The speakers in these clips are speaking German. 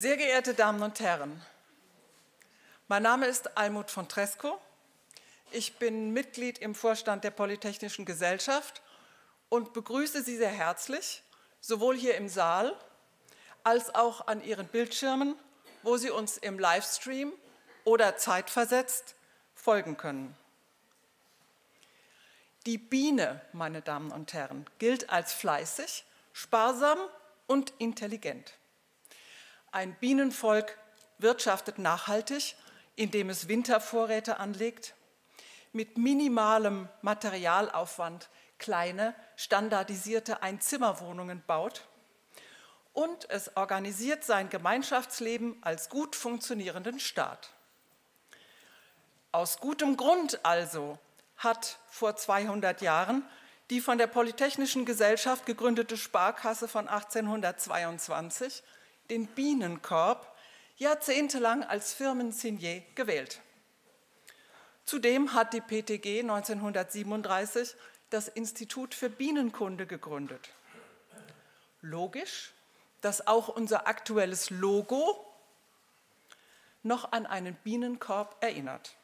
Sehr geehrte Damen und Herren, mein Name ist Almut von Tresco. Ich bin Mitglied im Vorstand der Polytechnischen Gesellschaft und begrüße Sie sehr herzlich, sowohl hier im Saal als auch an Ihren Bildschirmen, wo Sie uns im Livestream oder zeitversetzt folgen können. Die Biene, meine Damen und Herren, gilt als fleißig, sparsam und intelligent. Ein Bienenvolk wirtschaftet nachhaltig, indem es Wintervorräte anlegt, mit minimalem Materialaufwand kleine, standardisierte Einzimmerwohnungen baut und es organisiert sein Gemeinschaftsleben als gut funktionierenden Staat. Aus gutem Grund also hat vor 200 Jahren die von der Polytechnischen Gesellschaft gegründete Sparkasse von 1822 den Bienenkorb jahrzehntelang als Firmensignet gewählt. Zudem hat die PTG 1937 das Institut für Bienenkunde gegründet. Logisch, dass auch unser aktuelles Logo noch an einen Bienenkorb erinnert.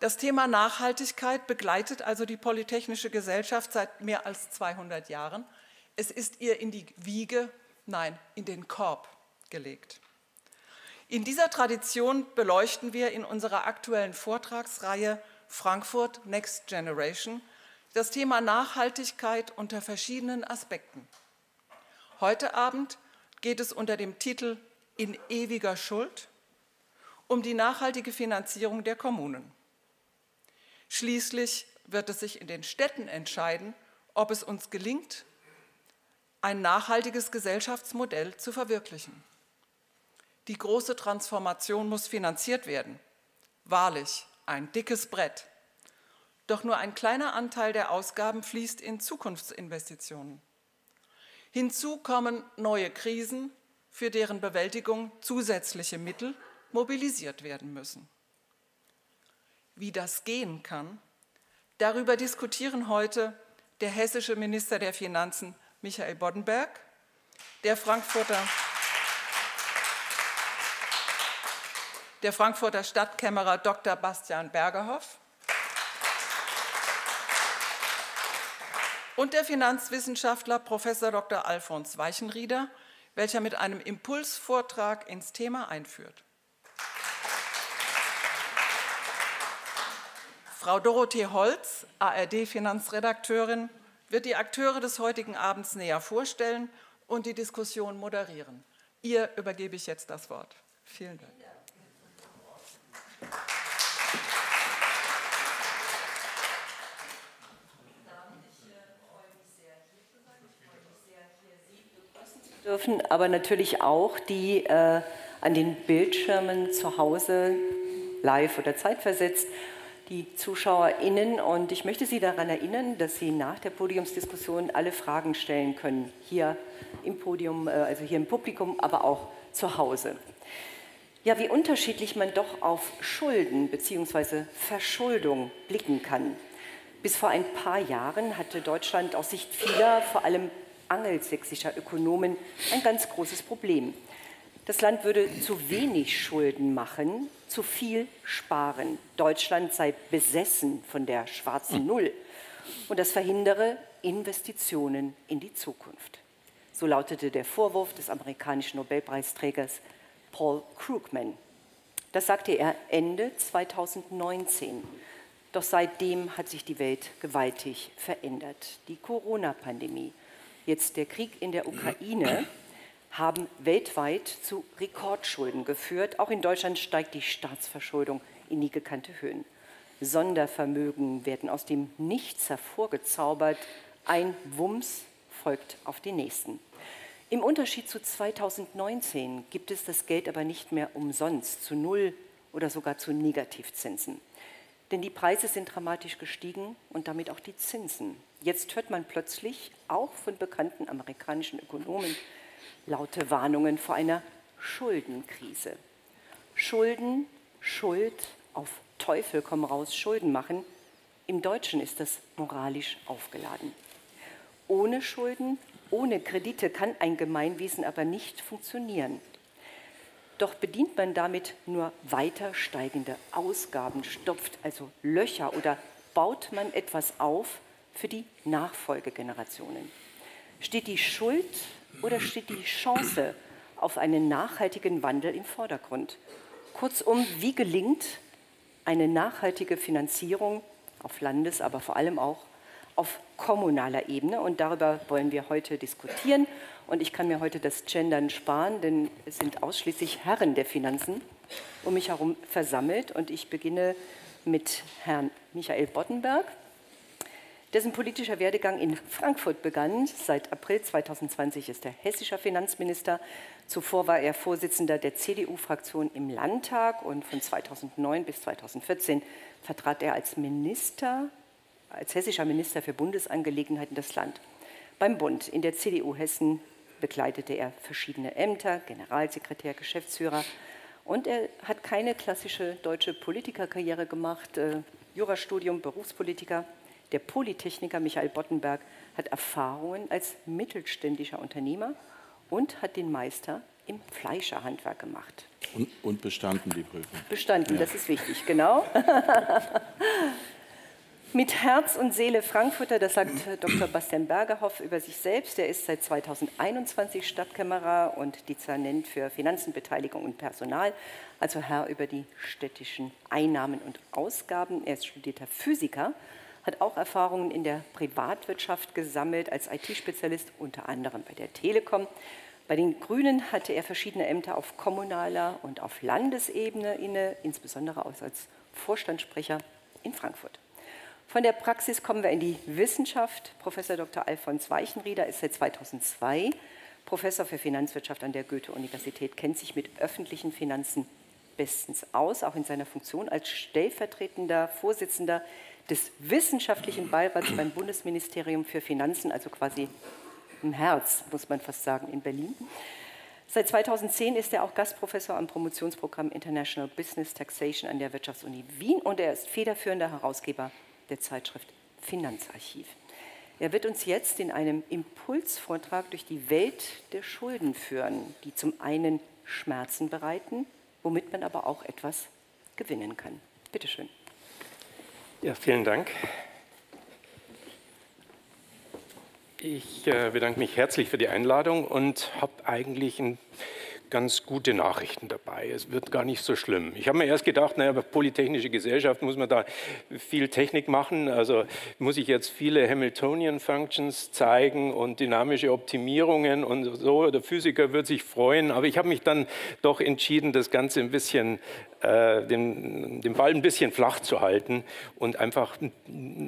Das Thema Nachhaltigkeit begleitet also die Polytechnische Gesellschaft seit mehr als 200 Jahren. Es ist ihr in die Wiege, nein, in den Korb gelegt. In dieser Tradition beleuchten wir in unserer aktuellen Vortragsreihe Frankfurt Next Generation das Thema Nachhaltigkeit unter verschiedenen Aspekten. Heute Abend geht es unter dem Titel In ewiger Schuld um die nachhaltige Finanzierung der Kommunen. Schließlich wird es sich in den Städten entscheiden, ob es uns gelingt, ein nachhaltiges Gesellschaftsmodell zu verwirklichen. Die große Transformation muss finanziert werden. Wahrlich, ein dickes Brett. Doch nur ein kleiner Anteil der Ausgaben fließt in Zukunftsinvestitionen. Hinzu kommen neue Krisen, für deren Bewältigung zusätzliche Mittel mobilisiert werden müssen. Wie das gehen kann, darüber diskutieren heute der hessische Minister der Finanzen, Michael Boddenberg, der Frankfurter Stadtkämmerer Dr. Bastian Bergerhoff und der Finanzwissenschaftler Prof. Dr. Alfons Weichenrieder, welcher mit einem Impulsvortrag ins Thema einführt. Frau Dorothee Holz, ARD-Finanzredakteurin, wird die Akteure des heutigen Abends näher vorstellen und die Diskussion moderieren. Ihr übergebe ich jetzt das Wort. Vielen Dank. Ich freue mich sehr, hier zu sein. Ich freue mich sehr, Sie begrüßen zu dürfen, aber natürlich auch die an den Bildschirmen zu Hause live oder zeitversetzt, die ZuschauerInnen, und ich möchte Sie daran erinnern, dass Sie nach der Podiumsdiskussion alle Fragen stellen können, hier im Podium, also hier im Publikum, aber auch zu Hause. Ja, wie unterschiedlich man doch auf Schulden bzw. Verschuldung blicken kann. Bis vor ein paar Jahren hatte Deutschland aus Sicht vieler, vor allem angelsächsischer Ökonomen, ein ganz großes Problem. Das Land würde zu wenig Schulden machen, zu viel sparen. Deutschland sei besessen von der schwarzen Null und das verhindere Investitionen in die Zukunft. So lautete der Vorwurf des amerikanischen Nobelpreisträgers Paul Krugman. Das sagte er Ende 2019. Doch seitdem hat sich die Welt gewaltig verändert. Die Corona-Pandemie, jetzt der Krieg in der Ukraine, haben weltweit zu Rekordschulden geführt. Auch in Deutschland steigt die Staatsverschuldung in nie gekannte Höhen. Sondervermögen werden aus dem Nichts hervorgezaubert. Ein Wumms folgt auf den nächsten. Im Unterschied zu 2019 gibt es das Geld aber nicht mehr umsonst, zu Null oder sogar zu Negativzinsen. Denn die Preise sind dramatisch gestiegen und damit auch die Zinsen. Jetzt hört man plötzlich auch von bekannten amerikanischen Ökonomen laute Warnungen vor einer Schuldenkrise. Schulden, Schuld, auf Teufel komm raus, Schulden machen. Im Deutschen ist das moralisch aufgeladen. Ohne Schulden Ohne Kredite kann ein Gemeinwesen aber nicht funktionieren. Doch bedient man damit nur weiter steigende Ausgaben, stopft also Löcher oder baut man etwas auf für die Nachfolgegenerationen. Steht die Schuld oder steht die Chance auf einen nachhaltigen Wandel im Vordergrund? Kurzum, wie gelingt eine nachhaltige Finanzierung auf Landes-, aber vor allem auch auf kommunaler Ebene? Und darüber wollen wir heute diskutieren. Und ich kann mir heute das Gendern sparen, denn es sind ausschließlich Herren der Finanzen um mich herum versammelt. Und ich beginne mit Herrn Michael Boddenberg, dessen politischer Werdegang in Frankfurt begann. Seit April 2020 ist er hessischer Finanzminister. Zuvor war er Vorsitzender der CDU-Fraktion im Landtag und von 2009 bis 2014 vertrat er als hessischer Minister für Bundesangelegenheiten das Land. Beim Bund in der CDU Hessen bekleidete er verschiedene Ämter, Generalsekretär, Geschäftsführer, und er hat keine klassische deutsche Politikerkarriere gemacht, Jurastudium, Berufspolitiker. Der Polytechniker Michael Boddenberg hat Erfahrungen als mittelständischer Unternehmer und hat den Meister im Fleischerhandwerk gemacht. Und bestanden die Prüfung. Bestanden, ja. Das ist wichtig, genau. Mit Herz und Seele Frankfurter, das sagt Dr. Bastian Bergerhoff über sich selbst. Er ist seit 2021 Stadtkämmerer und Dezernent für Finanzen, Beteiligung und Personal, also Herr über die städtischen Einnahmen und Ausgaben. Er ist studierter Physiker, hat auch Erfahrungen in der Privatwirtschaft gesammelt, als IT-Spezialist, unter anderem bei der Telekom. Bei den Grünen hatte er verschiedene Ämter auf kommunaler und auf Landesebene inne, insbesondere auch als Vorstandssprecher in Frankfurt. Von der Praxis kommen wir in die Wissenschaft. Professor Dr. Alfons Weichenrieder ist seit 2002 Professor für Finanzwirtschaft an der Goethe-Universität, kennt sich mit öffentlichen Finanzen bestens aus, auch in seiner Funktion als stellvertretender Vorsitzender des wissenschaftlichen Beirats beim Bundesministerium für Finanzen, also quasi im Herz, muss man fast sagen, in Berlin. Seit 2010 ist er auch Gastprofessor am Promotionsprogramm International Business Taxation an der Wirtschaftsuni Wien und er ist federführender Herausgeber der Zeitschrift Finanzarchiv. Er wird uns jetzt in einem Impulsvortrag durch die Welt der Schulden führen, die zum einen Schmerzen bereiten, womit man aber auch etwas gewinnen kann. Bitte schön. Ja, vielen Dank. Ich bedanke mich herzlich für die Einladung und habe eigentlich ganz gute Nachrichten dabei. Es wird gar nicht so schlimm. Ich habe mir erst gedacht, naja, bei Polytechnische Gesellschaft muss man da viel Technik machen. Also muss ich jetzt viele Hamiltonian Functions zeigen und dynamische Optimierungen und so. Der Physiker wird sich freuen. Aber ich habe mich dann doch entschieden, das Ganze ein bisschen den Ball ein bisschen flach zu halten und einfach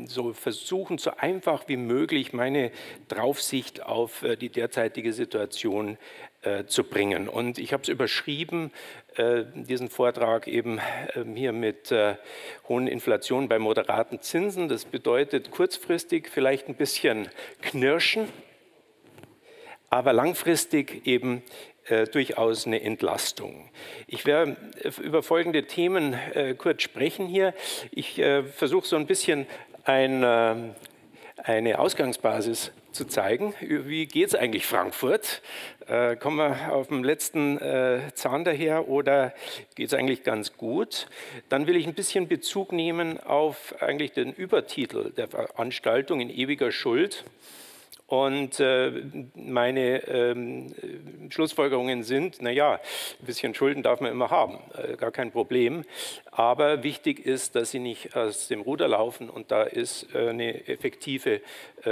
so versuchen, so einfach wie möglich meine Draufsicht auf die derzeitige Situation zu bringen. Und ich habe es überschrieben, diesen Vortrag eben hier mit hohen Inflation bei moderaten Zinsen. Das bedeutet kurzfristig vielleicht ein bisschen knirschen, aber langfristig eben durchaus eine Entlastung. Ich werde über folgende Themen kurz sprechen hier. Ich versuche so ein bisschen eine Ausgangsbasis zu zeigen. Wie geht es eigentlich Frankfurt? Kommen wir auf dem letzten Zahn daher oder geht es eigentlich ganz gut? Dann will ich ein bisschen Bezug nehmen auf eigentlich den Übertitel der Veranstaltung in ewiger Schuld. Und meine Schlussfolgerungen sind, naja, ein bisschen Schulden darf man immer haben, gar kein Problem. Aber wichtig ist, dass sie nicht aus dem Ruder laufen und da ist eine effektive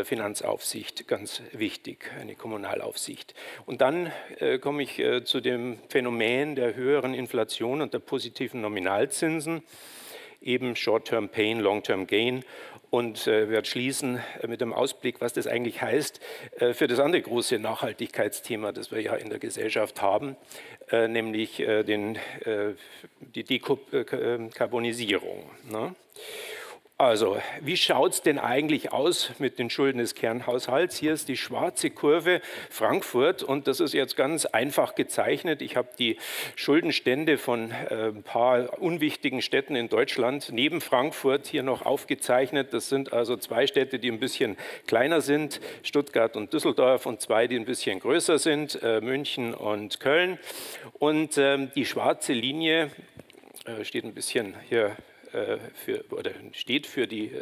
Finanzaufsicht ganz wichtig, eine Kommunalaufsicht. Und dann komme ich zu dem Phänomen der höheren Inflation und der positiven Nominalzinsen, eben Short-Term Pain, Long-Term Gain. Und werde schließen mit dem Ausblick, was das eigentlich heißt für das andere große Nachhaltigkeitsthema, das wir ja in der Gesellschaft haben, nämlich die Dekarbonisierung. Ne? Also, wie schaut es denn eigentlich aus mit den Schulden des Kernhaushalts? Hier ist die schwarze Kurve Frankfurt und das ist jetzt ganz einfach gezeichnet. Ich habe die Schuldenstände von ein paar unwichtigen Städten in Deutschland neben Frankfurt hier noch aufgezeichnet. Das sind also zwei Städte, die ein bisschen kleiner sind, Stuttgart und Düsseldorf, und zwei, die ein bisschen größer sind, München und Köln. Und die schwarze Linie steht ein bisschen hier, steht für die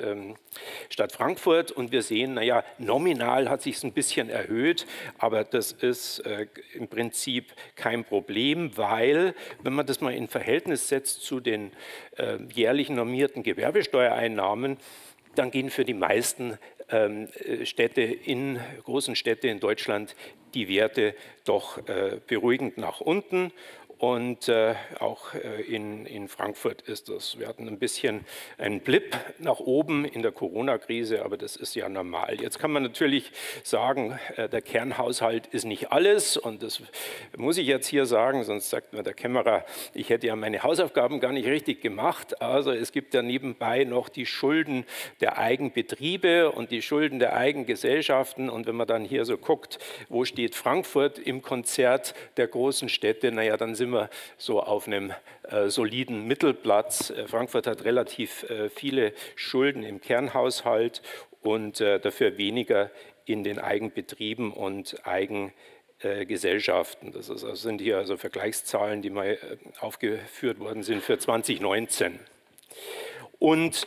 Stadt Frankfurt, und wir sehen, naja, nominal hat sich es ein bisschen erhöht, aber das ist im Prinzip kein Problem, weil, wenn man das mal in Verhältnis setzt zu den jährlichen normierten Gewerbesteuereinnahmen, dann gehen für die meisten großen Städte in Deutschland die Werte doch beruhigend nach unten. Und auch in Frankfurt ist das. Wir hatten ein bisschen einen Blip nach oben in der Corona-Krise, aber das ist ja normal. Jetzt kann man natürlich sagen, der Kernhaushalt ist nicht alles. Und das muss ich jetzt hier sagen, sonst sagt mir der Kämmerer, ich hätte ja meine Hausaufgaben gar nicht richtig gemacht. Also es gibt ja nebenbei noch die Schulden der Eigenbetriebe und die Schulden der Eigengesellschaften. Und wenn man dann hier so guckt, wo steht Frankfurt im Konzert der großen Städte, naja, dann sind wir so auf einem soliden Mittelplatz. Frankfurt hat relativ viele Schulden im Kernhaushalt und dafür weniger in den Eigenbetrieben und Eigengesellschaften. Das sind hier also Vergleichszahlen, die mal aufgeführt worden sind für 2019. Und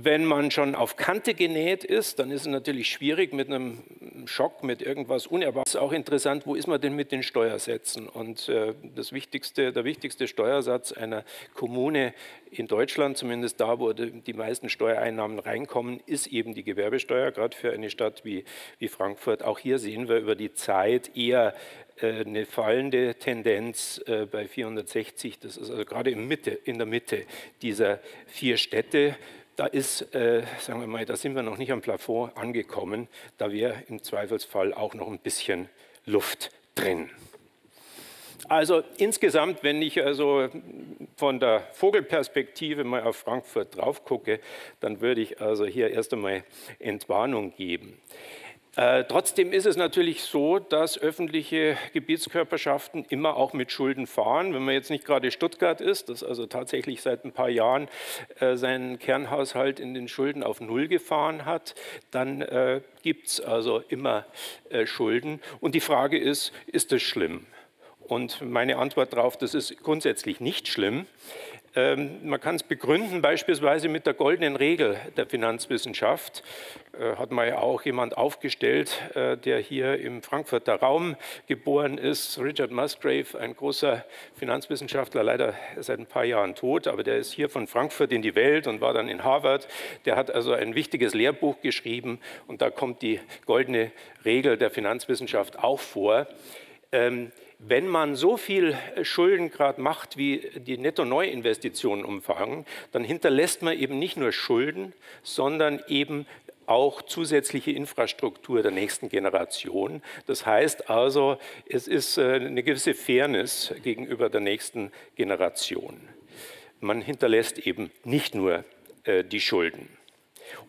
wenn man schon auf Kante genäht ist, dann ist es natürlich schwierig mit einem Schock, mit irgendwas Unerwartetes. Auch interessant, wo ist man denn mit den Steuersätzen? Und der wichtigste Steuersatz einer Kommune in Deutschland, zumindest da, wo die meisten Steuereinnahmen reinkommen, ist eben die Gewerbesteuer, gerade für eine Stadt wie Frankfurt. Auch hier sehen wir über die Zeit eher eine fallende Tendenz bei 460. Das ist also gerade in der Mitte dieser vier Städte. Da ist, sagen wir mal, da sind wir noch nicht am Plafond angekommen. Da wäre im Zweifelsfall auch noch ein bisschen Luft drin. Also insgesamt, wenn ich also von der Vogelperspektive mal auf Frankfurt drauf gucke, dann würde ich also hier erst einmal Entwarnung geben. Trotzdem ist es natürlich so, dass öffentliche Gebietskörperschaften immer auch mit Schulden fahren. Wenn man jetzt nicht gerade Stuttgart ist, das also tatsächlich seit ein paar Jahren seinen Kernhaushalt in den Schulden auf Null gefahren hat, dann gibt es also immer Schulden. Und die Frage ist das schlimm? Und meine Antwort darauf, das ist grundsätzlich nicht schlimm. Man kann es begründen, beispielsweise mit der goldenen Regel der Finanzwissenschaft. Hat mal ja auch jemand aufgestellt, der hier im Frankfurter Raum geboren ist. Richard Musgrave, ein großer Finanzwissenschaftler, leider seit ein paar Jahren tot, aber der ist hier von Frankfurt in die Welt und war dann in Harvard. Der hat also ein wichtiges Lehrbuch geschrieben und da kommt die goldene Regel der Finanzwissenschaft auch vor. Wenn man so viel Schulden gerade macht, wie die Netto-Neuinvestitionen umfangen, dann hinterlässt man eben nicht nur Schulden, sondern eben auch zusätzliche Infrastruktur der nächsten Generation. Das heißt also, es ist eine gewisse Fairness gegenüber der nächsten Generation. Man hinterlässt eben nicht nur die Schulden.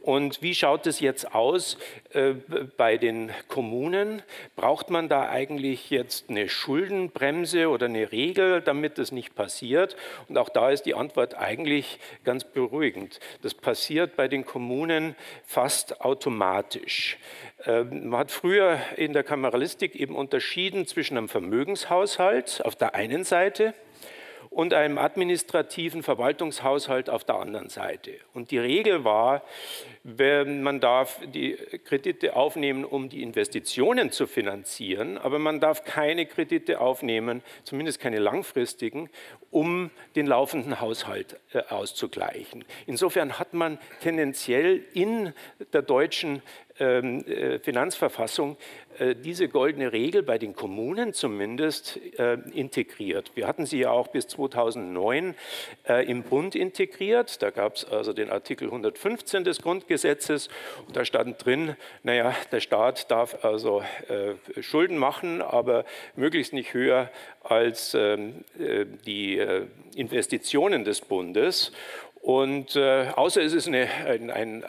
Und wie schaut es jetzt aus bei den Kommunen? Braucht man da eigentlich jetzt eine Schuldenbremse oder eine Regel, damit das nicht passiert? Und auch da ist die Antwort eigentlich ganz beruhigend. Das passiert bei den Kommunen fast automatisch. Man hat früher in der Kameralistik eben unterschieden zwischen einem Vermögenshaushalt auf der einen Seite und einem administrativen Verwaltungshaushalt auf der anderen Seite. Und die Regel war, man darf die Kredite aufnehmen, um die Investitionen zu finanzieren, aber man darf keine Kredite aufnehmen, zumindest keine langfristigen, um den laufenden Haushalt auszugleichen. Insofern hat man tendenziell in der deutschen Finanzverfassung diese goldene Regel bei den Kommunen zumindest integriert. Wir hatten sie ja auch bis 2009 im Bund integriert. Da gab es also den Artikel 115 des Grundgesetzes und da stand drin, naja, der Staat darf also Schulden machen, aber möglichst nicht höher als die Investitionen des Bundes. Und außer es ist ein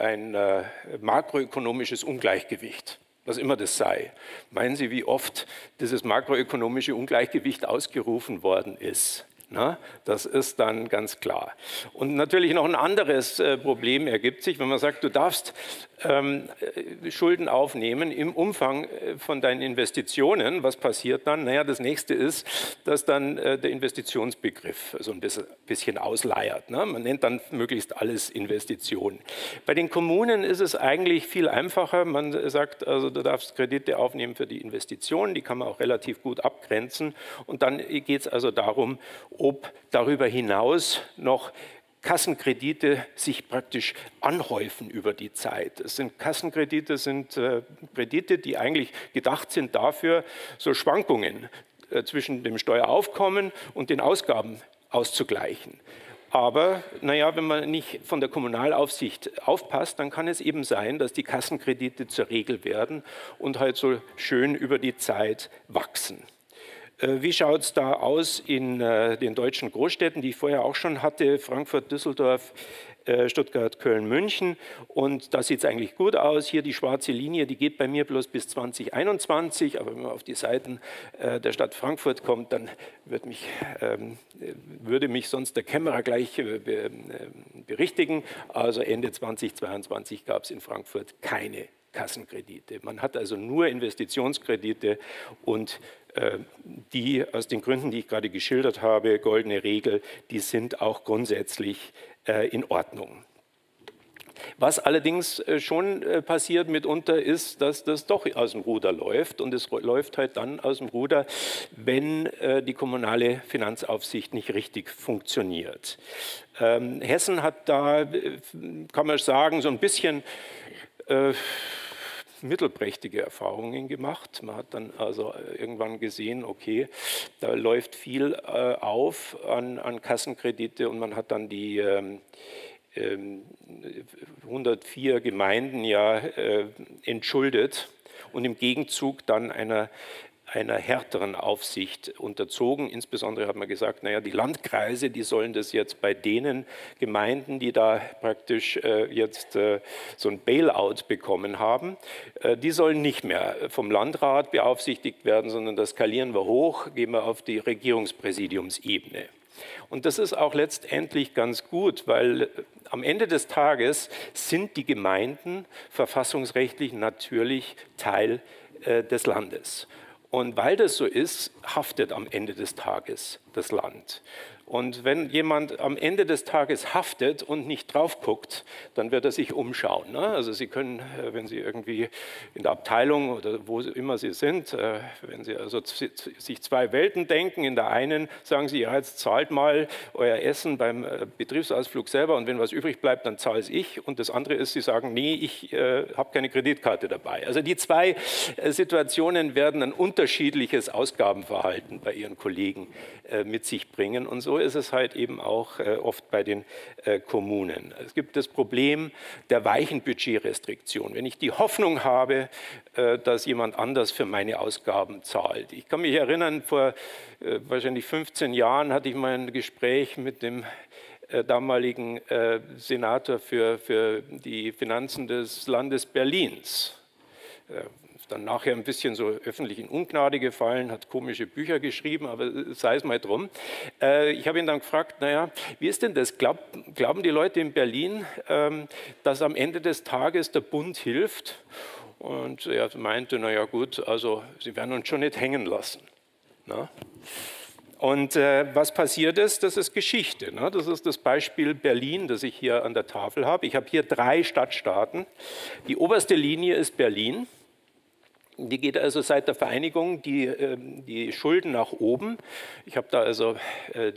makroökonomisches Ungleichgewicht, was immer das sei. Meinen Sie, wie oft dieses makroökonomische Ungleichgewicht ausgerufen worden ist? Na, das ist dann ganz klar. Und natürlich noch ein anderes Problem ergibt sich, wenn man sagt, du darfst Schulden aufnehmen im Umfang von deinen Investitionen. Was passiert dann? Naja, das nächste ist, dass dann der Investitionsbegriff so ein bisschen ausleiert. Ne? Man nennt dann möglichst alles Investition. Bei den Kommunen ist es eigentlich viel einfacher. Man sagt, also du darfst Kredite aufnehmen für die Investitionen, die kann man auch relativ gut abgrenzen. Und dann geht es also darum, ob darüber hinaus noch Kassenkredite sich praktisch anhäufen über die Zeit. Es sind Kassenkredite, sind Kredite, die eigentlich gedacht sind dafür, so Schwankungen zwischen dem Steueraufkommen und den Ausgaben auszugleichen. Aber naja, wenn man nicht von der Kommunalaufsicht aufpasst, dann kann es eben sein, dass die Kassenkredite zur Regel werden und halt so schön über die Zeit wachsen. Wie schaut es da aus in den deutschen Großstädten, die ich vorher auch schon hatte, Frankfurt, Düsseldorf, Stuttgart, Köln, München, und da sieht es eigentlich gut aus. Hier die schwarze Linie, die geht bei mir bloß bis 2021, aber wenn man auf die Seiten der Stadt Frankfurt kommt, dann würde mich sonst der Kämmerer gleich berichtigen. Also Ende 2022 gab es in Frankfurt keine Kassenkredite. Man hat also nur Investitionskredite und die aus den Gründen, die ich gerade geschildert habe, goldene Regel, die sind auch grundsätzlich in Ordnung. Was allerdings schon passiert mitunter ist, dass das doch aus dem Ruder läuft, und es läuft halt dann aus dem Ruder, wenn die kommunale Finanzaufsicht nicht richtig funktioniert. Hessen hat da, kann man sagen, so ein bisschen mittelprächtige Erfahrungen gemacht. Man hat dann also irgendwann gesehen, okay, da läuft viel auf an Kassenkredite, und man hat dann die 104 Gemeinden ja entschuldet und im Gegenzug dann einer härteren Aufsicht unterzogen. Insbesondere hat man gesagt, naja, die Landkreise, die sollen das jetzt bei denen Gemeinden, die da praktisch jetzt so ein Bailout bekommen haben, die sollen nicht mehr vom Landrat beaufsichtigt werden, sondern das skalieren wir hoch, gehen wir auf die Regierungspräsidiumsebene. Und das ist auch letztendlich ganz gut, weil am Ende des Tages sind die Gemeinden verfassungsrechtlich natürlich Teil des Landes. Und weil das so ist, haftet am Ende des Tages das Land. Und wenn jemand am Ende des Tages haftet und nicht drauf guckt, dann wird er sich umschauen. Ne? Also Sie können, wenn Sie irgendwie in der Abteilung oder wo immer Sie sind, wenn Sie also sich zwei Welten denken, in der einen sagen Sie, ja, jetzt zahlt mal euer Essen beim Betriebsausflug selber, und wenn was übrig bleibt, dann zahle es ich. Und das andere ist, Sie sagen, nee, ich habe keine Kreditkarte dabei. Also die zwei Situationen werden ein unterschiedliches Ausgabenverhalten bei Ihren Kollegen mit sich bringen, und so ist es halt eben auch oft bei den Kommunen. Es gibt das Problem der weichen Budgetrestriktion. Wenn ich die Hoffnung habe, dass jemand anders für meine Ausgaben zahlt. Ich kann mich erinnern, vor wahrscheinlich 15 Jahren hatte ich mal ein Gespräch mit dem damaligen Senator für die Finanzen des Landes Berlins. Dann nachher ein bisschen so öffentlich in Ungnade gefallen, hat komische Bücher geschrieben, aber sei es mal drum. Ich habe ihn dann gefragt, naja, wie ist denn das? Glauben die Leute in Berlin, dass am Ende des Tages der Bund hilft? Und er meinte, naja gut, also sie werden uns schon nicht hängen lassen. Na? Und was passiert ist, das ist Geschichte. Ne? Das ist das Beispiel Berlin, das ich hier an der Tafel habe. Ich habe hier 3 Stadtstaaten. Die oberste Linie ist Berlin. Die geht also seit der Vereinigung die Schulden nach oben. Ich habe da also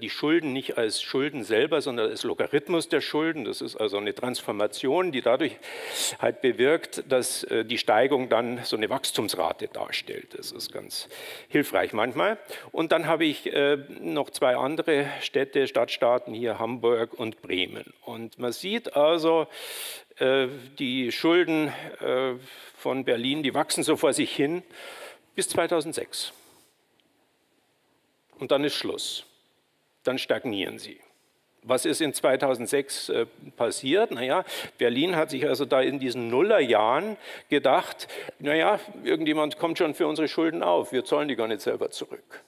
die Schulden nicht als Schulden selber, sondern als Logarithmus der Schulden. Das ist also eine Transformation, die dadurch halt bewirkt, dass die Steigung dann so eine Wachstumsrate darstellt. Das ist ganz hilfreich manchmal. Und dann habe ich noch 2 andere Städte, Stadtstaaten hier, Hamburg und Bremen. Und man sieht also, die Schulden von Berlin, die wachsen so vor sich hin bis 2006. Und dann ist Schluss. Dann stagnieren sie. Was ist in 2006 passiert? Naja, Berlin hat sich also da in diesen Nullerjahren gedacht, naja, irgendjemand kommt schon für unsere Schulden auf, wir zollen die gar nicht selber zurück.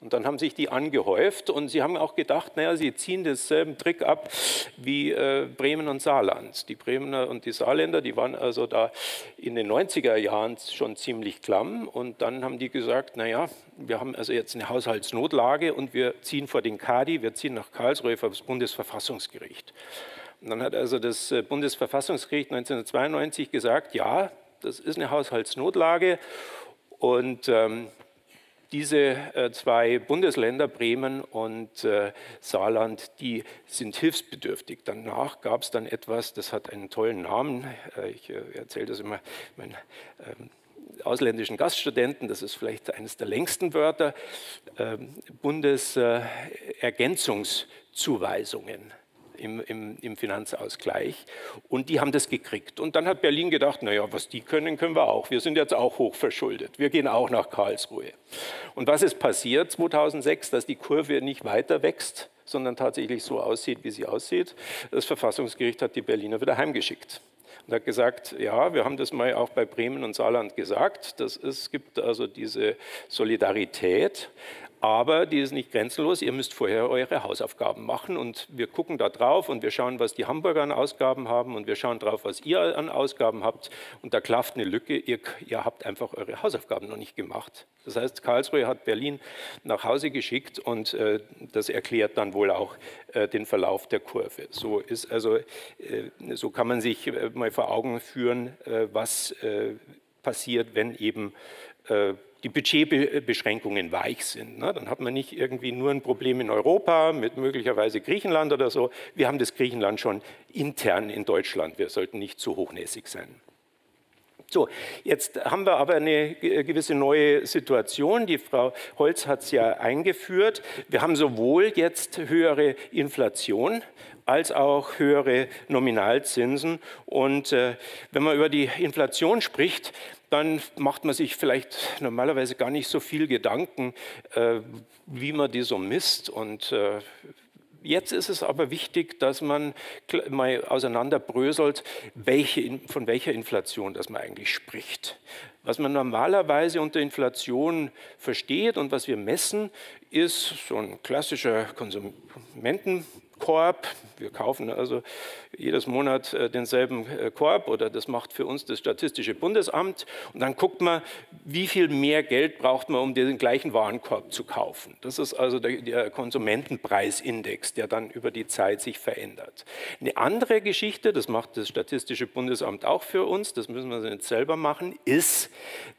Und dann haben sich die angehäuft und sie haben auch gedacht, naja, sie ziehen denselben Trick ab wie Bremen und Saarland. Die Bremer und die Saarländer, die waren also da in den 90er Jahren schon ziemlich klamm und dann haben die gesagt, naja, wir haben also jetzt eine Haushaltsnotlage und wir ziehen vor den Kadi, wir ziehen nach Karlsruhe vor das Bundesverfassungsgericht. Und dann hat also das Bundesverfassungsgericht 1992 gesagt, ja, das ist eine Haushaltsnotlage und diese zwei Bundesländer, Bremen und Saarland, die sind hilfsbedürftig. Danach gab es dann etwas, das hat einen tollen Namen. Ich erzähle das immer meinen ausländischen Gaststudenten, das ist vielleicht eines der längsten Wörter, Bundesergänzungszuweisungen im Finanzausgleich. Und die haben das gekriegt. Und dann hat Berlin gedacht, naja, was die können, können wir auch. Wir sind jetzt auch hochverschuldet. Wir gehen auch nach Karlsruhe. Und was ist passiert 2006? Dass die Kurve nicht weiter wächst, sondern tatsächlich so aussieht, wie sie aussieht. Das Verfassungsgericht hat die Berliner wieder heimgeschickt. Und hat gesagt, ja, wir haben das mal auch bei Bremen und Saarland gesagt, es gibt also diese Solidarität, aber die ist nicht grenzenlos, ihr müsst vorher eure Hausaufgaben machen und wir gucken da drauf und wir schauen, was die Hamburger an Ausgaben haben und wir schauen drauf, was ihr an Ausgaben habt und da klafft eine Lücke, ihr habt einfach eure Hausaufgaben noch nicht gemacht. Das heißt, Karlsruhe hat Berlin nach Hause geschickt und das erklärt dann wohl auch den Verlauf der Kurve. So ist also, so kann man sich mal vor Augen führen, was passiert, wenn eben die Budgetbeschränkungen weich sind. Dann hat man nicht irgendwie nur ein Problem in Europa mit möglicherweise Griechenland oder so. Wir haben das Griechenland schon intern in Deutschland. Wir sollten nicht zu hochnäsig sein. So, jetzt haben wir aber eine gewisse neue Situation. Die Frau Holz hat es ja eingeführt. Wir haben sowohl jetzt höhere Inflation als auch höhere Nominalzinsen. Und wenn man über die Inflation spricht, dann macht man sich vielleicht normalerweise gar nicht so viel Gedanken, wie man die so misst. Und jetzt ist es aber wichtig, dass man mal auseinanderbröselt, von welcher Inflation das man eigentlich spricht. Was man normalerweise unter Inflation versteht und was wir messen, ist so ein klassischer Konsumentenkorb. Wir kaufen also jedes Monat denselben Korb oder das macht für uns das Statistische Bundesamt. Und dann guckt man, wie viel mehr Geld braucht man, um den gleichen Warenkorb zu kaufen. Das ist also der Konsumentenpreisindex, der dann über die Zeit sich verändert. Eine andere Geschichte, das macht das Statistische Bundesamt auch für uns, das müssen wir nicht selber machen, ist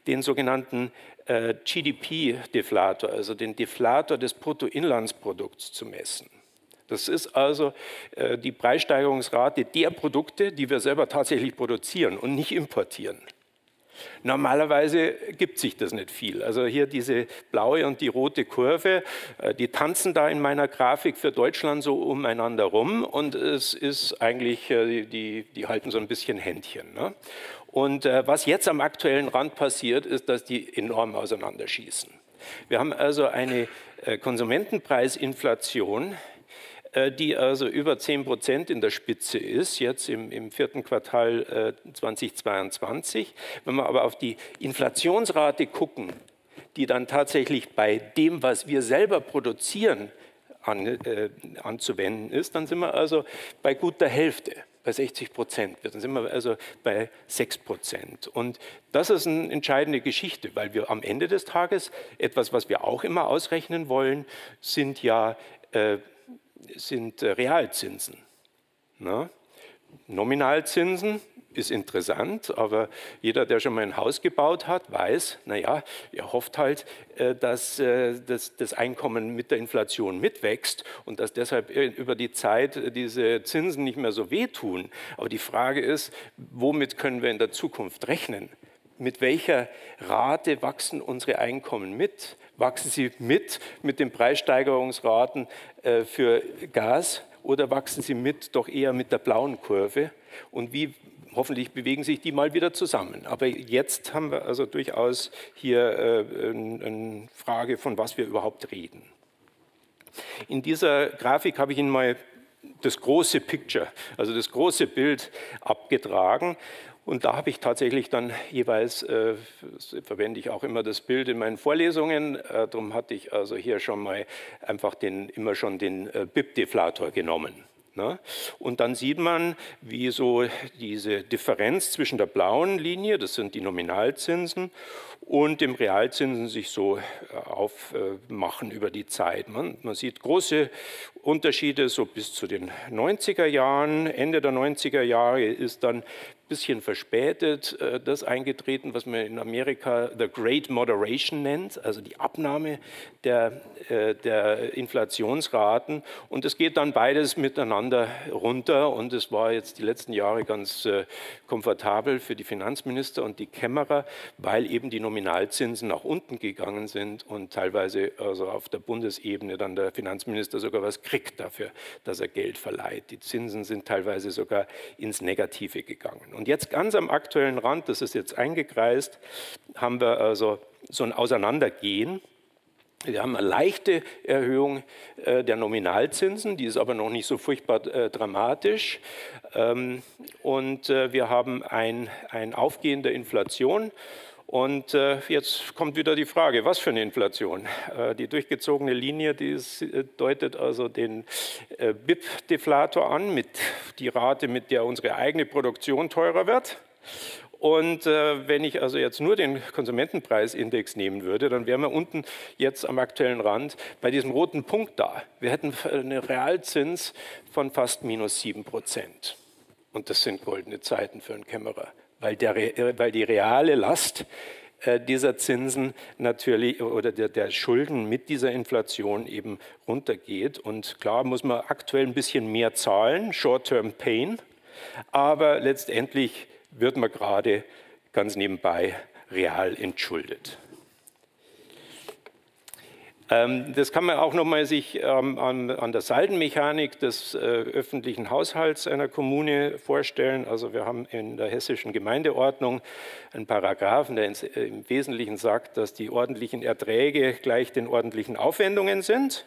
den sogenannten GDP-Deflator, also den Deflator des Bruttoinlandsprodukts zu messen. Das ist also die Preissteigerungsrate der Produkte, die wir selber tatsächlich produzieren und nicht importieren. Normalerweise gibt sich das nicht viel. Also hier diese blaue und die rote Kurve, die tanzen da in meiner Grafik für Deutschland so umeinander rum und es ist eigentlich, die halten so ein bisschen Händchen. Ne? Und was jetzt am aktuellen Rand passiert, ist, dass die enorm auseinanderschießen. Wir haben also eine Konsumentenpreisinflation, die also über 10% in der Spitze ist, jetzt im vierten Quartal 2022. Wenn wir aber auf die Inflationsrate gucken, die dann tatsächlich bei dem, was wir selber produzieren, anzuwenden ist, dann sind wir also bei gut der Hälfte, bei 60%. Dann sind wir also bei 6%. Und das ist eine entscheidende Geschichte, weil wir am Ende des Tages, etwas, was wir auch immer ausrechnen wollen, sind Realzinsen. Na? Nominalzinsen ist interessant, aber jeder, der schon mal ein Haus gebaut hat, weiß, naja, er hofft halt, dass das Einkommen mit der Inflation mitwächst und dass deshalb über die Zeit diese Zinsen nicht mehr so wehtun. Aber die Frage ist, womit können wir in der Zukunft rechnen? Mit welcher Rate wachsen unsere Einkommen mit? Wachsen sie mit den Preissteigerungsraten für Gas oder wachsen sie doch eher mit der blauen Kurve? Und hoffentlich bewegen sich die mal wieder zusammen. Aber jetzt haben wir also durchaus hier eine Frage, von was wir überhaupt reden. In dieser Grafik habe ich Ihnen mal das große Picture, also das große Bild abgetragen. Und da habe ich tatsächlich dann jeweils, verwende ich auch immer das Bild in meinen Vorlesungen, darum hatte ich also hier schon mal einfach den BIP-Deflator genommen. Ne? Und dann sieht man, wie so diese Differenz zwischen der blauen Linie, das sind die Nominalzinsen, und dem Realzinsen sich so aufmachen über die Zeit. Man sieht große Unterschiede so bis zu den 90er Jahren. Ende der 90er Jahre ist dann ein bisschen verspätet das eingetreten, was man in Amerika the Great Moderation nennt, also die Abnahme der Inflationsraten. Und es geht dann beides miteinander runter. Und es war jetzt die letzten Jahre ganz komfortabel für die Finanzminister und die Kämmerer, weil eben die Nominalzinsen nach unten gegangen sind und teilweise also auf der Bundesebene dann der Finanzminister sogar was kriegt dafür, dass er Geld verleiht. Die Zinsen sind teilweise sogar ins Negative gegangen. Und jetzt ganz am aktuellen Rand, das ist jetzt eingekreist, haben wir also so ein Auseinandergehen. Wir haben eine leichte Erhöhung der Nominalzinsen, die ist aber noch nicht so furchtbar dramatisch. Und wir haben ein Aufgehen der Inflation. Und jetzt kommt wieder die Frage, was für eine Inflation? Die durchgezogene Linie, die deutet also den BIP-Deflator an, die Rate, mit der unsere eigene Produktion teurer wird. Und wenn ich also jetzt nur den Konsumentenpreisindex nehmen würde, dann wären wir unten jetzt am aktuellen Rand bei diesem roten Punkt da. Wir hätten einen Realzins von fast minus 7%. Und das sind goldene Zeiten für einen Kämmerer. Weil die reale Last dieser Zinsen natürlich oder der Schulden mit dieser Inflation eben runtergeht. Und klar muss man aktuell ein bisschen mehr zahlen, Short-Term-Pain, aber letztendlich wird man gerade ganz nebenbei real entschuldet. Das kann man auch nochmal sich an der Saldenmechanik des öffentlichen Haushalts einer Kommune vorstellen. Also wir haben in der hessischen Gemeindeordnung einen Paragraphen, der im Wesentlichen sagt, dass die ordentlichen Erträge gleich den ordentlichen Aufwendungen sind.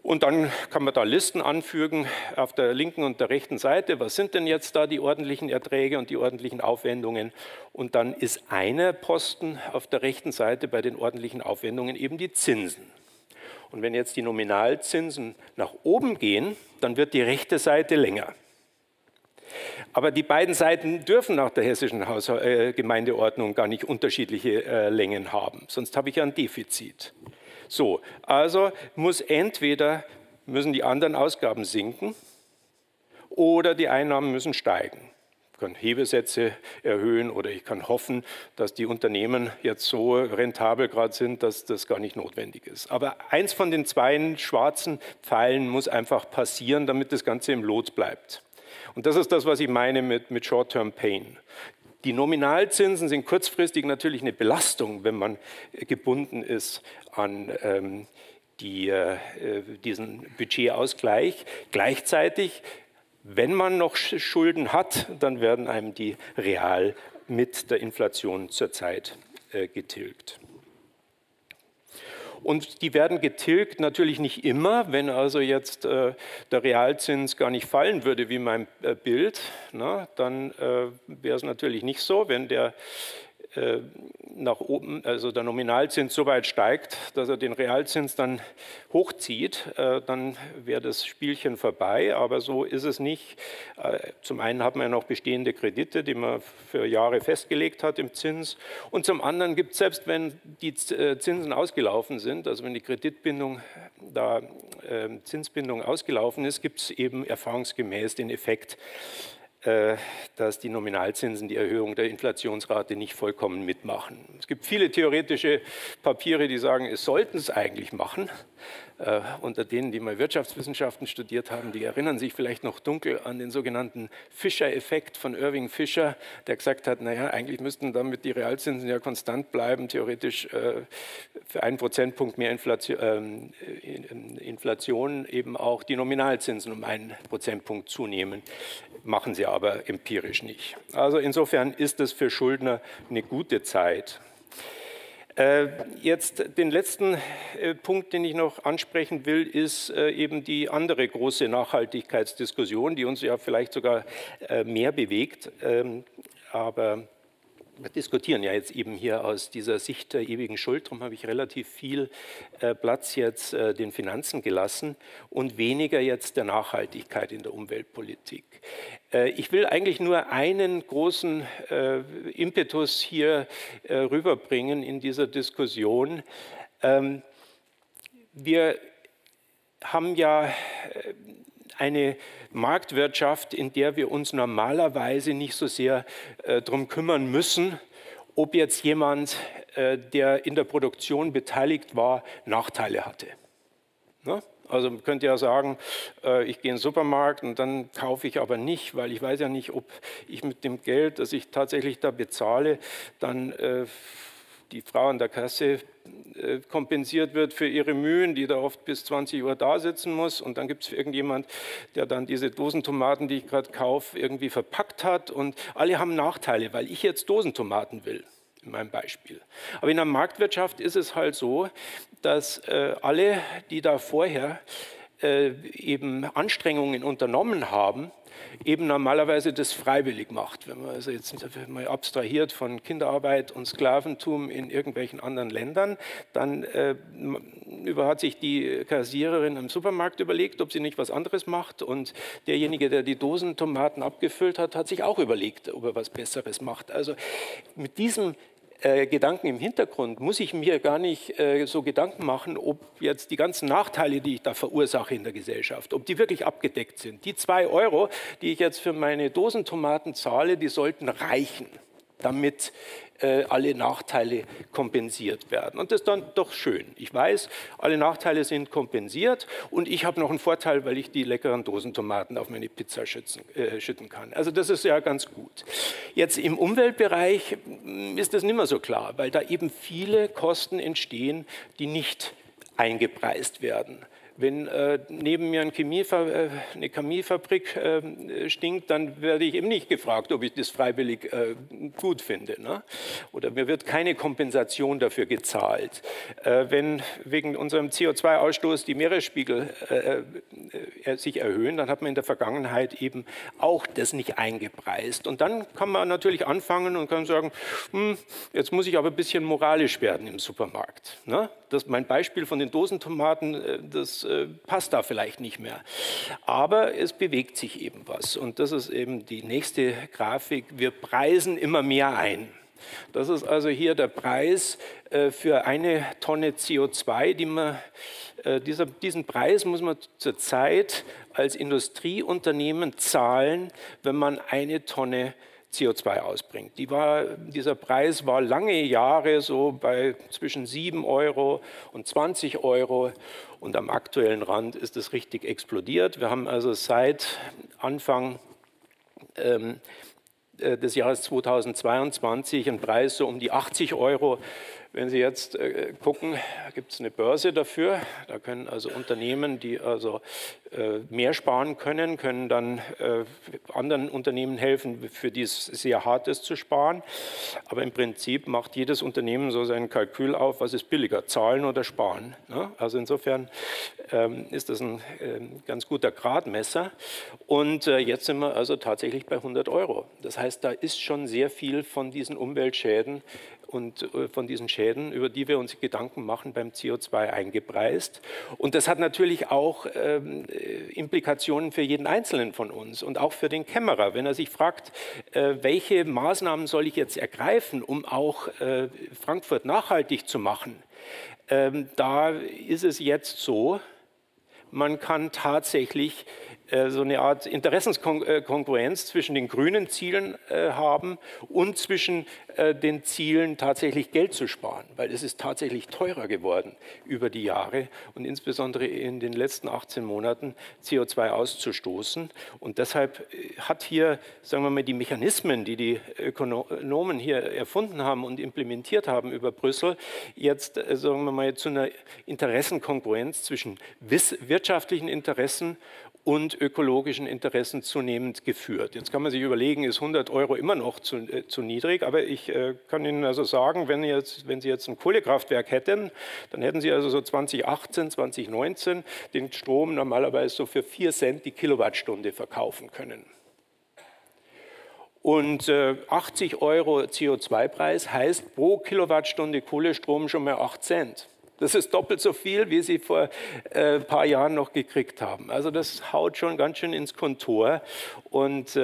Und dann kann man da Listen anfügen auf der linken und der rechten Seite. Was sind denn jetzt da die ordentlichen Erträge und die ordentlichen Aufwendungen? Und dann ist einer Posten auf der rechten Seite bei den ordentlichen Aufwendungen eben die Zinsen. Und wenn jetzt die Nominalzinsen nach oben gehen, dann wird die rechte Seite länger. Aber die beiden Seiten dürfen nach der hessischen Gemeindeordnung gar nicht unterschiedliche Längen haben, sonst habe ich ja ein Defizit. So, also müssen die anderen Ausgaben sinken oder die Einnahmen müssen steigen. Ich kann Hebesätze erhöhen oder ich kann hoffen, dass die Unternehmen jetzt so rentabel gerade sind, dass das gar nicht notwendig ist. Aber eins von den zwei schwarzen Pfeilen muss einfach passieren, damit das Ganze im Lot bleibt. Und das ist das, was ich meine mit Short-Term-Pain. Die Nominalzinsen sind kurzfristig natürlich eine Belastung, wenn man gebunden ist an diesen Budgetausgleich. Gleichzeitig, wenn man noch Schulden hat, dann werden einem die real mit der Inflation zurzeit getilgt. Und die werden getilgt, natürlich nicht immer, wenn also jetzt der Realzins gar nicht fallen würde, wie in meinem Bild, na, dann wäre es natürlich nicht so, wenn der nach oben, also der Nominalzins so weit steigt, dass er den Realzins dann hochzieht, dann wäre das Spielchen vorbei, aber so ist es nicht. Zum einen hat man ja noch bestehende Kredite, die man für Jahre festgelegt hat im Zins, und zum anderen gibt es, selbst wenn die Zinsen ausgelaufen sind, also wenn die Zinsbindung ausgelaufen ist, gibt es eben erfahrungsgemäß den Effekt, dass die Nominalzinsen die Erhöhung der Inflationsrate nicht vollkommen mitmachen. Es gibt viele theoretische Papiere, die sagen, es sollten es eigentlich machen. Unter denen, die mal Wirtschaftswissenschaften studiert haben, die erinnern sich vielleicht noch dunkel an den sogenannten Fischer-Effekt von Irving Fisher, der gesagt hat, naja, eigentlich müssten damit die Realzinsen ja konstant bleiben, theoretisch für einen Prozentpunkt mehr Inflation eben auch die Nominalzinsen um einen Prozentpunkt zunehmen. Machen sie aber empirisch nicht. Also insofern ist es für Schuldner eine gute Zeit. Jetzt den letzten Punkt, den ich noch ansprechen will, ist eben die andere große Nachhaltigkeitsdiskussion, die uns ja vielleicht sogar mehr bewegt. Aber wir diskutieren ja jetzt eben hier aus dieser Sicht der ewigen Schuld. Darum habe ich relativ viel Platz jetzt den Finanzen gelassen und weniger jetzt der Nachhaltigkeit in der Umweltpolitik. Ich will eigentlich nur einen großen Impetus hier rüberbringen in dieser Diskussion. Wir haben ja eine Marktwirtschaft, in der wir uns normalerweise nicht so sehr darum kümmern müssen, ob jetzt jemand, der in der Produktion beteiligt war, Nachteile hatte. Ne? Also man könnte ja sagen, ich gehe in den Supermarkt und dann kaufe ich aber nicht, weil ich weiß ja nicht, ob ich mit dem Geld, das ich tatsächlich da bezahle, dann die Frau an der Kasse kompensiert wird für ihre Mühen, die da oft bis 20 Uhr da sitzen muss. Und dann gibt es irgendjemand, der dann diese Dosentomaten, die ich gerade kaufe, irgendwie verpackt hat. Und alle haben Nachteile, weil ich jetzt Dosentomaten will, in meinem Beispiel. Aber in der Marktwirtschaft ist es halt so, dass alle, die da vorher eben Anstrengungen unternommen haben, eben normalerweise das freiwillig macht. Wenn man also jetzt mal abstrahiert von Kinderarbeit und Sklaventum in irgendwelchen anderen Ländern, dann hat sich die Kassiererin im Supermarkt überlegt, ob sie nicht was anderes macht, und derjenige, der die Dosentomaten abgefüllt hat, hat sich auch überlegt, ob er was Besseres macht. Also mit diesem Gedanken im Hintergrund muss ich mir gar nicht so Gedanken machen, ob jetzt die ganzen Nachteile, die ich da verursache in der Gesellschaft, ob die wirklich abgedeckt sind. Die 2 Euro, die ich jetzt für meine Dosentomaten zahle, die sollten reichen, damit alle Nachteile kompensiert werden. Und das ist dann doch schön. Ich weiß, alle Nachteile sind kompensiert und ich habe noch einen Vorteil, weil ich die leckeren Dosentomaten auf meine Pizza schütten kann. Also das ist ja ganz gut. Jetzt im Umweltbereich ist das nicht mehr so klar, weil da eben viele Kosten entstehen, die nicht eingepreist werden. Wenn neben mir eine Chemiefabrik stinkt, dann werde ich eben nicht gefragt, ob ich das freiwillig gut finde. Ne? Oder mir wird keine Kompensation dafür gezahlt. Wenn wegen unserem CO2-Ausstoß die Meeresspiegel sich erhöhen, dann hat man in der Vergangenheit eben auch das nicht eingepreist. Und dann kann man natürlich anfangen und kann sagen, jetzt muss ich aber ein bisschen moralisch werden im Supermarkt. Ne? Das ist mein Beispiel von den Dosentomaten, das passt da vielleicht nicht mehr. Aber es bewegt sich eben was. Und das ist eben die nächste Grafik. Wir preisen immer mehr ein. Das ist also hier der Preis für eine Tonne CO2, die man, diesen Preis muss man zurzeit als Industrieunternehmen zahlen, wenn man eine Tonne CO2 ausbringt. Dieser Preis war lange Jahre so bei zwischen 7 Euro und 20 Euro und am aktuellen Rand ist es richtig explodiert. Wir haben also seit Anfang des Jahres 2022 einen Preis so um die 80 Euro. Wenn Sie jetzt gucken, gibt es eine Börse dafür. Da können also Unternehmen, die also mehr sparen können, dann anderen Unternehmen helfen, für die es sehr hart ist zu sparen. Aber im Prinzip macht jedes Unternehmen so seinen Kalkül auf, was ist billiger, zahlen oder sparen. Ne? Also insofern ist das ein ganz guter Gradmesser. Und jetzt sind wir also tatsächlich bei 100 Euro. Das heißt, da ist schon sehr viel von diesen Umweltschäden und von diesen Schäden, über die wir uns Gedanken machen, beim CO2 eingepreist. Und das hat natürlich auch Implikationen für jeden Einzelnen von uns und auch für den Kämmerer. Wenn er sich fragt, welche Maßnahmen soll ich jetzt ergreifen, um auch Frankfurt nachhaltig zu machen, da ist es jetzt so, man kann tatsächlich so eine Art Interessenskongruenz zwischen den grünen Zielen haben und zwischen den Zielen, tatsächlich Geld zu sparen, weil es ist tatsächlich teurer geworden über die Jahre und insbesondere in den letzten 18 Monaten CO2 auszustoßen. Und deshalb hat hier, sagen wir mal, die Mechanismen, die die Ökonomen hier erfunden haben und implementiert haben über Brüssel, jetzt, sagen wir mal, zu einer Interessenkongruenz zwischen wirtschaftlichen Interessen und ökologischen Interessen zunehmend geführt. Jetzt kann man sich überlegen, ist 100 Euro immer noch zu niedrig, aber ich kann Ihnen also sagen, wenn Sie jetzt ein Kohlekraftwerk hätten, dann hätten Sie also so 2018, 2019 den Strom normalerweise so für 4 Cent die Kilowattstunde verkaufen können. Und 80 Euro CO2-Preis heißt pro Kilowattstunde Kohlestrom schon mal 8 Cent. Das ist doppelt so viel, wie Sie vor ein paar Jahren noch gekriegt haben. Also das haut schon ganz schön ins Kontor und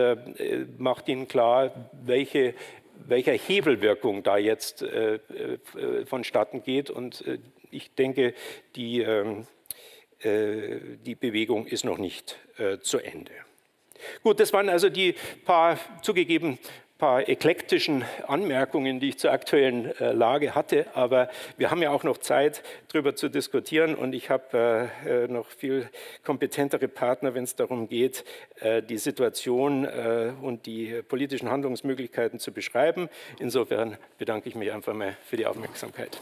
macht Ihnen klar, welcher Hebelwirkung da jetzt vonstatten geht. Und ich denke, die Bewegung ist noch nicht zu Ende. Gut, das waren also die paar eklektischen Anmerkungen, die ich zur aktuellen Lage hatte, aber wir haben ja auch noch Zeit, darüber zu diskutieren, und ich habe noch viel kompetentere Partner, wenn es darum geht, die Situation und die politischen Handlungsmöglichkeiten zu beschreiben. Insofern bedanke ich mich einfach mal für die Aufmerksamkeit.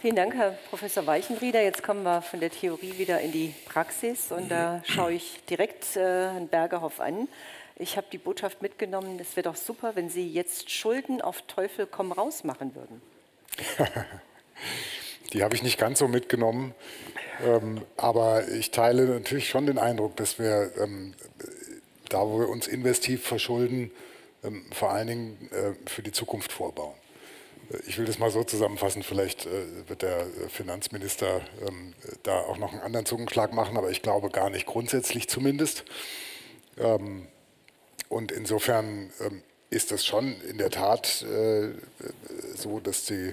Vielen Dank, Herr Professor Weichenrieder. Jetzt kommen wir von der Theorie wieder in die Praxis, und da schaue ich direkt Herrn Bergerhoff an. Ich habe die Botschaft mitgenommen, es wäre doch super, wenn Sie jetzt Schulden auf Teufel komm raus machen würden. Die habe ich nicht ganz so mitgenommen, aber ich teile natürlich schon den Eindruck, dass wir da, wo wir uns investiv verschulden, vor allen Dingen für die Zukunft vorbauen. Ich will das mal so zusammenfassen, vielleicht wird der Finanzminister da auch noch einen anderen Zungenschlag machen, aber ich glaube gar nicht, grundsätzlich zumindest. Und insofern ist das schon in der Tat so, dass die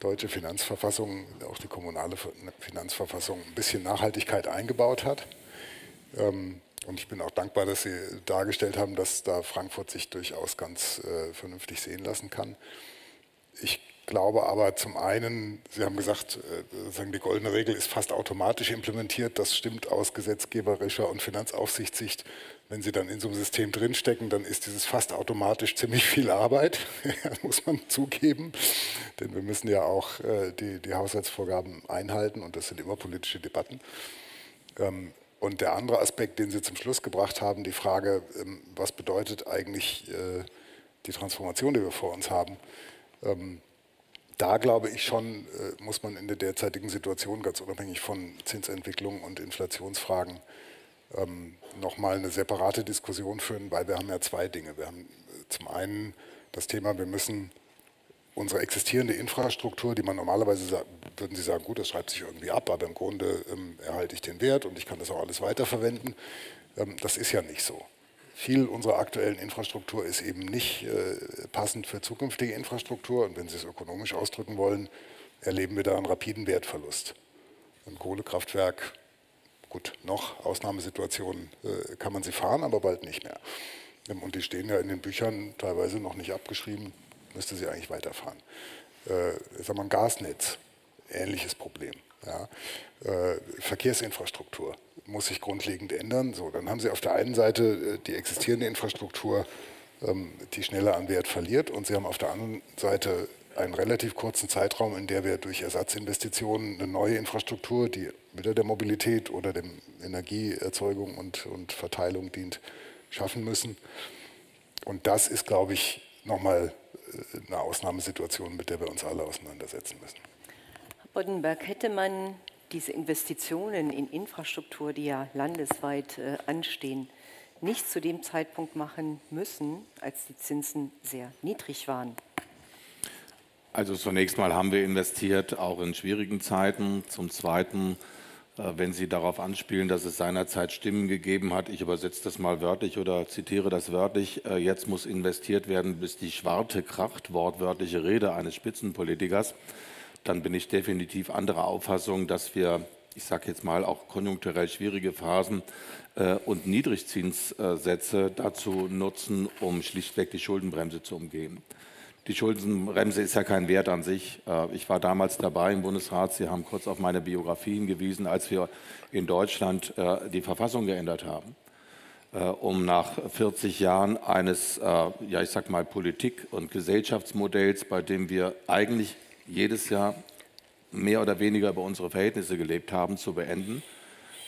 deutsche Finanzverfassung, auch die kommunale Finanzverfassung, ein bisschen Nachhaltigkeit eingebaut hat. Und ich bin auch dankbar, dass Sie dargestellt haben, dass da Frankfurt sich durchaus ganz vernünftig sehen lassen kann. Ich glaube aber zum einen, Sie haben gesagt, die goldene Regel ist fast automatisch implementiert. Das stimmt aus gesetzgeberischer und Finanzaufsichtssicht. Wenn Sie dann in so einem System drinstecken, dann ist dieses fast automatisch ziemlich viel Arbeit, das muss man zugeben. Denn wir müssen ja auch die Haushaltsvorgaben einhalten, und das sind immer politische Debatten. Und der andere Aspekt, den Sie zum Schluss gebracht haben, die Frage, was bedeutet eigentlich die Transformation, die wir vor uns haben, da glaube ich schon, muss man in der derzeitigen Situation, ganz unabhängig von Zinsentwicklungen und Inflationsfragen, nochmal eine separate Diskussion führen, weil wir haben ja zwei Dinge. Wir haben zum einen das Thema, wir müssen unsere existierende Infrastruktur, die man normalerweise sagt, würden Sie sagen, gut, das schreibt sich irgendwie ab, aber im Grunde erhalte ich den Wert und ich kann das auch alles weiterverwenden. Das ist ja nicht so. Viel unserer aktuellen Infrastruktur ist eben nicht passend für zukünftige Infrastruktur, und wenn Sie es ökonomisch ausdrücken wollen, erleben wir da einen rapiden Wertverlust. Ein Kohlekraftwerk, gut, noch Ausnahmesituationen kann man sie fahren, aber bald nicht mehr. Und die stehen ja in den Büchern teilweise noch nicht abgeschrieben, müsste sie eigentlich weiterfahren. Sagen wir ein Gasnetz, ähnliches Problem. Ja. Verkehrsinfrastruktur muss sich grundlegend ändern. So, dann haben Sie auf der einen Seite die existierende Infrastruktur, die schneller an Wert verliert, und Sie haben auf der anderen Seite einen relativ kurzen Zeitraum, in der wir durch Ersatzinvestitionen eine neue Infrastruktur, die wieder der Mobilität oder der Energieerzeugung und Verteilung dient, schaffen müssen. Und das ist, glaube ich, nochmal eine Ausnahmesituation, mit der wir uns alle auseinandersetzen müssen. Boddenberg, hätte man diese Investitionen in Infrastruktur, die ja landesweit anstehen, nicht zu dem Zeitpunkt machen müssen, als die Zinsen sehr niedrig waren? Also zunächst mal haben wir investiert, auch in schwierigen Zeiten. Zum Zweiten, wenn Sie darauf anspielen, dass es seinerzeit Stimmen gegeben hat, ich übersetze das mal wörtlich oder zitiere das wörtlich, jetzt muss investiert werden, bis die Schwarte kracht, wortwörtliche Rede eines Spitzenpolitikers, dann bin ich definitiv anderer Auffassung, dass wir, ich sage jetzt mal, auch konjunkturell schwierige Phasen und Niedrigzinssätze dazu nutzen, um schlichtweg die Schuldenbremse zu umgehen. Die Schuldenbremse ist ja kein Wert an sich. Ich war damals dabei im Bundesrat, Sie haben kurz auf meine Biografie hingewiesen, als wir in Deutschland die Verfassung geändert haben. um nach 40 Jahren eines, ja, ich sag mal, Politik- und Gesellschaftsmodells, bei dem wir eigentlich jedes Jahr mehr oder weniger über unsere Verhältnisse gelebt haben, zu beenden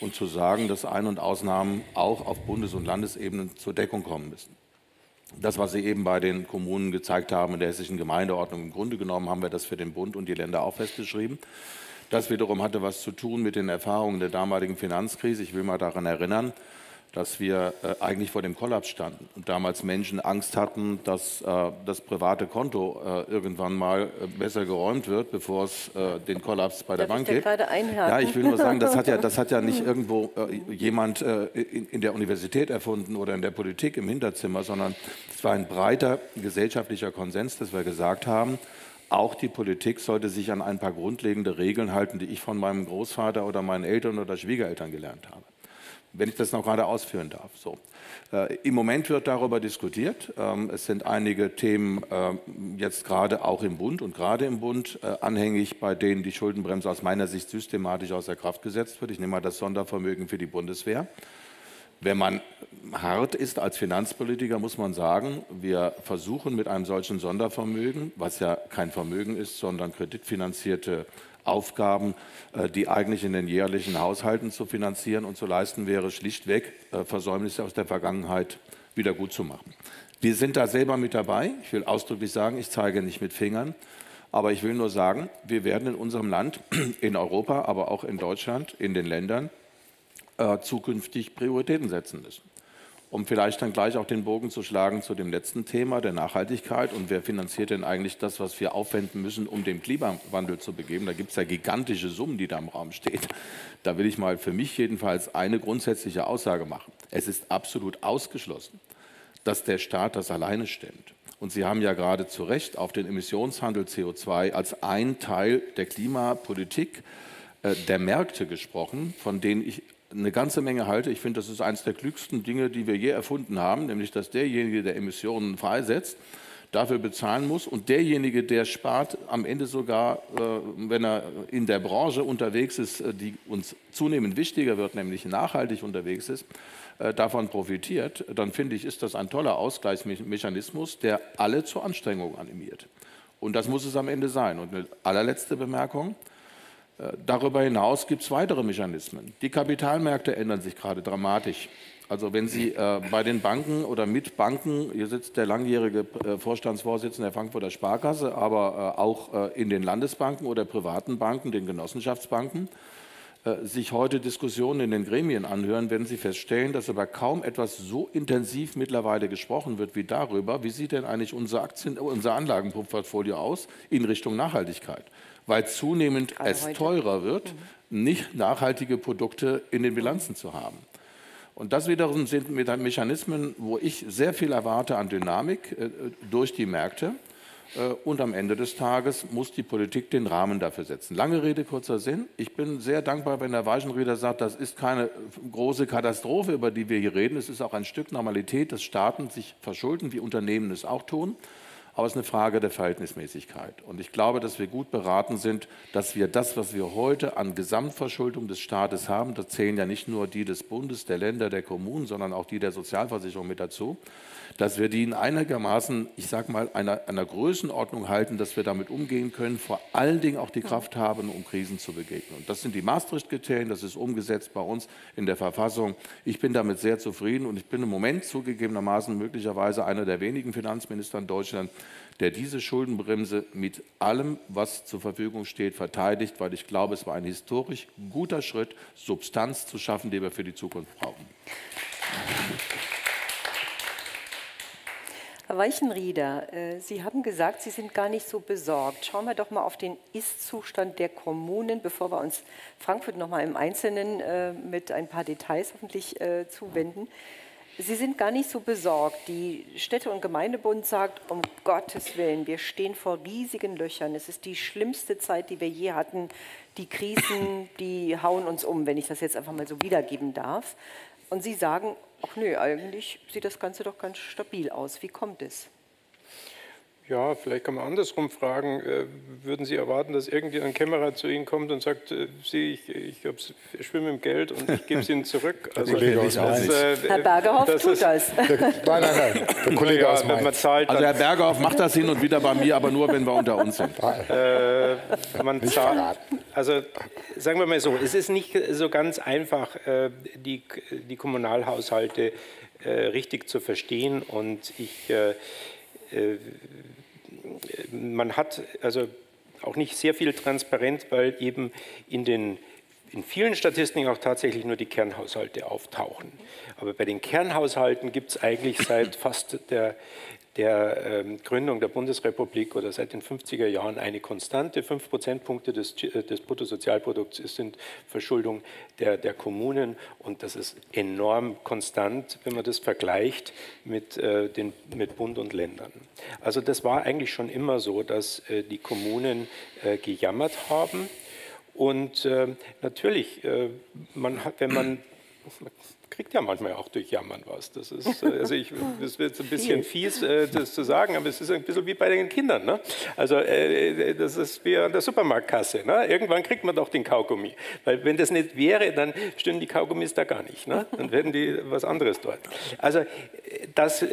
und zu sagen, dass Ein- und Ausnahmen auch auf Bundes- und Landesebene zur Deckung kommen müssen. Das, was Sie eben bei den Kommunen gezeigt haben in der hessischen Gemeindeordnung, im Grunde genommen haben wir das für den Bund und die Länder auch festgeschrieben. Das wiederum hatte was zu tun mit den Erfahrungen der damaligen Finanzkrise. Ich will mal daran erinnern, dass wir eigentlich vor dem Kollaps standen und damals Menschen Angst hatten, dass das private Konto irgendwann mal besser geräumt wird, bevor es den Kollaps bei der Bank gibt. Ja, ich will nur sagen, das hat ja nicht irgendwo jemand in der Universität erfunden oder in der Politik im Hinterzimmer, sondern es war ein breiter gesellschaftlicher Konsens, dass wir gesagt haben, auch die Politik sollte sich an ein paar grundlegende Regeln halten, die ich von meinem Großvater oder meinen Eltern oder Schwiegereltern gelernt habe. Wenn ich das noch gerade ausführen darf. So. Im Moment wird darüber diskutiert. Es sind einige Themen jetzt gerade auch im Bund und gerade im Bund anhängig, bei denen die Schuldenbremse aus meiner Sicht systematisch außer Kraft gesetzt wird. Ich nehme mal das Sondervermögen für die Bundeswehr. Wenn man hart ist als Finanzpolitiker, muss man sagen, wir versuchen mit einem solchen Sondervermögen, was ja kein Vermögen ist, sondern kreditfinanzierte Aufgaben, die eigentlich in den jährlichen Haushalten zu finanzieren und zu leisten wäre, schlichtweg Versäumnisse aus der Vergangenheit wieder gut zu machen. Wir sind da selber mit dabei. Ich will ausdrücklich sagen, ich zeige nicht mit Fingern, aber ich will nur sagen, wir werden in unserem Land, in Europa, aber auch in Deutschland, in den Ländern zukünftig Prioritäten setzen müssen. Um vielleicht dann gleich auch den Bogen zu schlagen zu dem letzten Thema, der Nachhaltigkeit. Und wer finanziert denn eigentlich das, was wir aufwenden müssen, um dem Klimawandel zu begeben? Da gibt es ja gigantische Summen, die da im Raum stehen. Da will ich mal für mich jedenfalls eine grundsätzliche Aussage machen. Es ist absolut ausgeschlossen, dass der Staat das alleine stemmt. Und Sie haben ja gerade zu Recht auf den Emissionshandel CO2 als ein Teil der Klimapolitik der Märkte gesprochen, von denen ich eine ganze Menge halte. Ich finde, das ist eines der klügsten Dinge, die wir je erfunden haben, nämlich, dass derjenige, der Emissionen freisetzt, dafür bezahlen muss und derjenige, der spart, am Ende sogar, wenn er in der Branche unterwegs ist, die uns zunehmend wichtiger wird, nämlich nachhaltig unterwegs ist, davon profitiert. Dann finde ich, ist das ein toller Ausgleichsmechanismus, der alle zur Anstrengung animiert. Und das muss es am Ende sein. Und eine allerletzte Bemerkung. Darüber hinaus gibt es weitere Mechanismen. Die Kapitalmärkte ändern sich gerade dramatisch. Also wenn Sie bei den Banken oder mit Banken, hier sitzt der langjährige Vorstandsvorsitzende der Frankfurter Sparkasse, aber auch in den Landesbanken oder privaten Banken, den Genossenschaftsbanken, sich heute Diskussionen in den Gremien anhören, werden Sie feststellen, dass aber kaum etwas so intensiv mittlerweile gesprochen wird wie darüber, wie sieht denn eigentlich unser Anlagenportfolio aus in Richtung Nachhaltigkeit. Weil zunehmend es teurer wird, nicht nachhaltige Produkte in den Bilanzen zu haben. Und das wiederum sind Mechanismen, wo ich sehr viel erwarte an Dynamik durch die Märkte. Und am Ende des Tages muss die Politik den Rahmen dafür setzen. Lange Rede, kurzer Sinn. Ich bin sehr dankbar, wenn der Weichenrieder sagt, das ist keine große Katastrophe, über die wir hier reden. Es ist auch ein Stück Normalität, dass Staaten sich verschulden, wie Unternehmen es auch tun. Aber es ist eine Frage der Verhältnismäßigkeit. Und ich glaube, dass wir gut beraten sind, dass wir das, was wir heute an Gesamtverschuldung des Staates haben, da zählen ja nicht nur die des Bundes, der Länder, der Kommunen, sondern auch die der Sozialversicherung mit dazu, dass wir die in einigermaßen, ich sage mal, einer Größenordnung halten, dass wir damit umgehen können, vor allen Dingen auch die Kraft haben, um Krisen zu begegnen. Und das sind die Maastricht-Kriterien, das ist umgesetzt bei uns in der Verfassung. Ich bin damit sehr zufrieden und ich bin im Moment zugegebenermaßen möglicherweise einer der wenigen Finanzminister in Deutschland, der diese Schuldenbremse mit allem, was zur Verfügung steht, verteidigt, weil ich glaube, es war ein historisch guter Schritt, Substanz zu schaffen, die wir für die Zukunft brauchen. Herr Weichenrieder, Sie haben gesagt, Sie sind gar nicht so besorgt. Schauen wir doch mal auf den Ist-Zustand der Kommunen, bevor wir uns Frankfurt noch mal im Einzelnen mit ein paar Details hoffentlich zuwenden. Sie sind gar nicht so besorgt. Die Städte- und Gemeindebund sagt, um Gottes Willen, wir stehen vor riesigen Löchern. Es ist die schlimmste Zeit, die wir je hatten. Die Krisen, die hauen uns um, wenn ich das jetzt einfach mal so wiedergeben darf. Und Sie sagen, ach nö, eigentlich sieht das Ganze doch ganz stabil aus. Wie kommt es? Ja, vielleicht kann man andersrum fragen. Würden Sie erwarten, dass irgendein Kämmerer zu Ihnen kommt und sagt, Sie, ich schwimme im Geld und ich gebe es Ihnen zurück? Also, Herr Bergerhoff tut das. Nein, der Kollege aus Mainz. Man zahlt, also Herr Bergerhoff macht das hin und wieder bei mir, aber nur, wenn wir unter uns sind. Man zahlt, also sagen wir mal so, es ist nicht so ganz einfach, die Kommunalhaushalte richtig zu verstehen. Und man hat also auch nicht sehr viel Transparenz, weil eben in vielen Statistiken auch tatsächlich nur die Kernhaushalte auftauchen. Aber bei den Kernhaushalten gibt es eigentlich seit fast der Gründung der Bundesrepublik oder seit den 50er Jahren eine Konstante. 5 Prozentpunkte des Bruttosozialprodukts sind Verschuldung der Kommunen, und das ist enorm konstant, wenn man das vergleicht mit Bund und Ländern. Also das war eigentlich schon immer so, dass die Kommunen gejammert haben, und natürlich, man kriegt ja manchmal auch durch Jammern was. Das ist, also das wird ein bisschen fies, das zu sagen, aber es ist ein bisschen wie bei den Kindern. Ne? Also das ist wie an der Supermarktkasse. Ne? Irgendwann kriegt man doch den Kaugummi. Weil wenn das nicht wäre, dann stünden die Kaugummis da gar nicht. Ne? Dann werden die was anderes dort. Also das,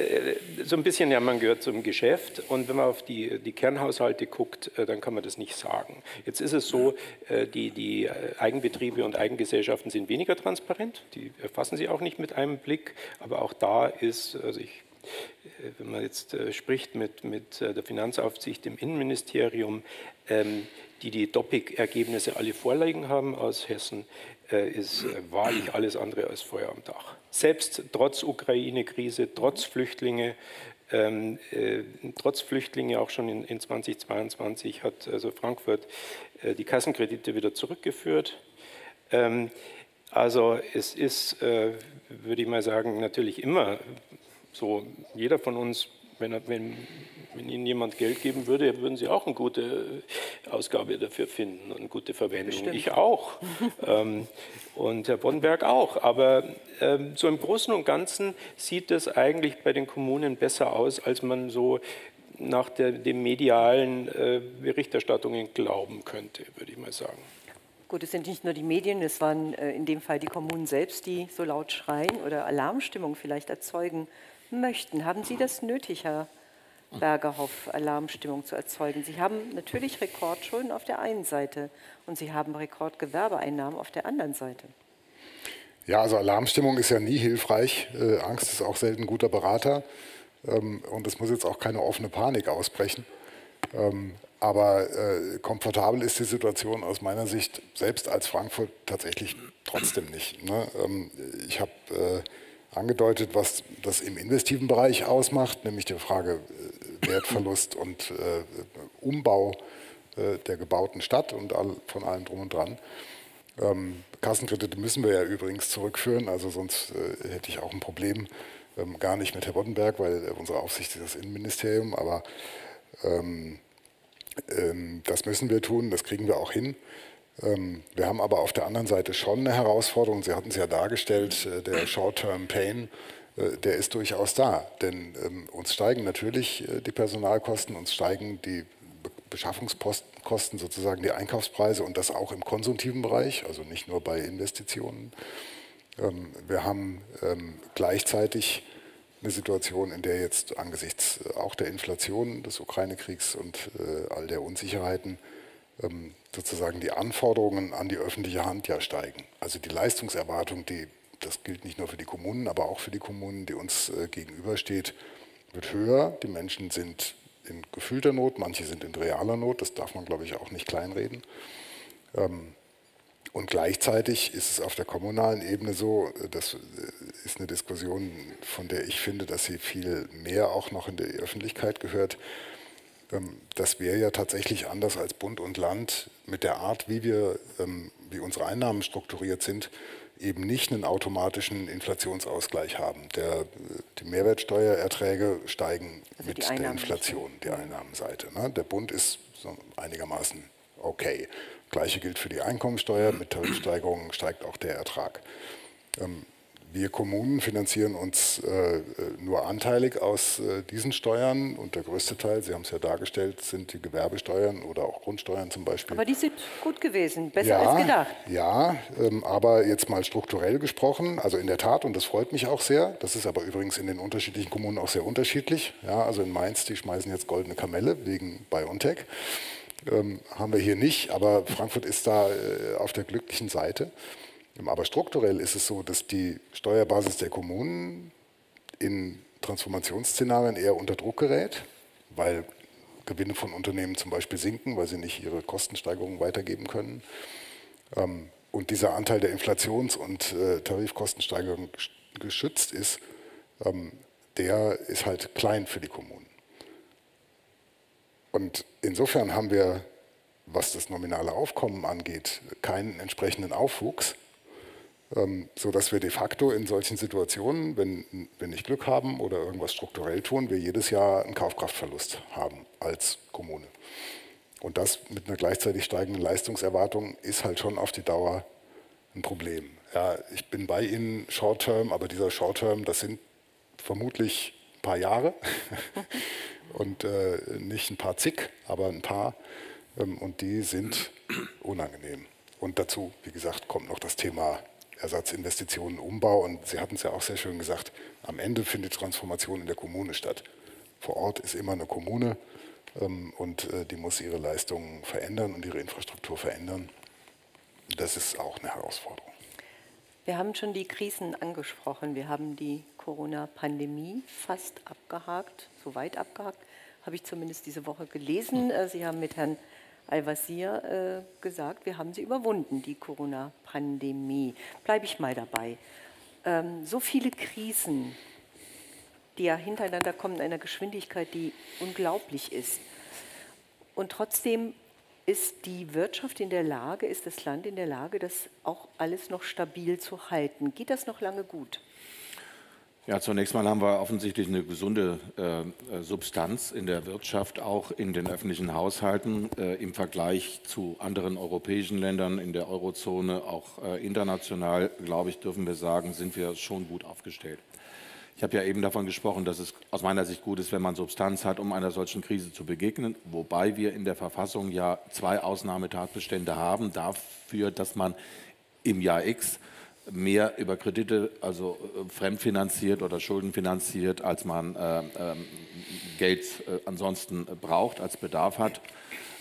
so ein bisschen Jammern gehört zum Geschäft. Und wenn man auf die Kernhaushalte guckt, dann kann man das nicht sagen. Jetzt ist es so, die Eigenbetriebe und Eigengesellschaften sind weniger transparent. Die erfassen sie auch nicht mit einem Blick, aber auch da ist, also wenn man jetzt spricht mit der Finanzaufsicht im Innenministerium, die DOPIC-Ergebnisse alle vorliegen haben aus Hessen, ist wahrlich alles andere als Feuer am Dach. Selbst trotz Ukraine-Krise, trotz Flüchtlinge auch schon in 2022 hat also Frankfurt die Kassenkredite wieder zurückgeführt. Also es ist, würde ich mal sagen, natürlich immer so, jeder von uns, wenn Ihnen jemand Geld geben würde, würden Sie auch eine gute Ausgabe dafür finden und eine gute Verwendung. Bestimmt. Ich auch und Herr Boddenberg auch. Aber so im Großen und Ganzen sieht das eigentlich bei den Kommunen besser aus, als man so nach den medialen Berichterstattungen glauben könnte, würde ich mal sagen. Gut, es sind nicht nur die Medien, es waren in dem Fall die Kommunen selbst, die so laut schreien oder Alarmstimmung vielleicht erzeugen möchten. Haben Sie das nötig, Herr Bergerhoff, Alarmstimmung zu erzeugen? Sie haben natürlich Rekordschulden auf der einen Seite und Sie haben Rekordgewerbeeinnahmen auf der anderen Seite. Ja, also Alarmstimmung ist ja nie hilfreich. Angst ist auch selten guter Berater. Und es muss jetzt auch keine offene Panik ausbrechen. Aber komfortabel ist die Situation aus meiner Sicht selbst als Frankfurt tatsächlich trotzdem nicht. Ne? Ich habe angedeutet, was das im investiven Bereich ausmacht, nämlich die Frage Wertverlust und Umbau der gebauten Stadt und von allem drum und dran. Kassenkredite müssen wir ja übrigens zurückführen, also sonst hätte ich auch ein Problem, gar nicht mit Herrn Boddenberg, weil unsere Aufsicht ist das Innenministerium, aber das müssen wir tun, das kriegen wir auch hin. Wir haben aber auf der anderen Seite schon eine Herausforderung, Sie hatten es ja dargestellt, der Short-Term-Pain, der ist durchaus da. Denn uns steigen natürlich die Personalkosten, uns steigen die Beschaffungskosten, sozusagen die Einkaufspreise, und das auch im konsumtiven Bereich, also nicht nur bei Investitionen. Wir haben gleichzeitig eine Situation, in der jetzt angesichts auch der Inflation, des Ukraine-Kriegs und all der Unsicherheiten sozusagen die Anforderungen an die öffentliche Hand ja steigen. Also die Leistungserwartung, das gilt nicht nur für die Kommunen, aber auch für die Kommunen, die uns gegenübersteht, wird höher. Die Menschen sind in gefühlter Not, manche sind in realer Not, das darf man, glaube ich, auch nicht kleinreden. Und gleichzeitig ist es auf der kommunalen Ebene so, das ist eine Diskussion, von der ich finde, dass sie viel mehr auch noch in die Öffentlichkeit gehört, dass wir ja tatsächlich anders als Bund und Land mit der Art, wie unsere Einnahmen strukturiert sind, eben nicht einen automatischen Inflationsausgleich haben. Die Mehrwertsteuererträge steigen mit der Inflation, die Einnahmenseite. Der Bund ist einigermaßen okay. Gleiche gilt für die Einkommensteuer, mit Tarifsteigerungen steigt auch der Ertrag. Wir Kommunen finanzieren uns nur anteilig aus diesen Steuern und der größte Teil, Sie haben es ja dargestellt, sind die Gewerbesteuern oder auch Grundsteuern zum Beispiel. Aber die sind gut gewesen, besser als gedacht. Ja, aber jetzt mal strukturell gesprochen, also in der Tat, und das freut mich auch sehr, das ist aber übrigens in den unterschiedlichen Kommunen auch sehr unterschiedlich, ja, also in Mainz, die schmeißen jetzt goldene Kamelle wegen BioNTech, haben wir hier nicht, aber Frankfurt ist da auf der glücklichen Seite. Aber strukturell ist es so, dass die Steuerbasis der Kommunen in Transformationsszenarien eher unter Druck gerät, weil Gewinne von Unternehmen zum Beispiel sinken, weil sie nicht ihre Kostensteigerungen weitergeben können. Und dieser Anteil der Inflations- und Tarifkostensteigerung geschützt ist, der ist halt klein für die Kommunen. Und insofern haben wir, was das nominale Aufkommen angeht, keinen entsprechenden Aufwuchs, sodass wir de facto in solchen Situationen, wenn wir nicht Glück haben oder irgendwas strukturell tun, wir jedes Jahr einen Kaufkraftverlust haben als Kommune. Und das mit einer gleichzeitig steigenden Leistungserwartung ist halt schon auf die Dauer ein Problem. Ja, ich bin bei Ihnen Short-Term, aber dieser Short-Term, das sind vermutlich ein paar Jahre und nicht ein paar zig, aber ein paar, und die sind unangenehm. Und dazu, wie gesagt, kommt noch das Thema Ersatzinvestitionen, Umbau, und Sie hatten es ja auch sehr schön gesagt, am Ende findet Transformation in der Kommune statt. Vor Ort ist immer eine Kommune und die muss ihre Leistungen verändern und ihre Infrastruktur verändern. Das ist auch eine Herausforderung. Wir haben schon die Krisen angesprochen. Wir haben die Corona-Pandemie fast abgehakt, so weit abgehakt, habe ich zumindest diese Woche gelesen. Sie haben mit Herrn Al-Wazir gesagt, wir haben sie überwunden, die Corona-Pandemie. Bleibe ich mal dabei. So viele Krisen, die ja hintereinander kommen in einer Geschwindigkeit, die unglaublich ist. Und trotzdem ist die Wirtschaft in der Lage, ist das Land in der Lage, das auch alles noch stabil zu halten. Geht das noch lange gut? Ja, zunächst mal haben wir offensichtlich eine gesunde Substanz in der Wirtschaft, auch in den öffentlichen Haushalten, im Vergleich zu anderen europäischen Ländern in der Eurozone, auch international, glaube ich, dürfen wir sagen, sind wir schon gut aufgestellt. Ich habe ja eben davon gesprochen, dass es aus meiner Sicht gut ist, wenn man Substanz hat, um einer solchen Krise zu begegnen, wobei wir in der Verfassung ja zwei Ausnahmetatbestände haben, dafür, dass man im Jahr X mehr über Kredite, also fremdfinanziert oder schuldenfinanziert, als man Geld ansonsten braucht, als Bedarf hat,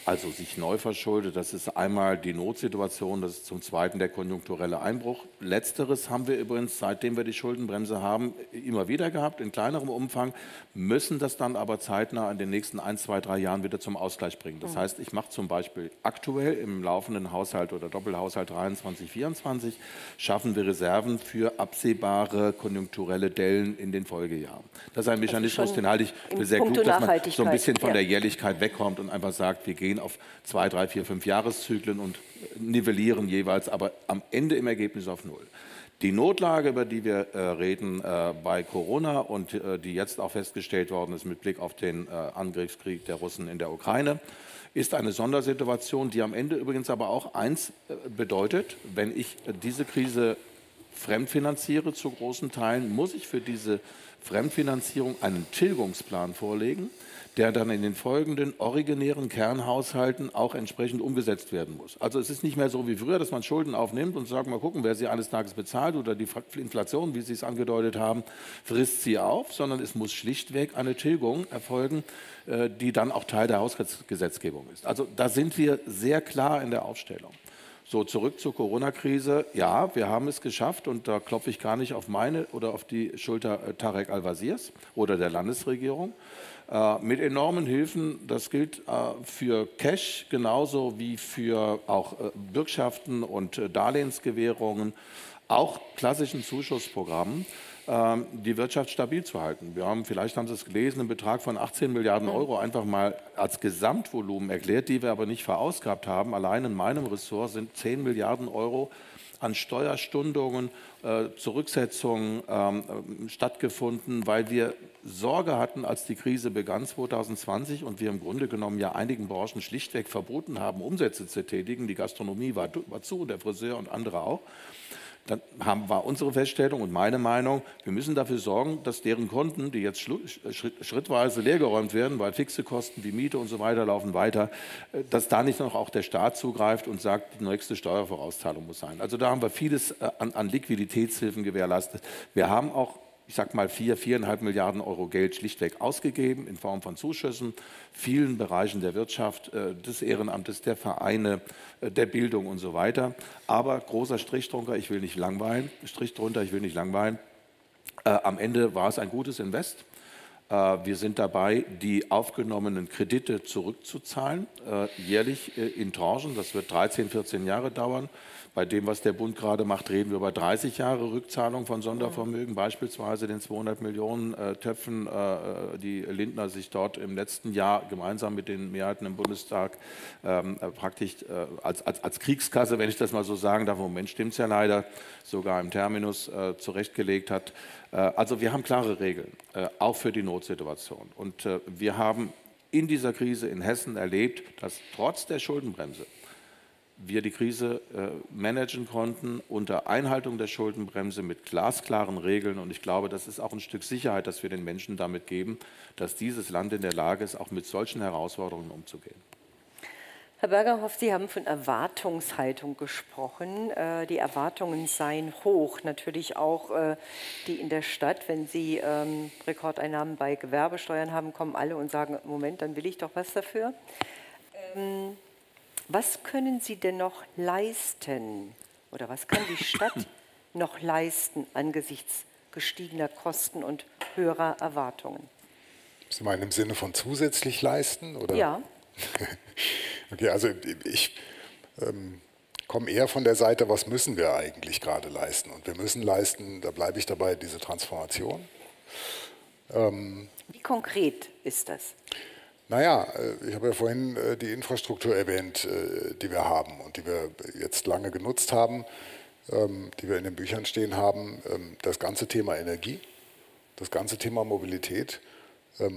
also sich neu verschuldet. Das ist einmal die Notsituation, das ist zum Zweiten der konjunkturelle Einbruch. Letzteres haben wir übrigens, seitdem wir die Schuldenbremse haben, immer wieder gehabt, in kleinerem Umfang, müssen das dann aber zeitnah in den nächsten 1, 2, 3 Jahren wieder zum Ausgleich bringen. Das heißt, ich mache zum Beispiel aktuell im laufenden Haushalt oder Doppelhaushalt 23, 24, schaffen wir Reserven für absehbare konjunkturelle Dellen in den Folgejahren. Das ist ein Mechanismus, den halte ich für sehr gut, dass man so ein bisschen von der Jährlichkeit wegkommt und einfach sagt, wir gehen auf 2, 3, 4, 5 Jahreszyklen und nivellieren jeweils, aber am Ende im Ergebnis auf 0. Die Notlage, über die wir reden bei Corona und die jetzt auch festgestellt worden ist mit Blick auf den Angriffskrieg der Russen in der Ukraine, ist eine Sondersituation, die am Ende übrigens aber auch eins bedeutet: Wenn ich diese Krise fremdfinanziere zu großen Teilen, muss ich für diese Fremdfinanzierung einen Tilgungsplan vorlegen, der dann in den folgenden originären Kernhaushalten auch entsprechend umgesetzt werden muss. Also es ist nicht mehr so wie früher, dass man Schulden aufnimmt und sagt, mal gucken, wer sie eines Tages bezahlt, oder die Inflation, wie Sie es angedeutet haben, frisst sie auf, sondern es muss schlichtweg eine Tilgung erfolgen, die dann auch Teil der Haushaltsgesetzgebung ist. Also da sind wir sehr klar in der Aufstellung. So, zurück zur Corona-Krise. Ja, wir haben es geschafft, und da klopfe ich gar nicht auf meine oder auf die Schulter Tarek Al-Wazirs oder der Landesregierung, mit enormen Hilfen. Das gilt für Cash genauso wie für auch Bürgschaften und Darlehensgewährungen, auch klassischen Zuschussprogrammen, die Wirtschaft stabil zu halten. Wir haben, vielleicht haben Sie es gelesen, einen Betrag von 18 Milliarden Euro einfach mal als Gesamtvolumen erklärt, die wir aber nicht verausgabt haben. Allein in meinem Ressort sind 10 Milliarden Euro an Steuerstundungen, Zurücksetzungen stattgefunden, weil wir Sorge hatten, als die Krise begann 2020 und wir im Grunde genommen ja einigen Branchen schlichtweg verboten haben, Umsätze zu tätigen. Die Gastronomie war zu, der Friseur und andere auch. dann war unsere Feststellung und meine Meinung, wir müssen dafür sorgen, dass deren Konten, die jetzt schrittweise leergeräumt werden, weil fixe Kosten wie Miete und so weiter laufen weiter, dass da nicht noch auch der Staat zugreift und sagt, die nächste Steuervorauszahlung muss sein. Also da haben wir vieles an Liquiditätshilfen gewährleistet. Wir haben auch, ich sage mal, 4,5 Milliarden Euro Geld schlichtweg ausgegeben in Form von Zuschüssen, vielen Bereichen der Wirtschaft, des Ehrenamtes, der Vereine, der Bildung und so weiter. Aber großer Strich drunter, ich will nicht langweilen, am Ende war es ein gutes Invest. Wir sind dabei, die aufgenommenen Kredite zurückzuzahlen, jährlich in Tranchen. Das wird 13, 14 Jahre dauern. Bei dem, was der Bund gerade macht, reden wir über 30 Jahre Rückzahlung von Sondervermögen, beispielsweise den 200 Millionen Töpfen, die Lindner sich dort im letzten Jahr gemeinsam mit den Mehrheiten im Bundestag praktisch als Kriegskasse, wenn ich das mal so sagen darf, im Moment stimmt es ja leider, sogar im Terminus zurechtgelegt hat. Also wir haben klare Regeln, auch für die Notsituation. Und wir haben in dieser Krise in Hessen erlebt, dass trotz der Schuldenbremse wir die Krise managen konnten unter Einhaltung der Schuldenbremse mit glasklaren Regeln. Und ich glaube, das ist auch ein Stück Sicherheit, das wir den Menschen damit geben, dass dieses Land in der Lage ist, auch mit solchen Herausforderungen umzugehen. Herr Bergerhoff, Sie haben von Erwartungshaltung gesprochen. Die Erwartungen seien hoch, natürlich auch die in der Stadt. Wenn Sie Rekordeinnahmen bei Gewerbesteuern haben, kommen alle und sagen, Moment, dann will ich doch was dafür. Was können Sie denn noch leisten oder was kann die Stadt noch leisten angesichts gestiegener Kosten und höherer Erwartungen? Sie meinen im Sinne von zusätzlich leisten? Oder? Ja. Okay, also ich komme eher von der Seite, was müssen wir eigentlich gerade leisten? Und wir müssen leisten, da bleibe ich dabei, diese Transformation. Wie konkret ist das? Naja, ich habe ja vorhin die Infrastruktur erwähnt, die wir haben und die wir jetzt lange genutzt haben, die wir in den Büchern stehen haben. Das ganze Thema Energie, das ganze Thema Mobilität,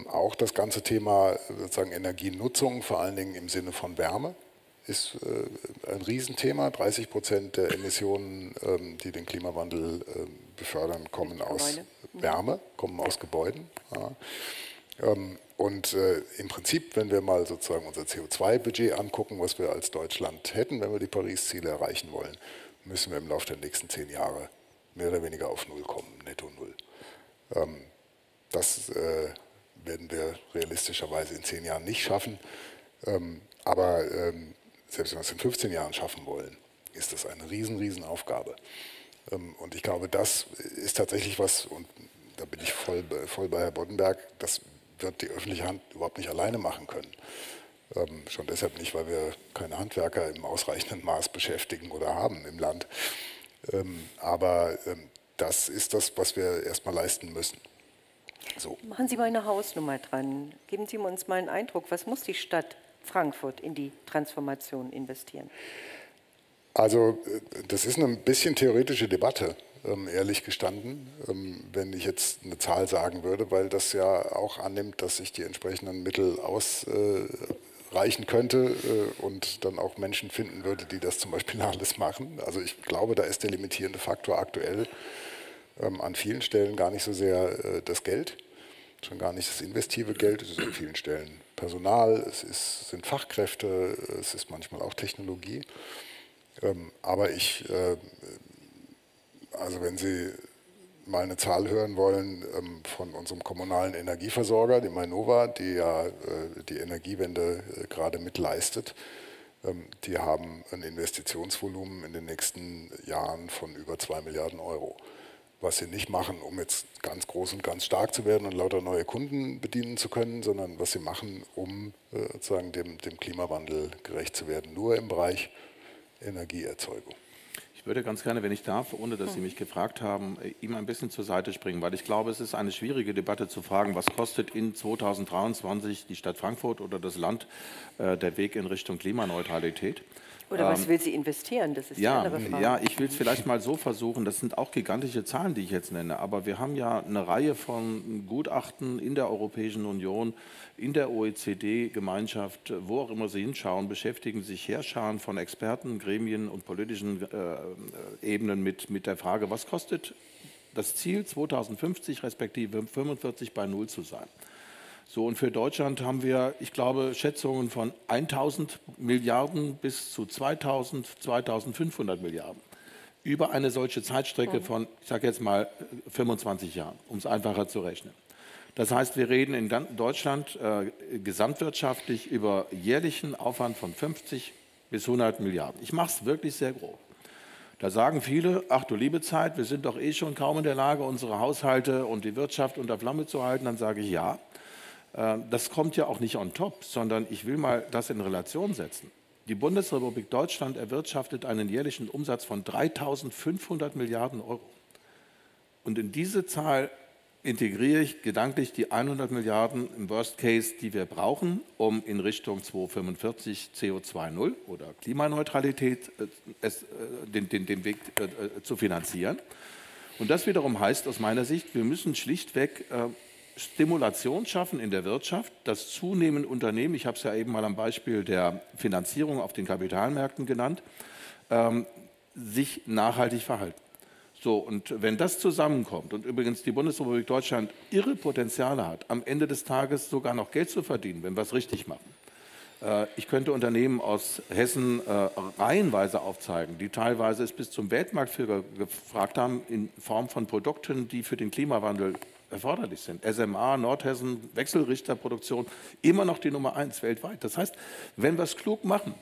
auch das ganze Thema sozusagen Energienutzung, vor allen Dingen im Sinne von Wärme, ist ein Riesenthema. 30% der Emissionen, die den Klimawandel befördern, kommen aus Wärme, kommen aus Gebäuden. Ja. Und im Prinzip, wenn wir mal sozusagen unser CO2-Budget angucken, was wir als Deutschland hätten, wenn wir die Paris-Ziele erreichen wollen, müssen wir im Laufe der nächsten 10 Jahre mehr oder weniger auf Null kommen, netto Null. Das werden wir realistischerweise in 10 Jahren nicht schaffen. Aber selbst wenn wir es in 15 Jahren schaffen wollen, ist das eine riesen Aufgabe. Und ich glaube, das ist tatsächlich was, und da bin ich voll bei Herrn Boddenberg, das wird die öffentliche Hand überhaupt nicht alleine machen können. Schon deshalb nicht, weil wir keine Handwerker im ausreichenden Maß beschäftigen oder haben im Land. Aber das ist das, was wir erstmal leisten müssen. So. Machen Sie mal eine Hausnummer dran. Geben Sie uns mal einen Eindruck, was muss die Stadt Frankfurt in die Transformation investieren? Also das ist eine bisschen theoretische Debatte, ehrlich gestanden, wenn ich jetzt eine Zahl sagen würde, weil das ja auch annimmt, dass ich die entsprechenden Mittel ausreichen könnte und dann auch Menschen finden würde, die das zum Beispiel alles machen. Also ich glaube, da ist der limitierende Faktor aktuell an vielen Stellen gar nicht so sehr das Geld, schon gar nicht das investive Geld, es ist an vielen Stellen Personal, es sind Fachkräfte, es ist manchmal auch Technologie. Aber ich, also wenn Sie mal eine Zahl hören wollen von unserem kommunalen Energieversorger, dem Mainova, die ja die Energiewende gerade mitleistet, die haben ein Investitionsvolumen in den nächsten Jahren von über 2 Milliarden Euro. Was sie nicht machen, um jetzt ganz groß und ganz stark zu werden und lauter neue Kunden bedienen zu können, sondern was sie machen, um sozusagen dem Klimawandel gerecht zu werden, nur im Bereich Energieerzeugung. Ich würde ganz gerne, wenn ich darf, ohne dass Sie mich gefragt haben, ihm ein bisschen zur Seite springen, weil ich glaube, es ist eine schwierige Debatte zu fragen, was kostet in 2023 die Stadt Frankfurt oder das Land der Weg in Richtung Klimaneutralität. Oder was will sie investieren? Das ist ja, die andere Frage. Ja, ich will es vielleicht mal so versuchen. Das sind auch gigantische Zahlen, die ich jetzt nenne. Aber wir haben ja eine Reihe von Gutachten in der Europäischen Union, in der OECD-Gemeinschaft, wo auch immer sie hinschauen, beschäftigen sich Heerscharen von Experten, Gremien und politischen Ebenen mit der Frage, was kostet das Ziel 2050 respektive 45 bei Null zu sein. So, und für Deutschland haben wir, ich glaube, Schätzungen von 1.000 Milliarden bis zu 2.000, 2.500 Milliarden über eine solche Zeitstrecke von, ich sage jetzt mal, 25 Jahren, um es einfacher zu rechnen. Das heißt, wir reden in Deutschland gesamtwirtschaftlich über jährlichen Aufwand von 50 bis 100 Milliarden. Ich mache es wirklich sehr grob. Da sagen viele, ach du liebe Zeit, wir sind doch eh schon kaum in der Lage, unsere Haushalte und die Wirtschaft unter Flamme zu halten. Dann sage ich ja. Das kommt ja auch nicht on top, sondern ich will mal das in Relation setzen. Die Bundesrepublik Deutschland erwirtschaftet einen jährlichen Umsatz von 3.500 Milliarden Euro. Und in diese Zahl integriere ich gedanklich die 100 Milliarden im Worst Case, die wir brauchen, um in Richtung 2045 CO2-0 oder Klimaneutralität den Weg zu finanzieren. Und das wiederum heißt aus meiner Sicht, wir müssen schlichtweg Stimulation schaffen in der Wirtschaft, das zunehmend Unternehmen, ich habe es ja eben mal am Beispiel der Finanzierung auf den Kapitalmärkten genannt, sich nachhaltig verhalten. So, und wenn das zusammenkommt und übrigens die Bundesrepublik Deutschland irre Potenziale hat, am Ende des Tages sogar noch Geld zu verdienen, wenn wir es richtig machen. Ich könnte Unternehmen aus Hessen reihenweise aufzeigen, die teilweise es bis zum Weltmarktführer gefragt haben in Form von Produkten, die für den Klimawandel erforderlich sind. SMA, Nordhessen, Wechselrichterproduktion, immer noch die Nummer 1 weltweit. Das heißt, wenn wir es klug machen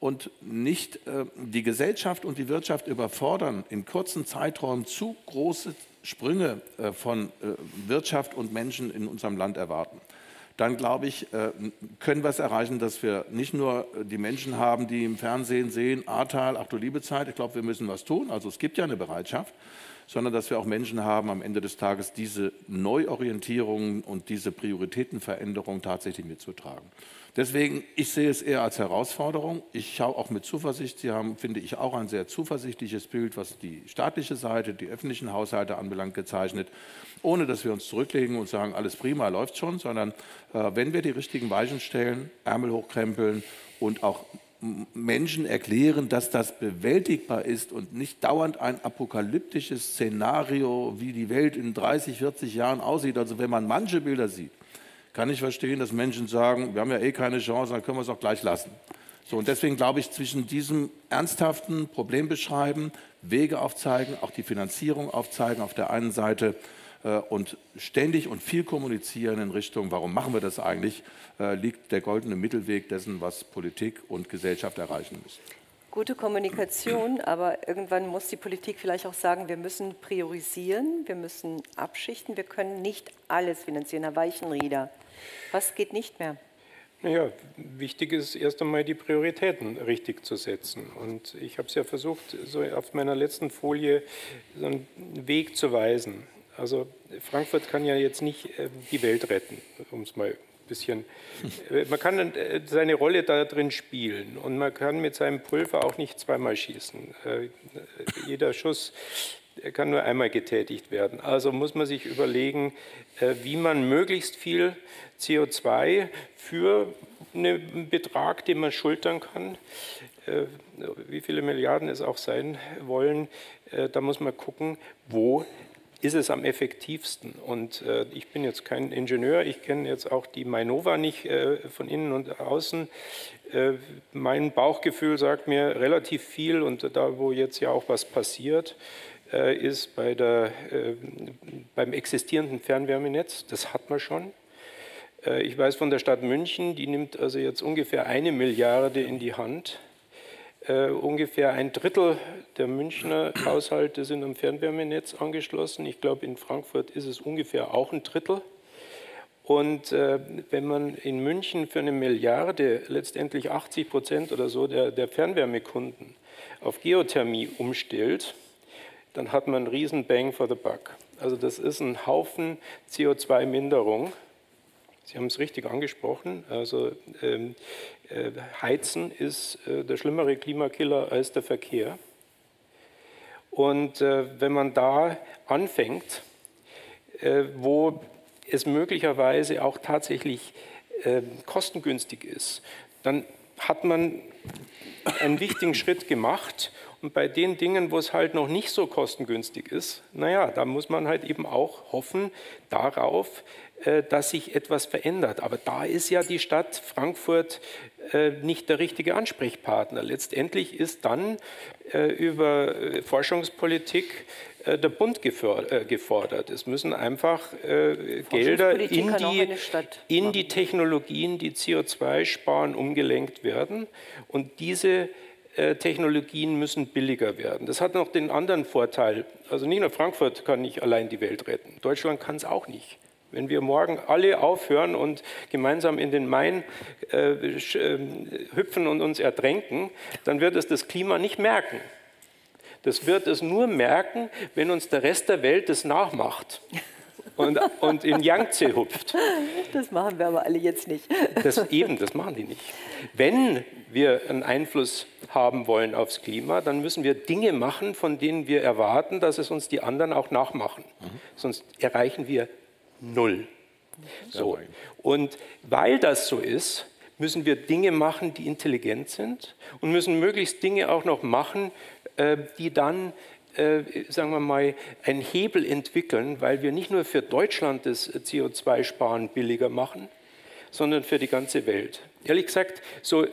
und nicht die Gesellschaft und die Wirtschaft überfordern, in kurzen Zeiträumen zu große Sprünge von Wirtschaft und Menschen in unserem Land erwarten, dann glaube ich, können wir es erreichen, dass wir nicht nur die Menschen haben, die im Fernsehen sehen, Ahrtal, ach du liebe Zeit, ich glaube, wir müssen was tun, also es gibt ja eine Bereitschaft, sondern dass wir auch Menschen haben, am Ende des Tages diese Neuorientierungen und diese Prioritätenveränderungen tatsächlich mitzutragen. Deswegen, ich sehe es eher als Herausforderung. Ich schaue auch mit Zuversicht. Sie haben, finde ich, auch ein sehr zuversichtliches Bild, was die staatliche Seite, die öffentlichen Haushalte anbelangt, gezeichnet. Ohne, dass wir uns zurücklegen und sagen, alles prima, läuft schon, sondern wenn wir die richtigen Weichen stellen, Ärmel hochkrempeln und auch Menschen erklären, dass das bewältigbar ist und nicht dauernd ein apokalyptisches Szenario, wie die Welt in 30, 40 Jahren aussieht. Also wenn man manche Bilder sieht, kann ich verstehen, dass Menschen sagen, wir haben ja eh keine Chance, dann können wir es auch gleich lassen. So, und deswegen glaube ich, zwischen diesem ernsthaften Problem beschreiben, Wege aufzeigen, auch die Finanzierung aufzeigen auf der einen Seite und ständig und viel kommunizieren in Richtung, warum machen wir das eigentlich, liegt der goldene Mittelweg dessen, was Politik und Gesellschaft erreichen müssen. Gute Kommunikation, aber irgendwann muss die Politik vielleicht auch sagen, wir müssen priorisieren, wir müssen abschichten, wir können nicht alles finanzieren. Herr Weichenrieder, was geht nicht mehr? Naja, wichtig ist erst einmal die Prioritäten richtig zu setzen. Und ich habe es ja versucht, so auf meiner letzten Folie so einen Weg zu weisen. Also Frankfurt kann ja jetzt nicht die Welt retten, um es mal bisschen. Man kann seine Rolle da drin spielen und man kann mit seinem Pulver auch nicht zweimal schießen. Jeder Schuss kann nur einmal getätigt werden. Also muss man sich überlegen, wie man möglichst viel CO2 für einen Betrag, den man schultern kann, wie viele Milliarden es auch sein wollen, da muss man gucken, wo ist es am effektivsten. Und ich bin jetzt kein Ingenieur, ich kenne jetzt auch die Mainova nicht von innen und außen. Mein Bauchgefühl sagt mir relativ viel und da, wo jetzt ja auch was passiert, ist bei der, beim existierenden Fernwärmenetz, das hat man schon. Ich weiß von der Stadt München, die nimmt also jetzt ungefähr 1 Milliarde in die Hand. Ungefähr 1/3 der Münchner Haushalte sind am Fernwärmenetz angeschlossen. Ich glaube, in Frankfurt ist es ungefähr auch 1/3. Und wenn man in München für 1 Milliarde letztendlich 80% oder so der Fernwärmekunden auf Geothermie umstellt, dann hat man einen riesen Bang for the Buck. Also das ist ein Haufen CO2-Minderung. Sie haben es richtig angesprochen, also Heizen ist der schlimmere Klimakiller als der Verkehr. Und wenn man da anfängt, wo es möglicherweise auch tatsächlich kostengünstig ist, dann hat man einen wichtigen Schritt gemacht. Und bei den Dingen, wo es halt noch nicht so kostengünstig ist, naja, da muss man halt eben auch hoffen darauf, dass sich etwas verändert. Aber da ist ja die Stadt Frankfurt nicht der richtige Ansprechpartner. Letztendlich ist dann über Forschungspolitik der Bund gefordert. Es müssen einfach Gelder in die Technologien, die CO2 sparen, umgelenkt werden. Und diese Technologien müssen billiger werden. Das hat noch den anderen Vorteil. Also nicht nur Frankfurt kann nicht allein die Welt retten. Deutschland kann es auch nicht. Wenn wir morgen alle aufhören und gemeinsam in den Main hüpfen und uns ertränken, dann wird es das Klima nicht merken. Das wird es nur merken, wenn uns der Rest der Welt das nachmacht. Und in Yangtze hupft. Das machen wir aber alle jetzt nicht. Das machen die nicht. Wenn wir einen Einfluss haben wollen aufs Klima, dann müssen wir Dinge machen, von denen wir erwarten, dass es uns die anderen auch nachmachen. Sonst erreichen wir null. So. Und weil das so ist, müssen wir Dinge machen, die intelligent sind und müssen möglichst Dinge auch noch machen, die dann, sagen wir mal, einen Hebel entwickeln, weil wir nicht nur für Deutschland das CO2-Sparen billiger machen, sondern für die ganze Welt. Ehrlich gesagt, so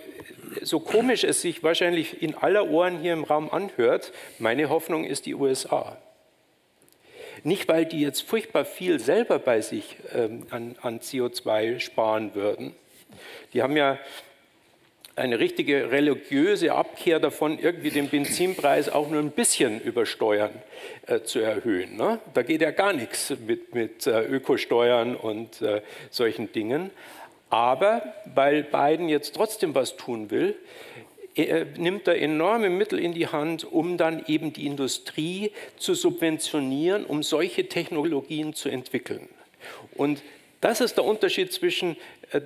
komisch es sich wahrscheinlich in aller Ohren hier im Raum anhört, meine Hoffnung ist die USA. Nicht, weil die jetzt furchtbar viel selber bei sich an CO2 sparen würden. Die haben ja eine richtige religiöse Abkehr davon, irgendwie den Benzinpreis auch nur ein bisschen über Steuern zu erhöhen. Ne? Da geht ja gar nichts mit Ökosteuern und solchen Dingen. Aber weil Biden jetzt trotzdem was tun will, nimmt er enorme Mittel in die Hand, um dann eben die Industrie zu subventionieren, um solche Technologien zu entwickeln. Und das ist der Unterschied zwischen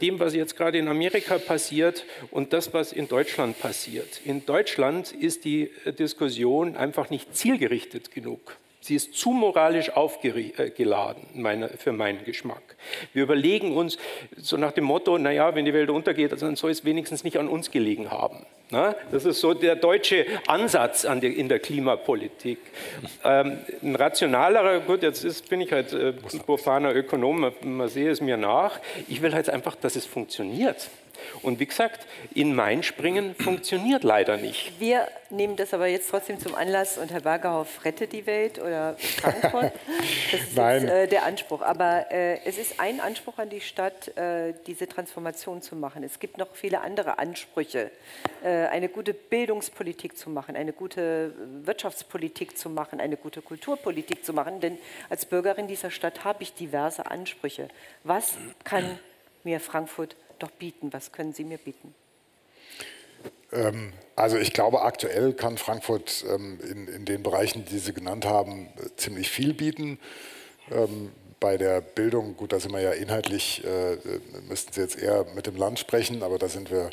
dem, was jetzt gerade in Amerika passiert und das, was in Deutschland passiert. In Deutschland ist die Diskussion einfach nicht zielgerichtet genug. Sie ist zu moralisch aufgeladen für meinen Geschmack. Wir überlegen uns so nach dem Motto, naja, wenn die Welt untergeht, dann soll es wenigstens nicht an uns gelegen haben. Das ist so der deutsche Ansatz in der Klimapolitik. Ein rationalerer, gut, jetzt bin ich halt profaner Ökonom, man sehe es mir nach. Ich will halt einfach, dass es funktioniert. Und wie gesagt, in Main springen funktioniert leider nicht. Wir nehmen das aber jetzt trotzdem zum Anlass und Herr Bergerhoff rettet die Welt oder Frankfurt. Das ist jetzt, der Anspruch. Aber es ist ein Anspruch an die Stadt, diese Transformation zu machen. Es gibt noch viele andere Ansprüche. Eine gute Bildungspolitik zu machen, eine gute Wirtschaftspolitik zu machen, eine gute Kulturpolitik zu machen. Denn als Bürgerin dieser Stadt habe ich diverse Ansprüche. Was kann mir Frankfurt doch bieten? Was können Sie mir bieten? Also ich glaube, aktuell kann Frankfurt in den Bereichen, die Sie genannt haben, ziemlich viel bieten. Bei der Bildung, gut, da sind wir ja inhaltlich, müssten Sie jetzt eher mit dem Land sprechen, aber da sind wir,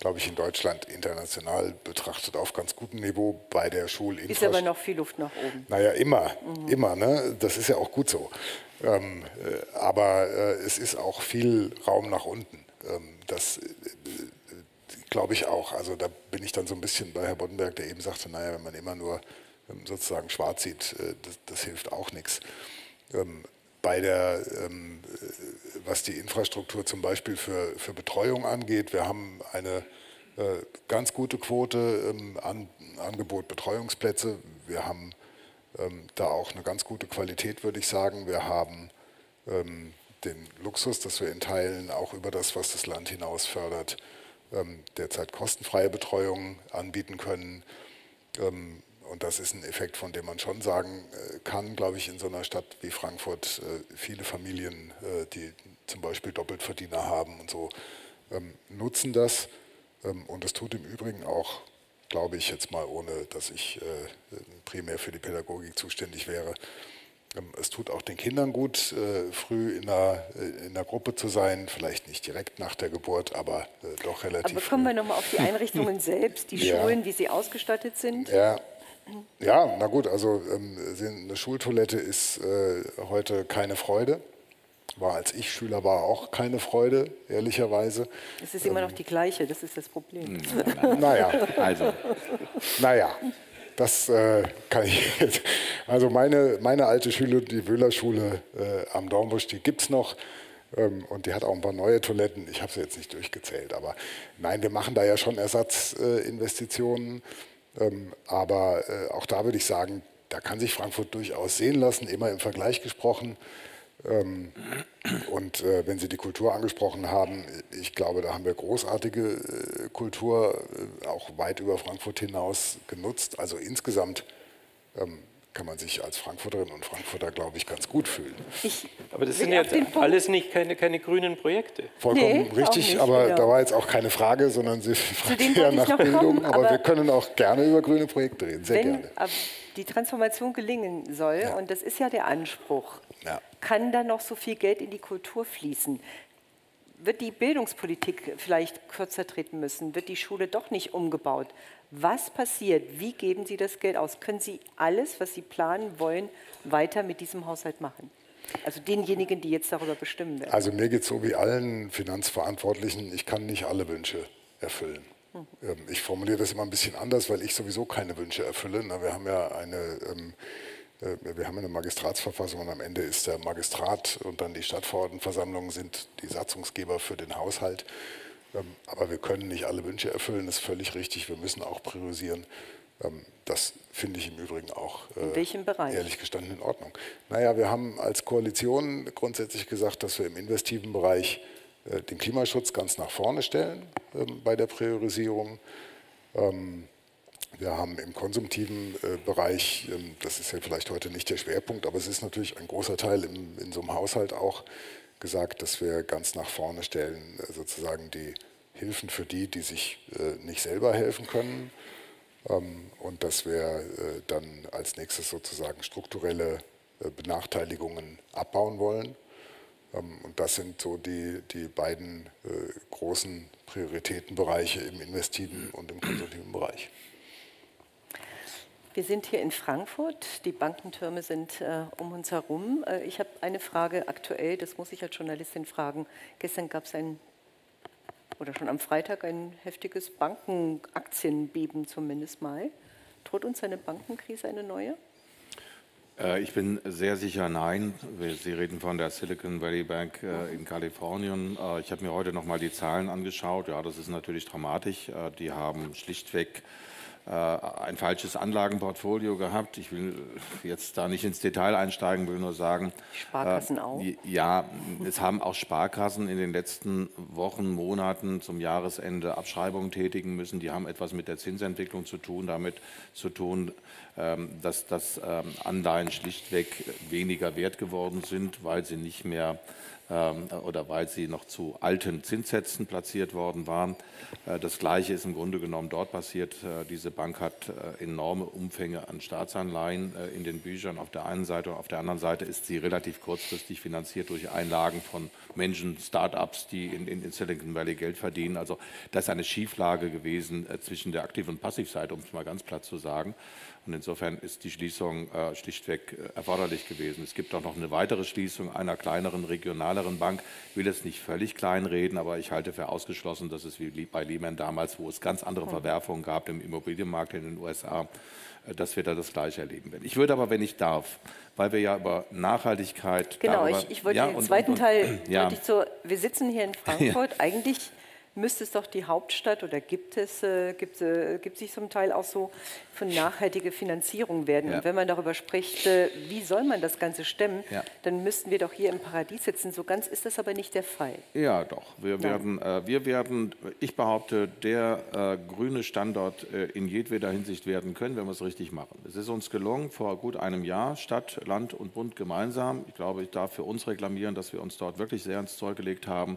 glaube ich, in Deutschland international betrachtet auf ganz gutem Niveau bei der Schulinfrastruktur. Ist aber noch viel Luft nach oben. Naja, immer, ne? Das ist ja auch gut so. Aber es ist auch viel Raum nach unten. Das glaube ich auch. Also da bin ich dann so ein bisschen bei Herrn Boddenberg, der eben sagte, naja, wenn man immer nur sozusagen schwarz sieht, das hilft auch nichts. Was die Infrastruktur zum Beispiel für Betreuung angeht, wir haben eine ganz gute Quote an Angebot Betreuungsplätze. Wir haben da auch eine ganz gute Qualität, würde ich sagen. Wir haben den Luxus, dass wir in Teilen auch über das, was das Land hinaus fördert, derzeit kostenfreie Betreuung anbieten können. Und das ist ein Effekt, von dem man schon sagen kann, glaube ich, in so einer Stadt wie Frankfurt, viele Familien, die zum Beispiel Doppeltverdiener haben und so, nutzen das. Und das tut im Übrigen auch, glaube ich jetzt mal, ohne dass ich primär für die Pädagogik zuständig wäre, Es tut auch den Kindern gut, früh in der Gruppe zu sein, vielleicht nicht direkt nach der Geburt, aber doch relativ früh. Aber kommen wir nochmal auf die Einrichtungen selbst, die Schulen, wie sie ausgestattet sind. Ja. Ja, na gut, also eine Schultoilette ist heute keine Freude. War, als ich Schüler war, auch keine Freude, ehrlicherweise. Es ist immer noch die gleiche, das ist das Problem. Naja, das kann ich jetzt. Also meine alte Schule, die Wöhler-Schule am Dornbusch, die gibt es noch. Und die hat auch ein paar neue Toiletten. Ich habe sie jetzt nicht durchgezählt, aber nein, wir machen da ja schon Ersatzinvestitionen. Aber auch da würde ich sagen, da kann sich Frankfurt durchaus sehen lassen, immer im Vergleich gesprochen. Und wenn Sie die Kultur angesprochen haben, ich glaube, da haben wir großartige Kultur, auch weit über Frankfurt hinaus genutzt. Also insgesamt kann man sich als Frankfurterin und Frankfurter, glaube ich, ganz gut fühlen. Aber das sind jetzt alles nicht keine grünen Projekte. Vollkommen richtig, nicht, aber da war jetzt auch keine Frage, sondern Sie fragen ja nach Bildung. Aber wir können auch gerne über grüne Projekte reden, sehr gerne. Die Transformation gelingen soll, und das ist ja der Anspruch, kann da noch so viel Geld in die Kultur fließen? Wird die Bildungspolitik vielleicht kürzer treten müssen? Wird die Schule doch nicht umgebaut? Was passiert? Wie geben Sie das Geld aus? Können Sie alles, was Sie planen wollen, weiter mit diesem Haushalt machen? Also denjenigen, die jetzt darüber bestimmen werden. Also mir geht es so wie allen Finanzverantwortlichen, ich kann nicht alle Wünsche erfüllen. Ich formuliere das immer ein bisschen anders, weil ich sowieso keine Wünsche erfülle. Na, wir haben ja eine Magistratsverfassung und am Ende ist der Magistrat und dann die Stadtverordnetenversammlungen sind die Satzungsgeber für den Haushalt. Aber wir können nicht alle Wünsche erfüllen, das ist völlig richtig. Wir müssen auch priorisieren. Das finde ich im Übrigen auch in welchem Bereich? Ehrlich gestanden in Ordnung. Naja, wir haben als Koalition grundsätzlich gesagt, dass wir im investiven Bereich den Klimaschutz ganz nach vorne stellen bei der Priorisierung. Wir haben im konsumtiven Bereich, das ist ja vielleicht heute nicht der Schwerpunkt, aber es ist natürlich ein großer Teil in so einem Haushalt auch gesagt, dass wir ganz nach vorne stellen, sozusagen die Hilfen für die, die sich nicht selber helfen können. Und dass wir dann als nächstes sozusagen strukturelle Benachteiligungen abbauen wollen. Und das sind so die beiden großen Prioritätenbereiche im investiven und im konsumtiven Bereich. Wir sind hier in Frankfurt, die Bankentürme sind um uns herum. Ich habe eine Frage aktuell, das muss ich als Journalistin fragen. Gestern gab es schon am Freitag, ein heftiges Bankenaktienbeben zumindest mal. Droht uns eine Bankenkrise, eine neue? Ich bin sehr sicher, nein. Sie reden von der Silicon Valley Bank in Kalifornien. Ich habe mir heute noch mal die Zahlen angeschaut. Ja, das ist natürlich dramatisch. Die haben schlichtweg ein falsches Anlagenportfolio gehabt. Ich will jetzt da nicht ins Detail einsteigen, will nur sagen... Sparkassen auch? Ja, es haben auch Sparkassen in den letzten Wochen, Monaten zum Jahresende Abschreibungen tätigen müssen. Die haben etwas mit der Zinsentwicklung zu tun, damit zu tun, dass Anleihen schlichtweg weniger wert geworden sind, weil sie nicht mehr oder weil sie noch zu alten Zinssätzen platziert worden waren. Das Gleiche ist im Grunde genommen dort passiert. Diese Bank hat enorme Umfänge an Staatsanleihen in den Büchern auf der einen Seite und auf der anderen Seite ist sie relativ kurzfristig finanziert durch Einlagen von Menschen, Start-ups, die in Silicon Valley Geld verdienen. Also das ist eine Schieflage gewesen zwischen der Aktiv- und Passivseite, um es mal ganz platt zu sagen. Und insofern ist die Schließung schlichtweg erforderlich gewesen. Es gibt auch noch eine weitere Schließung einer kleineren, regionaleren Bank. Ich will jetzt nicht völlig kleinreden, aber ich halte für ausgeschlossen, dass es wie bei Lehman damals, wo es ganz andere Verwerfungen gab im Immobilienmarkt in den USA, dass wir da das Gleiche erleben werden. Ich würde aber, wenn ich darf, weil wir ja über Nachhaltigkeit... Genau, ich wollte den zweiten Teil... Wir sitzen hier in Frankfurt, eigentlich... Müsste es doch die Hauptstadt oder gibt sich zum Teil auch so für nachhaltige Finanzierung werden. Ja. Und wenn man darüber spricht, wie soll man das Ganze stemmen, dann müssten wir doch hier im Paradies sitzen. So ganz ist das aber nicht der Fall. Ja, doch. Wir werden, ich behaupte, der grüne Standort in jedweder Hinsicht werden können, wenn wir es richtig machen. Es ist uns gelungen, vor gut einem Jahr Stadt, Land und Bund gemeinsam, ich glaube, ich darf für uns reklamieren, dass wir uns dort wirklich sehr ins Zeug gelegt haben,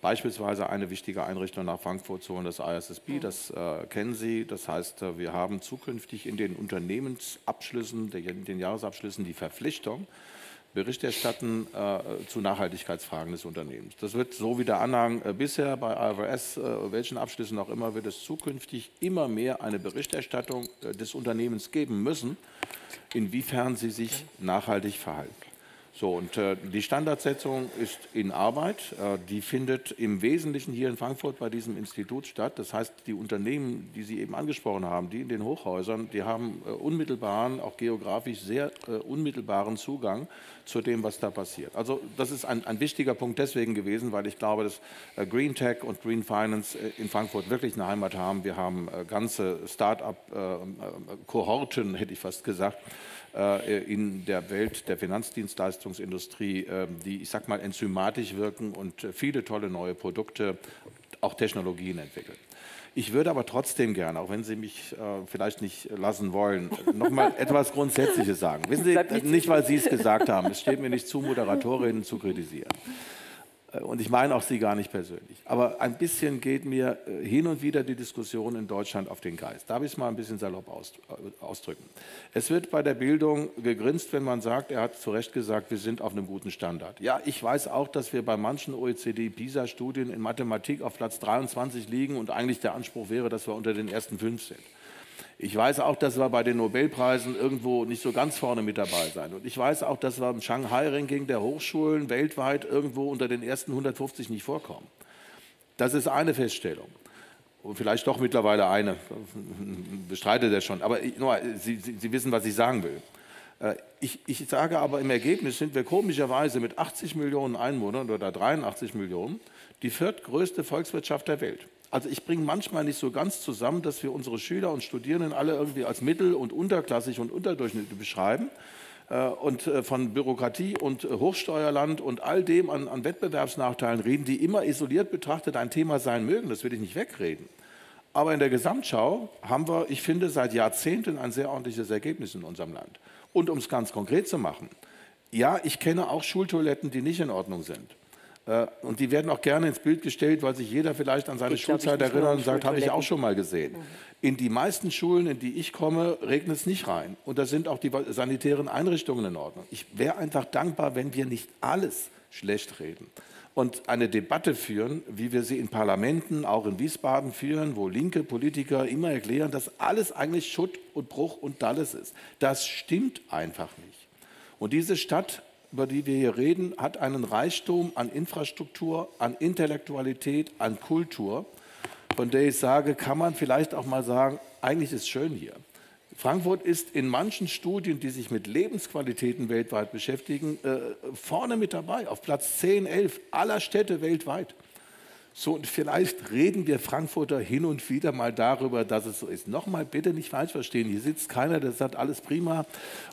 beispielsweise eine wichtige Einrichtung nach Frankfurt zu holen, das ISSB, das kennen Sie. Das heißt, wir haben zukünftig in den Unternehmensabschlüssen, den Jahresabschlüssen, die Verpflichtung, Bericht erstatten zu Nachhaltigkeitsfragen des Unternehmens. Das wird so wie der Anhang bisher bei IFRS, welchen Abschlüssen auch immer, wird es zukünftig immer mehr eine Berichterstattung des Unternehmens geben müssen, inwiefern sie sich nachhaltig verhalten. So, und die Standardsetzung ist in Arbeit. Die findet im Wesentlichen hier in Frankfurt bei diesem Institut statt. Das heißt, die Unternehmen, die Sie eben angesprochen haben, die in den Hochhäusern, die haben unmittelbaren, auch geografisch sehr unmittelbaren Zugang zu dem, was da passiert. Also das ist ein wichtiger Punkt deswegen gewesen, weil ich glaube, dass Green Tech und Green Finance in Frankfurt wirklich eine Heimat haben. Wir haben ganze Start-up-Kohorten, hätte ich fast gesagt, in der Welt der Finanzdienstleistungsindustrie, die, ich sag mal, enzymatisch wirken und viele tolle neue Produkte, auch Technologien entwickeln. Ich würde aber trotzdem gerne, auch wenn Sie mich vielleicht nicht lassen wollen, noch mal etwas Grundsätzliches sagen. Wissen Sie, nicht weil Sie es gesagt haben, es steht mir nicht zu, Moderatorinnen zu kritisieren. Und ich meine auch Sie gar nicht persönlich. Aber ein bisschen geht mir hin und wieder die Diskussion in Deutschland auf den Geist. Darf ich es mal ein bisschen salopp ausdrücken? Es wird bei der Bildung gegrinst, wenn man sagt, er hat zu Recht gesagt, wir sind auf einem guten Standard. Ja, ich weiß auch, dass wir bei manchen OECD-PISA-Studien in Mathematik auf Platz 23 liegen und eigentlich der Anspruch wäre, dass wir unter den ersten 5 sind. Ich weiß auch, dass wir bei den Nobelpreisen irgendwo nicht so ganz vorne mit dabei sein. Und ich weiß auch, dass wir im Shanghai-Ranking der Hochschulen weltweit irgendwo unter den ersten 150 nicht vorkommen. Das ist eine Feststellung. Und vielleicht doch mittlerweile eine. Bestreitet er schon. Aber Sie wissen, was ich sagen will. Ich sage aber, im Ergebnis sind wir komischerweise mit 80 Millionen Einwohnern oder 83 Millionen die viertgrößte Volkswirtschaft der Welt. Also ich bringe manchmal nicht so ganz zusammen, dass wir unsere Schüler und Studierenden alle irgendwie als mittel- und unterklassig und unterdurchschnittlich beschreiben und von Bürokratie und Hochsteuerland und all dem an Wettbewerbsnachteilen reden, die immer isoliert betrachtet ein Thema sein mögen. Das will ich nicht wegreden. Aber in der Gesamtschau haben wir, ich finde, seit Jahrzehnten ein sehr ordentliches Ergebnis in unserem Land. Und um es ganz konkret zu machen, ja, ich kenne auch Schultoiletten, die nicht in Ordnung sind. Und die werden auch gerne ins Bild gestellt, weil sich jeder vielleicht an seine Schulzeit erinnert und sagt, habe ich auch schon mal gesehen. In die meisten Schulen, in die ich komme, regnet es nicht rein. Und da sind auch die sanitären Einrichtungen in Ordnung. Ich wäre einfach dankbar, wenn wir nicht alles schlecht reden und eine Debatte führen, wie wir sie in Parlamenten, auch in Wiesbaden führen, wo linke Politiker immer erklären, dass alles eigentlich Schutt und Bruch und Dalles ist. Das stimmt einfach nicht. Und diese Stadt, über die wir hier reden, hat einen Reichtum an Infrastruktur, an Intellektualität, an Kultur, von der ich sage, kann man vielleicht auch mal sagen, eigentlich ist es schön hier. Frankfurt ist in manchen Studien, die sich mit Lebensqualitäten weltweit beschäftigen, vorne mit dabei, auf Platz 10, 11 aller Städte weltweit. So, und vielleicht reden wir Frankfurter hin und wieder mal darüber, dass es so ist. Nochmal bitte nicht falsch verstehen. Hier sitzt keiner, der sagt, alles prima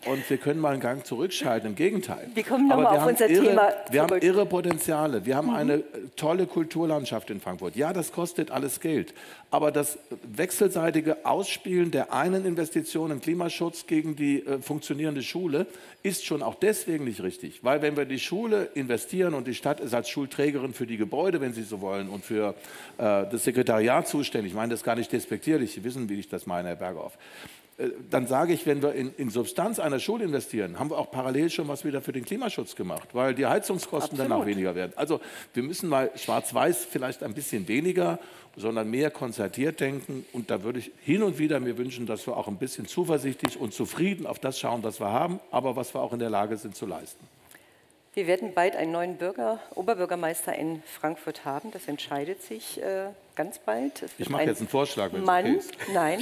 und wir können mal einen Gang zurückschalten. Im Gegenteil. Wir kommen nochmal auf unser Thema zurück. Wir haben irre Potenziale. Wir haben eine tolle Kulturlandschaft in Frankfurt. Ja, das kostet alles Geld. Aber das wechselseitige Ausspielen der einen Investition im Klimaschutz gegen die funktionierende Schule ist schon auch deswegen nicht richtig. Weil wenn wir die Schule investieren und die Stadt ist als Schulträgerin für die Gebäude, wenn Sie so wollen, und für das Sekretariat zuständig, ich meine das gar nicht despektierlich, Sie wissen, wie ich das meine, Herr Bergerhoff, dann sage ich, wenn wir in Substanz einer Schule investieren, haben wir auch parallel schon was wieder für den Klimaschutz gemacht, weil die Heizungskosten Absolut. Danach weniger werden. Also wir müssen mal schwarz-weiß vielleicht ein bisschen weniger, sondern mehr konzertiert denken. Und da würde ich hin und wieder mir wünschen, dass wir auch ein bisschen zuversichtlich und zufrieden auf das schauen, was wir haben, aber was wir auch in der Lage sind zu leisten. Wir werden bald einen neuen Oberbürgermeister in Frankfurt haben. Das entscheidet sich ganz bald. Ich mache jetzt einen Vorschlag. Wenn Mann, es okay ist. Nein.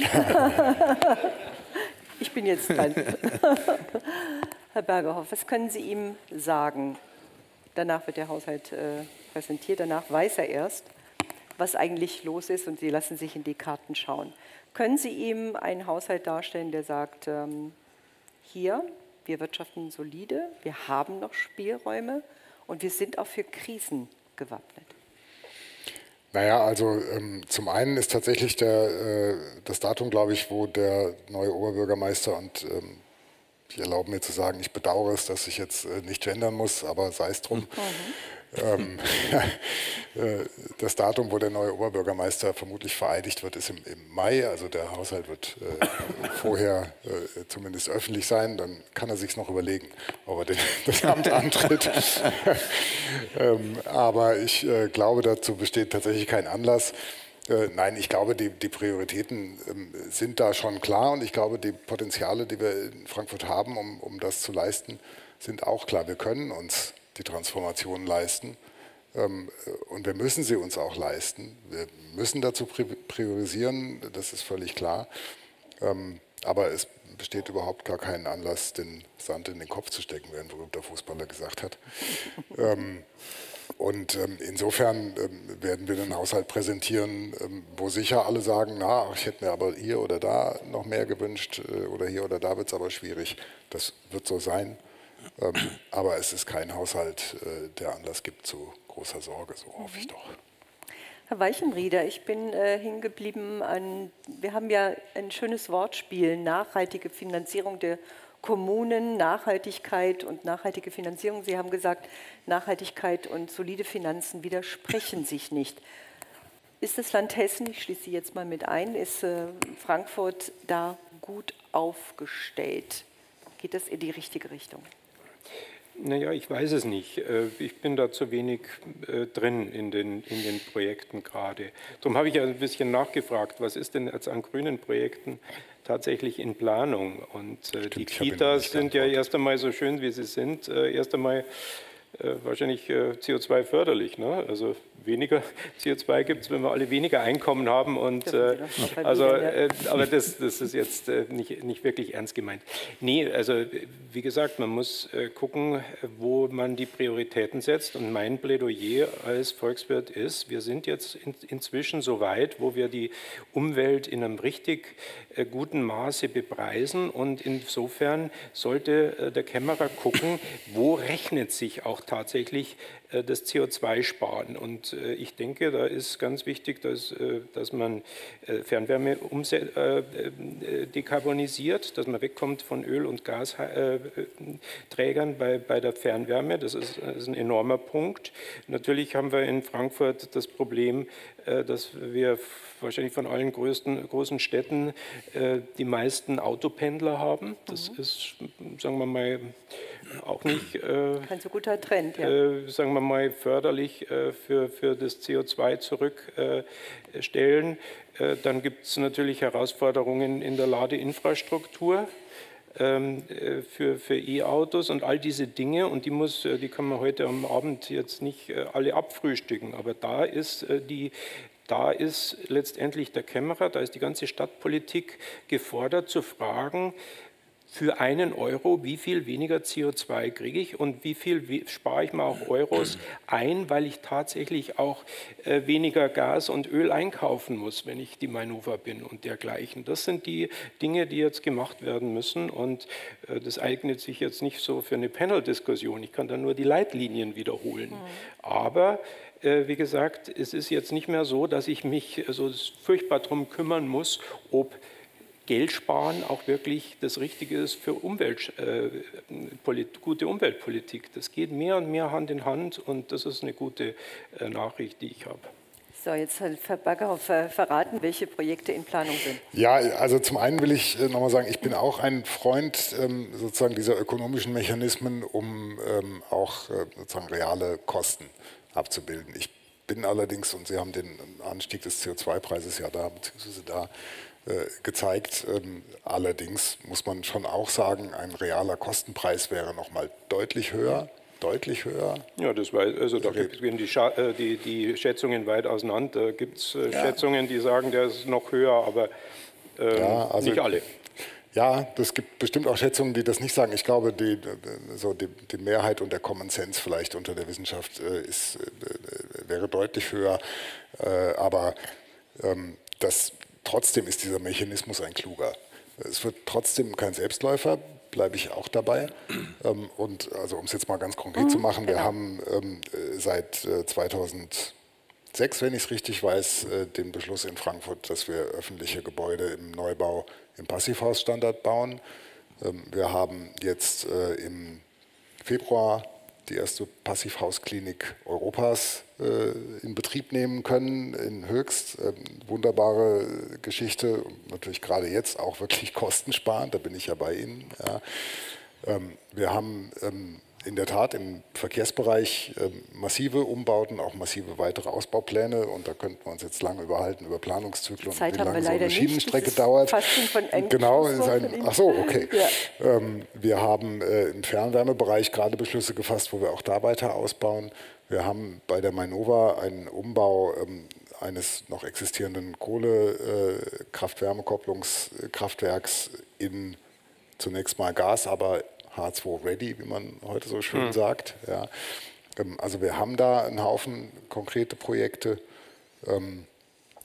Ich bin jetzt dran. Herr Bergerhoff, was können Sie ihm sagen? Danach wird der Haushalt präsentiert. Danach weiß er erst, was eigentlich los ist. Und Sie lassen sich in die Karten schauen. Können Sie ihm einen Haushalt darstellen, der sagt, hier... Wir wirtschaften solide, wir haben noch Spielräume und wir sind auch für Krisen gewappnet. Naja, also zum einen ist tatsächlich das Datum, glaube ich, wo der neue Oberbürgermeister, und ich erlaube mir zu sagen, ich bedauere es, dass ich jetzt nicht gendern muss, aber sei es drum, Das Datum, wo der neue Oberbürgermeister vermutlich vereidigt wird, ist im Mai. Also der Haushalt wird vorher zumindest öffentlich sein. Dann kann er sich noch überlegen, ob er das Amt antritt. Aber ich glaube, dazu besteht tatsächlich kein Anlass. Nein, ich glaube, die Prioritäten sind da schon klar. Und ich glaube, die Potenziale, die wir in Frankfurt haben, um das zu leisten, sind auch klar. Wir können uns die Transformation leisten. Und wir müssen sie uns auch leisten. Wir müssen dazu priorisieren, das ist völlig klar. Aber es besteht überhaupt gar keinen Anlass, den Sand in den Kopf zu stecken, wie ein berühmter Fußballer gesagt hat. Und insofern werden wir einen Haushalt präsentieren, wo sicher alle sagen, na, ich hätte mir aber hier oder da noch mehr gewünscht oder hier oder da wird es aber schwierig. Das wird so sein. Aber es ist kein Haushalt, der Anlass gibt zu großer Sorge, so hoffe ich doch. Herr Weichenrieder, ich bin hingeblieben an, wir haben ja ein schönes Wortspiel, nachhaltige Finanzierung der Kommunen, Nachhaltigkeit und nachhaltige Finanzierung. Sie haben gesagt, Nachhaltigkeit und solide Finanzen widersprechen sich nicht. Ist das Land Hessen, ich schließe Sie jetzt mal mit ein, ist Frankfurt da gut aufgestellt? Geht das in die richtige Richtung? Naja, ich weiß es nicht. Ich bin da zu wenig drin in den Projekten gerade. Darum habe ich ja ein bisschen nachgefragt, was ist denn jetzt an grünen Projekten tatsächlich in Planung? Und stimmt, die Kitas sind ja erst einmal so schön, wie sie sind, erst einmal wahrscheinlich CO2-förderlich. Ne? Also weniger CO2 gibt es, wenn wir alle weniger Einkommen haben. Und, aber das ist jetzt nicht wirklich ernst gemeint. Nee, also wie gesagt, man muss gucken, wo man die Prioritäten setzt. Und mein Plädoyer als Volkswirt ist, wir sind jetzt inzwischen so weit, wo wir die Umwelt in einem richtig guten Maße bepreisen. Und insofern sollte der Kämmerer gucken, wo rechnet sich auch tatsächlich das CO2-Sparen. Und ich denke, da ist ganz wichtig, dass man Fernwärme dekarbonisiert, dass man wegkommt von Öl- und Gasträgern bei der Fernwärme. Das ist ein enormer Punkt. Natürlich haben wir in Frankfurt das Problem, dass wir wahrscheinlich von allen großen Städten die meisten Autopendler haben. Das ist, sagen wir mal, auch nicht kein so guter Trend, ja. Sagen wir mal, förderlich für das CO2 zurückstellen. Dann gibt es natürlich Herausforderungen in der Ladeinfrastruktur für E-Autos und all diese Dinge, und die kann man heute am Abend jetzt nicht alle abfrühstücken, aber da ist letztendlich der Kämmerer, da ist die ganze Stadtpolitik gefordert zu fragen, für einen Euro, wie viel weniger CO2 kriege ich und wie viel spare ich mir auch Euros ein, weil ich tatsächlich auch weniger Gas und Öl einkaufen muss, wenn ich die Mainova bin und dergleichen. Das sind die Dinge, die jetzt gemacht werden müssen, und das eignet sich jetzt nicht so für eine Panel-Diskussion. Ich kann da nur die Leitlinien wiederholen, aber wie gesagt, es ist jetzt nicht mehr so, dass ich mich so furchtbar darum kümmern muss, ob Geld sparen auch wirklich das Richtige ist für gute Umweltpolitik. Das geht mehr und mehr Hand in Hand, und das ist eine gute Nachricht, die ich habe. So, jetzt hat Herr Bergerhoff verraten, welche Projekte in Planung sind. Ja, also zum einen will ich nochmal sagen, ich bin auch ein Freund sozusagen dieser ökonomischen Mechanismen, um auch sozusagen reale Kosten abzubilden. Ich bin allerdings, und Sie haben den Anstieg des CO2-Preises ja da, beziehungsweise da, gezeigt. Allerdings muss man schon auch sagen, ein realer Kostenpreis wäre noch mal deutlich höher. Deutlich höher. Ja, das war, also da gehen die Schätzungen weit auseinander. Da gibt es Schätzungen, die sagen, der ist noch höher, aber also nicht alle. Ja, das gibt bestimmt auch Schätzungen, die das nicht sagen. Ich glaube, die Mehrheit und der Common Sense vielleicht unter der Wissenschaft wäre deutlich höher. Aber trotzdem ist dieser Mechanismus ein kluger. Es wird trotzdem kein Selbstläufer, bleibe ich auch dabei. Und also, um es jetzt mal ganz konkret zu machen, wir haben seit 2006, wenn ich es richtig weiß, den Beschluss in Frankfurt, dass wir öffentliche Gebäude im Neubau im Passivhausstandard bauen. Wir haben jetzt im Februar die erste Passivhausklinik Europas in Betrieb nehmen können, in Höchst. Wunderbare Geschichte, natürlich gerade jetzt auch wirklich kostensparend, da bin ich ja bei Ihnen. Ja. Wir haben in der Tat im Verkehrsbereich massive Umbauten, auch massive weitere Ausbaupläne, und da könnten wir uns jetzt lange überhalten über Planungszyklen, wie lange so eine Schienenstrecke dauert. Genau, ach so, okay. Ja. Wir haben im Fernwärmebereich gerade Beschlüsse gefasst, wo wir auch da weiter ausbauen. Wir haben bei der Mainova einen Umbau eines noch existierenden Kohlekraft-Wärme-Kopplungskraftwerks in zunächst mal Gas, aber H2-ready, wie man heute so schön sagt. Ja. Also wir haben da einen Haufen konkrete Projekte und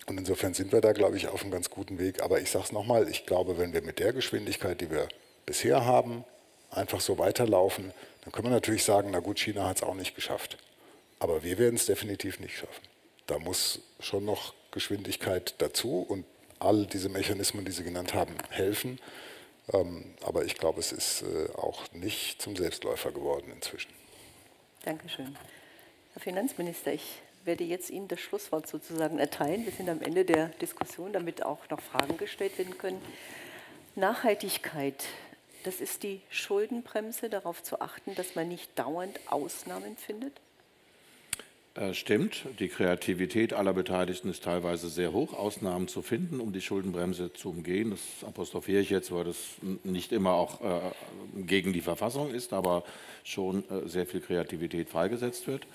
insofern sind wir da, glaube ich, auf einem ganz guten Weg. Aber ich sage es nochmal, ich glaube, wenn wir mit der Geschwindigkeit, die wir bisher haben, einfach so weiterlaufen, dann können wir natürlich sagen, na gut, China hat es auch nicht geschafft. Aber wir werden es definitiv nicht schaffen. Da muss schon noch Geschwindigkeit dazu und all diese Mechanismen, die Sie genannt haben, helfen. Aber ich glaube, es ist auch nicht zum Selbstläufer geworden inzwischen. Dankeschön. Herr Finanzminister, ich werde jetzt Ihnen das Schlusswort sozusagen erteilen. Wir sind am Ende der Diskussion, damit auch noch Fragen gestellt werden können. Nachhaltigkeit, das ist die Schuldenbremse, darauf zu achten, dass man nicht dauernd Ausnahmen findet? Stimmt, die Kreativität aller Beteiligten ist teilweise sehr hoch, Ausnahmen zu finden, um die Schuldenbremse zu umgehen. Das apostrophiere ich jetzt, weil das nicht immer auch gegen die Verfassung ist, aber schon sehr viel Kreativität freigesetzt wird.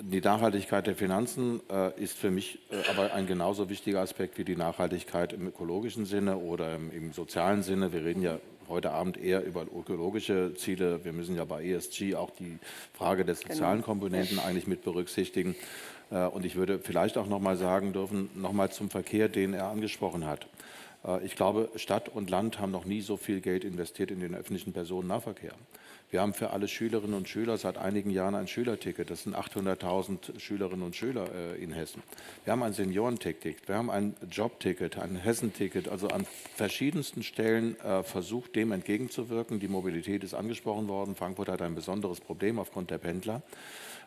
Die Nachhaltigkeit der Finanzen ist für mich aber ein genauso wichtiger Aspekt wie die Nachhaltigkeit im ökologischen Sinne oder im sozialen Sinne. Wir reden ja heute Abend eher über ökologische Ziele. Wir müssen ja bei ESG auch die Frage der sozialen Komponenten eigentlich mit berücksichtigen. Und ich würde vielleicht auch noch mal sagen dürfen, noch mal zum Verkehr, den er angesprochen hat. Ich glaube, Stadt und Land haben noch nie so viel Geld investiert in den öffentlichen Personennahverkehr. Wir haben für alle Schülerinnen und Schüler seit einigen Jahren ein Schülerticket. Das sind 800.000 Schülerinnen und Schüler in Hessen. Wir haben ein Seniorenticket, wir haben ein Jobticket, ein Hessenticket. Also an verschiedensten Stellen versucht, dem entgegenzuwirken. Die Mobilität ist angesprochen worden. Frankfurt hat ein besonderes Problem aufgrund der Pendler,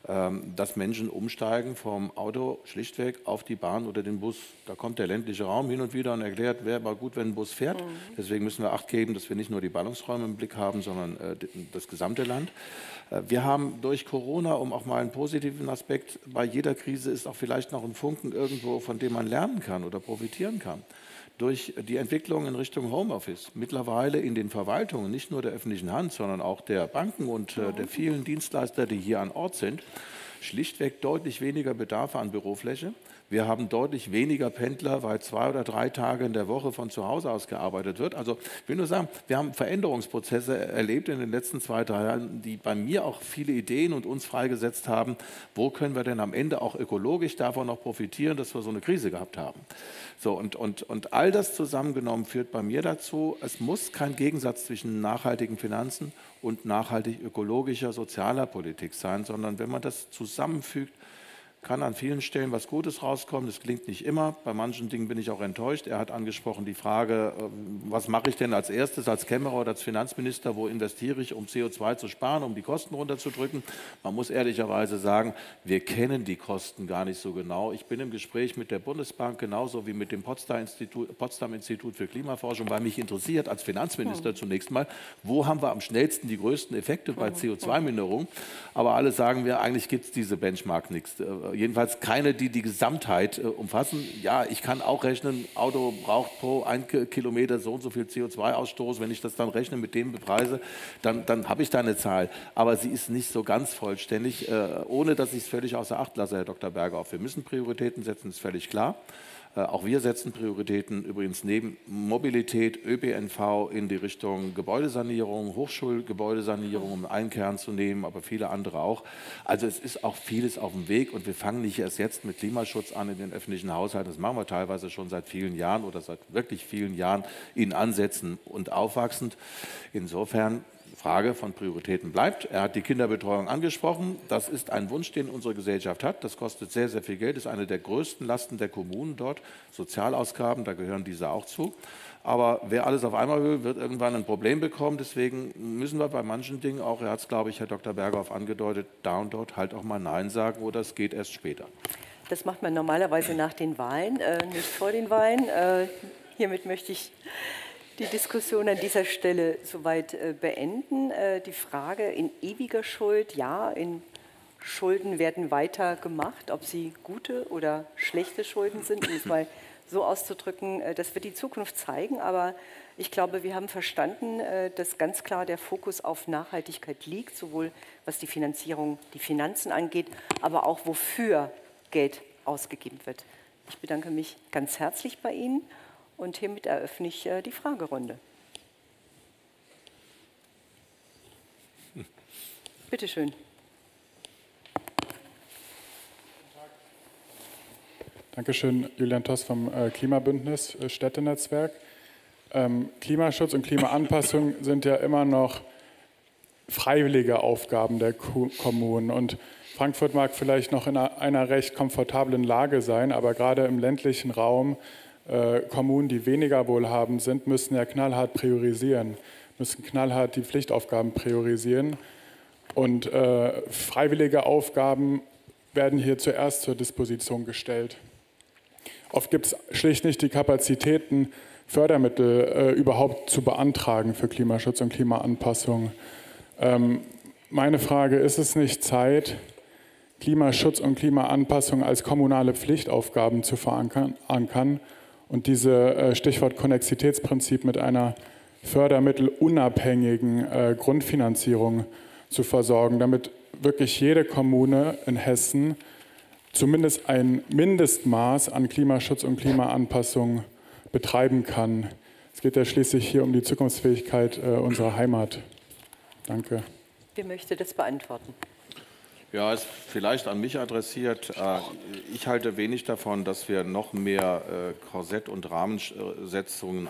dass Menschen umsteigen vom Auto schlichtweg auf die Bahn oder den Bus. Da kommt der ländliche Raum hin und wieder und erklärt, wäre aber gut, wenn ein Bus fährt. Deswegen müssen wir Acht geben, dass wir nicht nur die Ballungsräume im Blick haben, sondern das gesamte Land. Wir haben durch Corona, um auch mal einen positiven Aspekt, bei jeder Krise ist auch vielleicht noch ein Funken irgendwo, von dem man lernen kann oder profitieren kann. Durch die Entwicklung in Richtung Homeoffice, mittlerweile in den Verwaltungen, nicht nur der öffentlichen Hand, sondern auch der Banken und der vielen Dienstleister, die hier an Ort sind, schlichtweg deutlich weniger Bedarf an Bürofläche. Wir haben deutlich weniger Pendler, weil 2 oder 3 Tage in der Woche von zu Hause aus gearbeitet wird. Also ich will nur sagen, wir haben Veränderungsprozesse erlebt in den letzten 2, 3 Jahren, die bei mir auch viele Ideen und uns freigesetzt haben, wo können wir denn am Ende auch ökologisch davon noch profitieren, dass wir so eine Krise gehabt haben. So, und all das zusammengenommen führt bei mir dazu, es muss kein Gegensatz zwischen nachhaltigen Finanzen und nachhaltig ökologischer, sozialer Politik sein, sondern wenn man das zusammenfügt, kann an vielen Stellen was Gutes rauskommen. Das klingt nicht immer. Bei manchen Dingen bin ich auch enttäuscht. Er hat angesprochen die Frage, was mache ich denn als erstes, als Kämmerer oder als Finanzminister, wo investiere ich, um CO2 zu sparen, um die Kosten runterzudrücken. Man muss ehrlicherweise sagen, wir kennen die Kosten gar nicht so genau. Ich bin im Gespräch mit der Bundesbank genauso wie mit dem Potsdam-Institut für Klimaforschung, weil mich interessiert als Finanzminister zunächst mal, wo haben wir am schnellsten die größten Effekte bei CO2-Minderung. Aber alle sagen wir, eigentlich gibt es diese Benchmark nichts. Jedenfalls keine, die die Gesamtheit umfassen. Ja, ich kann auch rechnen, Auto braucht pro 1 Kilometer so und so viel CO2-Ausstoß. Wenn ich das dann rechne mit dem Preise, dann habe ich da eine Zahl. Aber sie ist nicht so ganz vollständig, ohne dass ich es völlig außer Acht lasse, Herr Dr. Bergerhoff. Wir müssen Prioritäten setzen, ist völlig klar. Auch wir setzen Prioritäten übrigens neben Mobilität, ÖPNV in die Richtung Gebäudesanierung, Hochschulgebäudesanierung, um einen Kern zu nehmen, aber viele andere auch. Also es ist auch vieles auf dem Weg und wir fangen nicht erst jetzt mit Klimaschutz an in den öffentlichen Haushalten. Das machen wir teilweise schon seit vielen Jahren oder seit wirklich vielen Jahren in Ansätzen und aufwachsend. Insofern Frage von Prioritäten bleibt. Er hat die Kinderbetreuung angesprochen. Das ist ein Wunsch, den unsere Gesellschaft hat. Das kostet sehr, sehr viel Geld. Das ist eine der größten Lasten der Kommunen dort. Sozialausgaben, da gehören diese auch zu. Aber wer alles auf einmal will, wird irgendwann ein Problem bekommen. Deswegen müssen wir bei manchen Dingen auch, er hat es, glaube ich, Herr Dr. Bergerhoff angedeutet, da und dort halt auch mal Nein sagen oder es geht erst später. Das macht man normalerweise nach den Wahlen, nicht vor den Wahlen. Hiermit möchte ich die Diskussion an dieser Stelle soweit beenden. Die Frage in ewiger Schuld, ja, in Schulden werden weiter gemacht, ob sie gute oder schlechte Schulden sind, um es mal so auszudrücken, das wird die Zukunft zeigen, aber ich glaube, wir haben verstanden, dass ganz klar der Fokus auf Nachhaltigkeit liegt, sowohl was die Finanzierung, die Finanzen angeht, aber auch wofür Geld ausgegeben wird. Ich bedanke mich ganz herzlich bei Ihnen und hiermit eröffne ich die Fragerunde. Bitte schön. Dankeschön, Julian Toss vom Klimabündnis Städtenetzwerk. Klimaschutz und Klimaanpassung sind ja immer noch freiwillige Aufgaben der Kommunen. Und Frankfurt mag vielleicht noch in einer recht komfortablen Lage sein, aber gerade im ländlichen Raum, Kommunen, die weniger wohlhabend sind, müssen ja knallhart priorisieren, müssen knallhart die Pflichtaufgaben priorisieren. Und freiwillige Aufgaben werden hier zuerst zur Disposition gestellt. Oft gibt es schlicht nicht die Kapazitäten, Fördermittel überhaupt zu beantragen für Klimaschutz und Klimaanpassung. Meine Frage, ist es nicht Zeit, Klimaschutz und Klimaanpassung als kommunale Pflichtaufgaben zu verankern und dieses Stichwort Konnexitätsprinzip mit einer fördermittelunabhängigen Grundfinanzierung zu versorgen, damit wirklich jede Kommune in Hessen zumindest ein Mindestmaß an Klimaschutz und Klimaanpassung betreiben kann. Es geht ja schließlich hier um die Zukunftsfähigkeit unserer Heimat. Danke. Wer möchte das beantworten? Ja, ist vielleicht an mich adressiert. Ich halte wenig davon, dass wir noch mehr Korsett- und Rahmensetzungen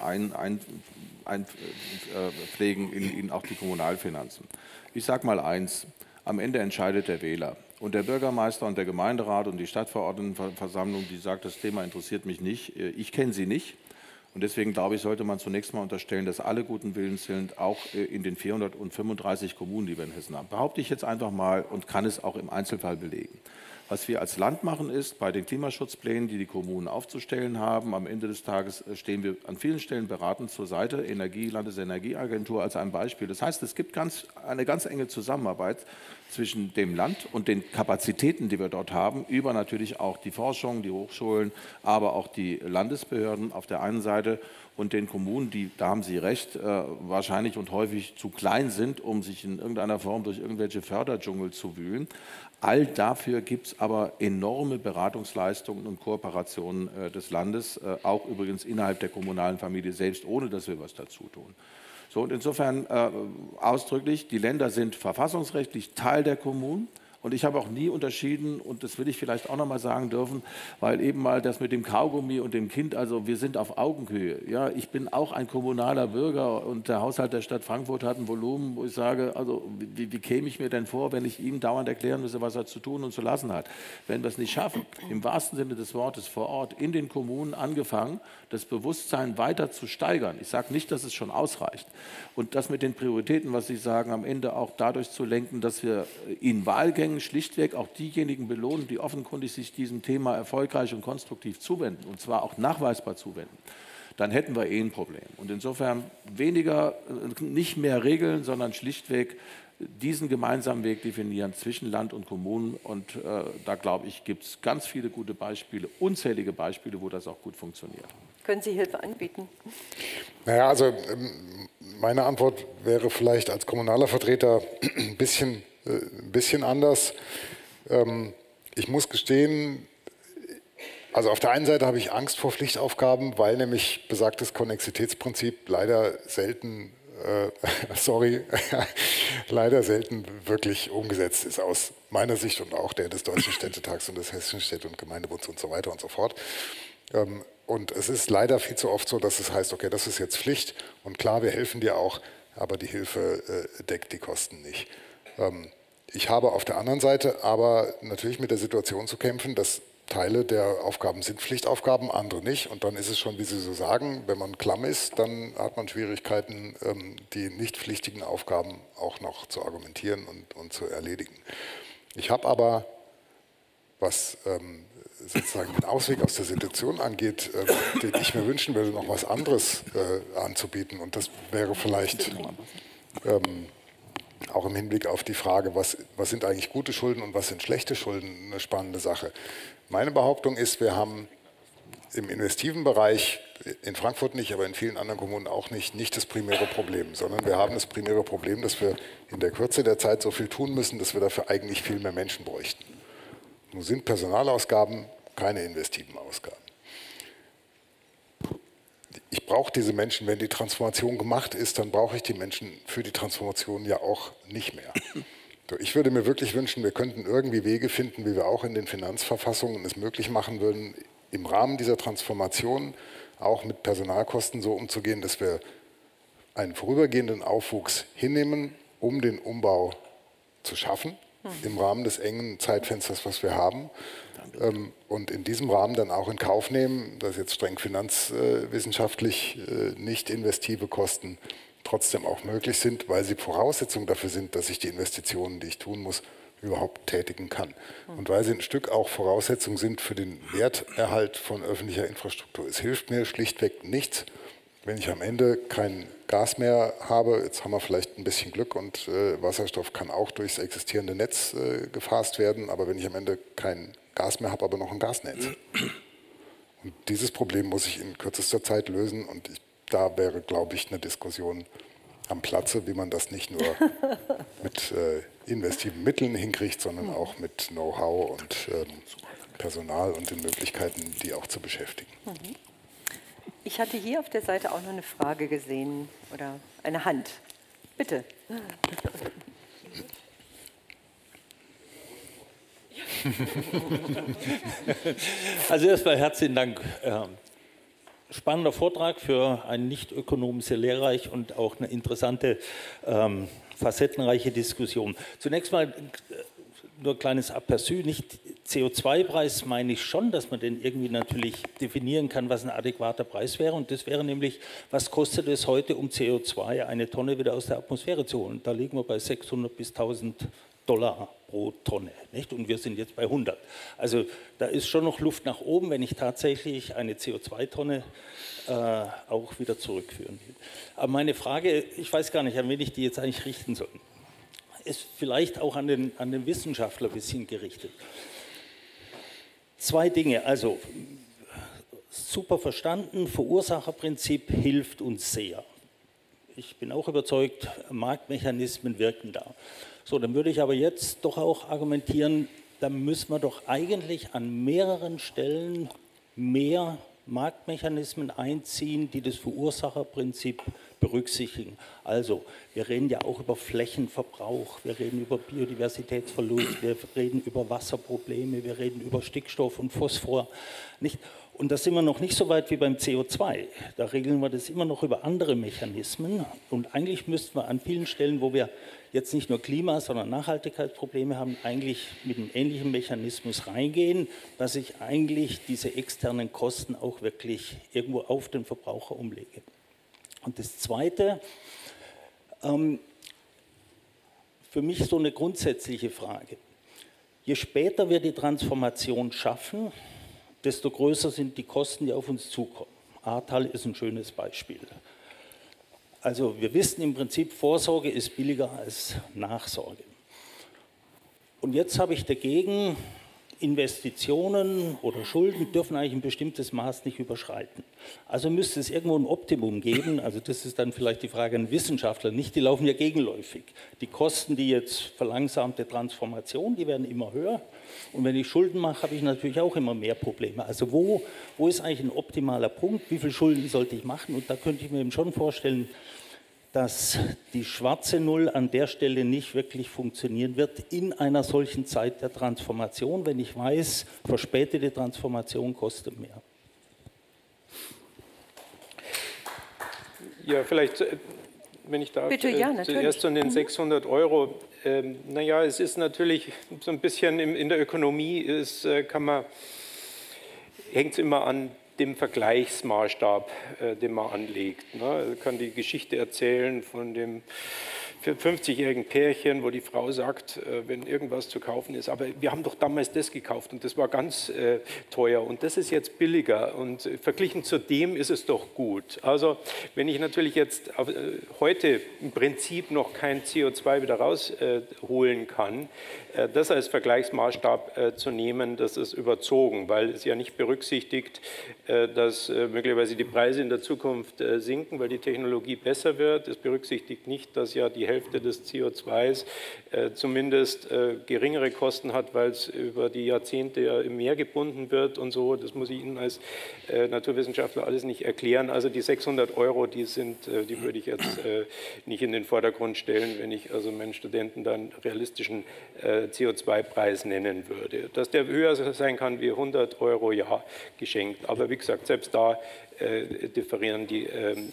einpflegen in auch die Kommunalfinanzen. Ich sage mal eins. Am Ende entscheidet der Wähler. Und der Bürgermeister und der Gemeinderat und die Stadtverordnetenversammlung, die sagt, das Thema interessiert mich nicht. Ich kenne sie nicht. Und deswegen, glaube ich, sollte man zunächst mal unterstellen, dass alle guten Willens sind, auch in den 435 Kommunen, die wir in Hessen haben. Behaupte ich jetzt einfach mal und kann es auch im Einzelfall belegen. Was wir als Land machen, ist, bei den Klimaschutzplänen, die die Kommunen aufzustellen haben, am Ende des Tages stehen wir an vielen Stellen beratend zur Seite, Landesenergieagentur als ein Beispiel. Das heißt, es gibt eine ganz enge Zusammenarbeit zwischen dem Land und den Kapazitäten, die wir dort haben, über natürlich auch die Forschung, die Hochschulen, aber auch die Landesbehörden auf der einen Seite und den Kommunen, die, da haben Sie recht, wahrscheinlich und häufig zu klein sind, um sich in irgendeiner Form durch irgendwelche Förderdschungel zu wühlen. All dafür gibt es aber enorme Beratungsleistungen und Kooperationen des Landes, auch übrigens innerhalb der kommunalen Familie selbst, ohne dass wir was dazu tun. So, und insofern ausdrücklich, die Länder sind verfassungsrechtlich Teil der Kommunen. Und ich habe auch nie unterschieden, und das will ich vielleicht auch noch mal sagen dürfen, weil eben mal das mit dem Kaugummi und dem Kind, also wir sind auf Augenhöhe. Ja, ich bin auch ein kommunaler Bürger und der Haushalt der Stadt Frankfurt hat ein Volumen, wo ich sage, also wie käme ich mir denn vor, wenn ich ihm dauernd erklären müsse, was er zu tun und zu lassen hat. Wenn wir es nicht schaffen, im wahrsten Sinne des Wortes vor Ort in den Kommunen angefangen, das Bewusstsein weiter zu steigern. Ich sage nicht, dass es schon ausreicht. Und das mit den Prioritäten, was Sie sagen, am Ende auch dadurch zu lenken, dass wir in Wahlgängen schlichtweg auch diejenigen belohnen, die offenkundig sich diesem Thema erfolgreich und konstruktiv zuwenden, und zwar auch nachweisbar zuwenden, dann hätten wir eh ein Problem. Und insofern weniger, nicht mehr Regeln, sondern schlichtweg diesen gemeinsamen Weg definieren zwischen Land und Kommunen. Und da, glaube ich, gibt es ganz viele gute Beispiele, unzählige Beispiele, wo das auch gut funktioniert. Können Sie Hilfe anbieten? Naja, also meine Antwort wäre vielleicht als kommunaler Vertreter ein bisschen anders. Ich muss gestehen, also auf der einen Seite habe ich Angst vor Pflichtaufgaben, weil nämlich besagtes Konnexitätsprinzip leider selten, leider selten wirklich umgesetzt ist, aus meiner Sicht und auch der des Deutschen Städtetags und des Hessischen Städte- und Gemeindebunds und so weiter und so fort. Und es ist leider viel zu oft so, dass es heißt, okay, das ist jetzt Pflicht und klar, wir helfen dir auch, aber die Hilfe deckt die Kosten nicht. Ich habe auf der anderen Seite aber natürlich mit der Situation zu kämpfen, dass Teile der Aufgaben sind Pflichtaufgaben, andere nicht. Und dann ist es schon, wie Sie so sagen, wenn man klamm ist, dann hat man Schwierigkeiten, die nicht pflichtigen Aufgaben auch noch zu argumentieren und zu erledigen. Ich habe aber, was sozusagen den Ausweg aus der Situation angeht, den ich mir wünschen würde, noch was anderes anzubieten. Und das wäre vielleicht auch im Hinblick auf die Frage, was sind eigentlich gute Schulden und was sind schlechte Schulden, eine spannende Sache. Meine Behauptung ist, wir haben im investiven Bereich, in Frankfurt nicht, aber in vielen anderen Kommunen auch nicht, nicht das primäre Problem, sondern wir haben das primäre Problem, dass wir in der Kürze der Zeit so viel tun müssen, dass wir dafür eigentlich viel mehr Menschen bräuchten. Nun sind Personalausgaben keine investiven Ausgaben. Ich brauche diese Menschen, wenn die Transformation gemacht ist, dann brauche ich die Menschen für die Transformation ja auch nicht mehr. So, ich würde mir wirklich wünschen, wir könnten irgendwie Wege finden, wie wir auch in den Finanzverfassungen es möglich machen würden, im Rahmen dieser Transformation auch mit Personalkosten so umzugehen, dass wir einen vorübergehenden Aufwuchs hinnehmen, um den Umbau zu schaffen, im Rahmen des engen Zeitfensters, was wir haben. Und in diesem Rahmen dann auch in Kauf nehmen, dass jetzt streng finanzwissenschaftlich nicht investive Kosten trotzdem auch möglich sind, weil sie Voraussetzung dafür sind, dass ich die Investitionen, die ich tun muss, überhaupt tätigen kann. Und weil sie ein Stück auch Voraussetzung sind für den Werterhalt von öffentlicher Infrastruktur. Es hilft mir schlichtweg nichts, wenn ich am Ende kein Gas mehr habe. Jetzt haben wir vielleicht ein bisschen Glück und Wasserstoff kann auch durchs existierende Netz gefasst werden, aber wenn ich am Ende kein Gas mehr habe, aber noch ein Gasnetz. Und dieses Problem muss ich in kürzester Zeit lösen und da wäre, glaube ich, eine Diskussion am Platze, wie man das nicht nur mit investiven Mitteln hinkriegt, sondern auch mit Know-how und Personal und den Möglichkeiten, die auch zu beschäftigen. Mhm. Ich hatte hier auf der Seite auch noch eine Frage gesehen oder eine Hand. Bitte. Also erstmal herzlichen Dank. Spannender Vortrag für einen Nicht-Ökonomen, sehr lehrreich und auch eine interessante, facettenreiche Diskussion. Zunächst mal nur ein kleines Aperçu, nicht CO2-Preis meine ich schon, dass man den irgendwie natürlich definieren kann, was ein adäquater Preis wäre. Und das wäre nämlich, was kostet es heute, um CO2 eine Tonne wieder aus der Atmosphäre zu holen? Da liegen wir bei 600 bis 1000 Dollar pro Tonne, nicht? Und wir sind jetzt bei 100. Also da ist schon noch Luft nach oben, wenn ich tatsächlich eine CO2-Tonne auch wieder zurückführen will. Aber meine Frage, ich weiß gar nicht, an wen ich die jetzt eigentlich richten soll, ist vielleicht auch an den Wissenschaftler ein bisschen gerichtet. Zwei Dinge, also super verstanden, Verursacherprinzip hilft uns sehr. Ich bin auch überzeugt, Marktmechanismen wirken da. So, dann würde ich aber jetzt doch auch argumentieren, da müssen wir doch eigentlich an mehreren Stellen mehr Marktmechanismen einziehen, die das Verursacherprinzip berücksichtigen. Also, wir reden ja auch über Flächenverbrauch, wir reden über Biodiversitätsverlust, wir reden über Wasserprobleme, wir reden über Stickstoff und Phosphor. Nicht? Und da sind wir noch nicht so weit wie beim CO2. Da regeln wir das immer noch über andere Mechanismen. Und eigentlich müssten wir an vielen Stellen, wo wir jetzt nicht nur Klima-, sondern Nachhaltigkeitsprobleme haben, eigentlich mit einem ähnlichen Mechanismus reingehen, dass ich eigentlich diese externen Kosten auch wirklich irgendwo auf den Verbraucher umlege. Und das Zweite, für mich so eine grundsätzliche Frage. Je später wir die Transformation schaffen, desto größer sind die Kosten, die auf uns zukommen. Ahrtal ist ein schönes Beispiel. Also wir wissen im Prinzip, Vorsorge ist billiger als Nachsorge. Und jetzt habe ich dagegen, Investitionen oder Schulden dürfen eigentlich ein bestimmtes Maß nicht überschreiten. Also müsste es irgendwo ein Optimum geben, also das ist dann vielleicht die Frage an Wissenschaftler, nicht, die laufen ja gegenläufig. Die Kosten, die jetzt verlangsamte Transformation, die werden immer höher und wenn ich Schulden mache, habe ich natürlich auch immer mehr Probleme. Also wo ist eigentlich ein optimaler Punkt, wie viel Schulden sollte ich machen? Und da könnte ich mir eben schon vorstellen, dass die schwarze Null an der Stelle nicht wirklich funktionieren wird in einer solchen Zeit der Transformation, wenn ich weiß, verspätete Transformation kostet mehr. Ja, vielleicht wenn ich darf, bitte, ja, zuerst zu den 600 Euro. Naja, es ist natürlich so ein bisschen in der Ökonomie, hängt es immer an dem Vergleichsmaßstab, den man anlegt. Ne? Also kann die Geschichte erzählen von dem 50-jährigen Pärchen, wo die Frau sagt, wenn irgendwas zu kaufen ist, aber wir haben doch damals das gekauft und das war ganz teuer und das ist jetzt billiger und verglichen zu dem ist es doch gut. Also wenn ich natürlich jetzt heute im Prinzip noch kein CO2 wieder rausholen kann, das als Vergleichsmaßstab zu nehmen, das ist überzogen, weil es ja nicht berücksichtigt, dass möglicherweise die Preise in der Zukunft sinken, weil die Technologie besser wird. Es berücksichtigt nicht, dass ja die Hälfte des CO2s zumindest geringere Kosten hat, weil es über die Jahrzehnte ja im Meer gebunden wird und so. Das muss ich Ihnen als Naturwissenschaftler alles nicht erklären. Also die 600 Euro, die würde ich jetzt nicht in den Vordergrund stellen, wenn ich also meinen Studenten dann realistischen CO2-Preis nennen würde. Dass der höher sein kann wie 100 Euro, ja, geschenkt. Aber wie gesagt, selbst da differieren die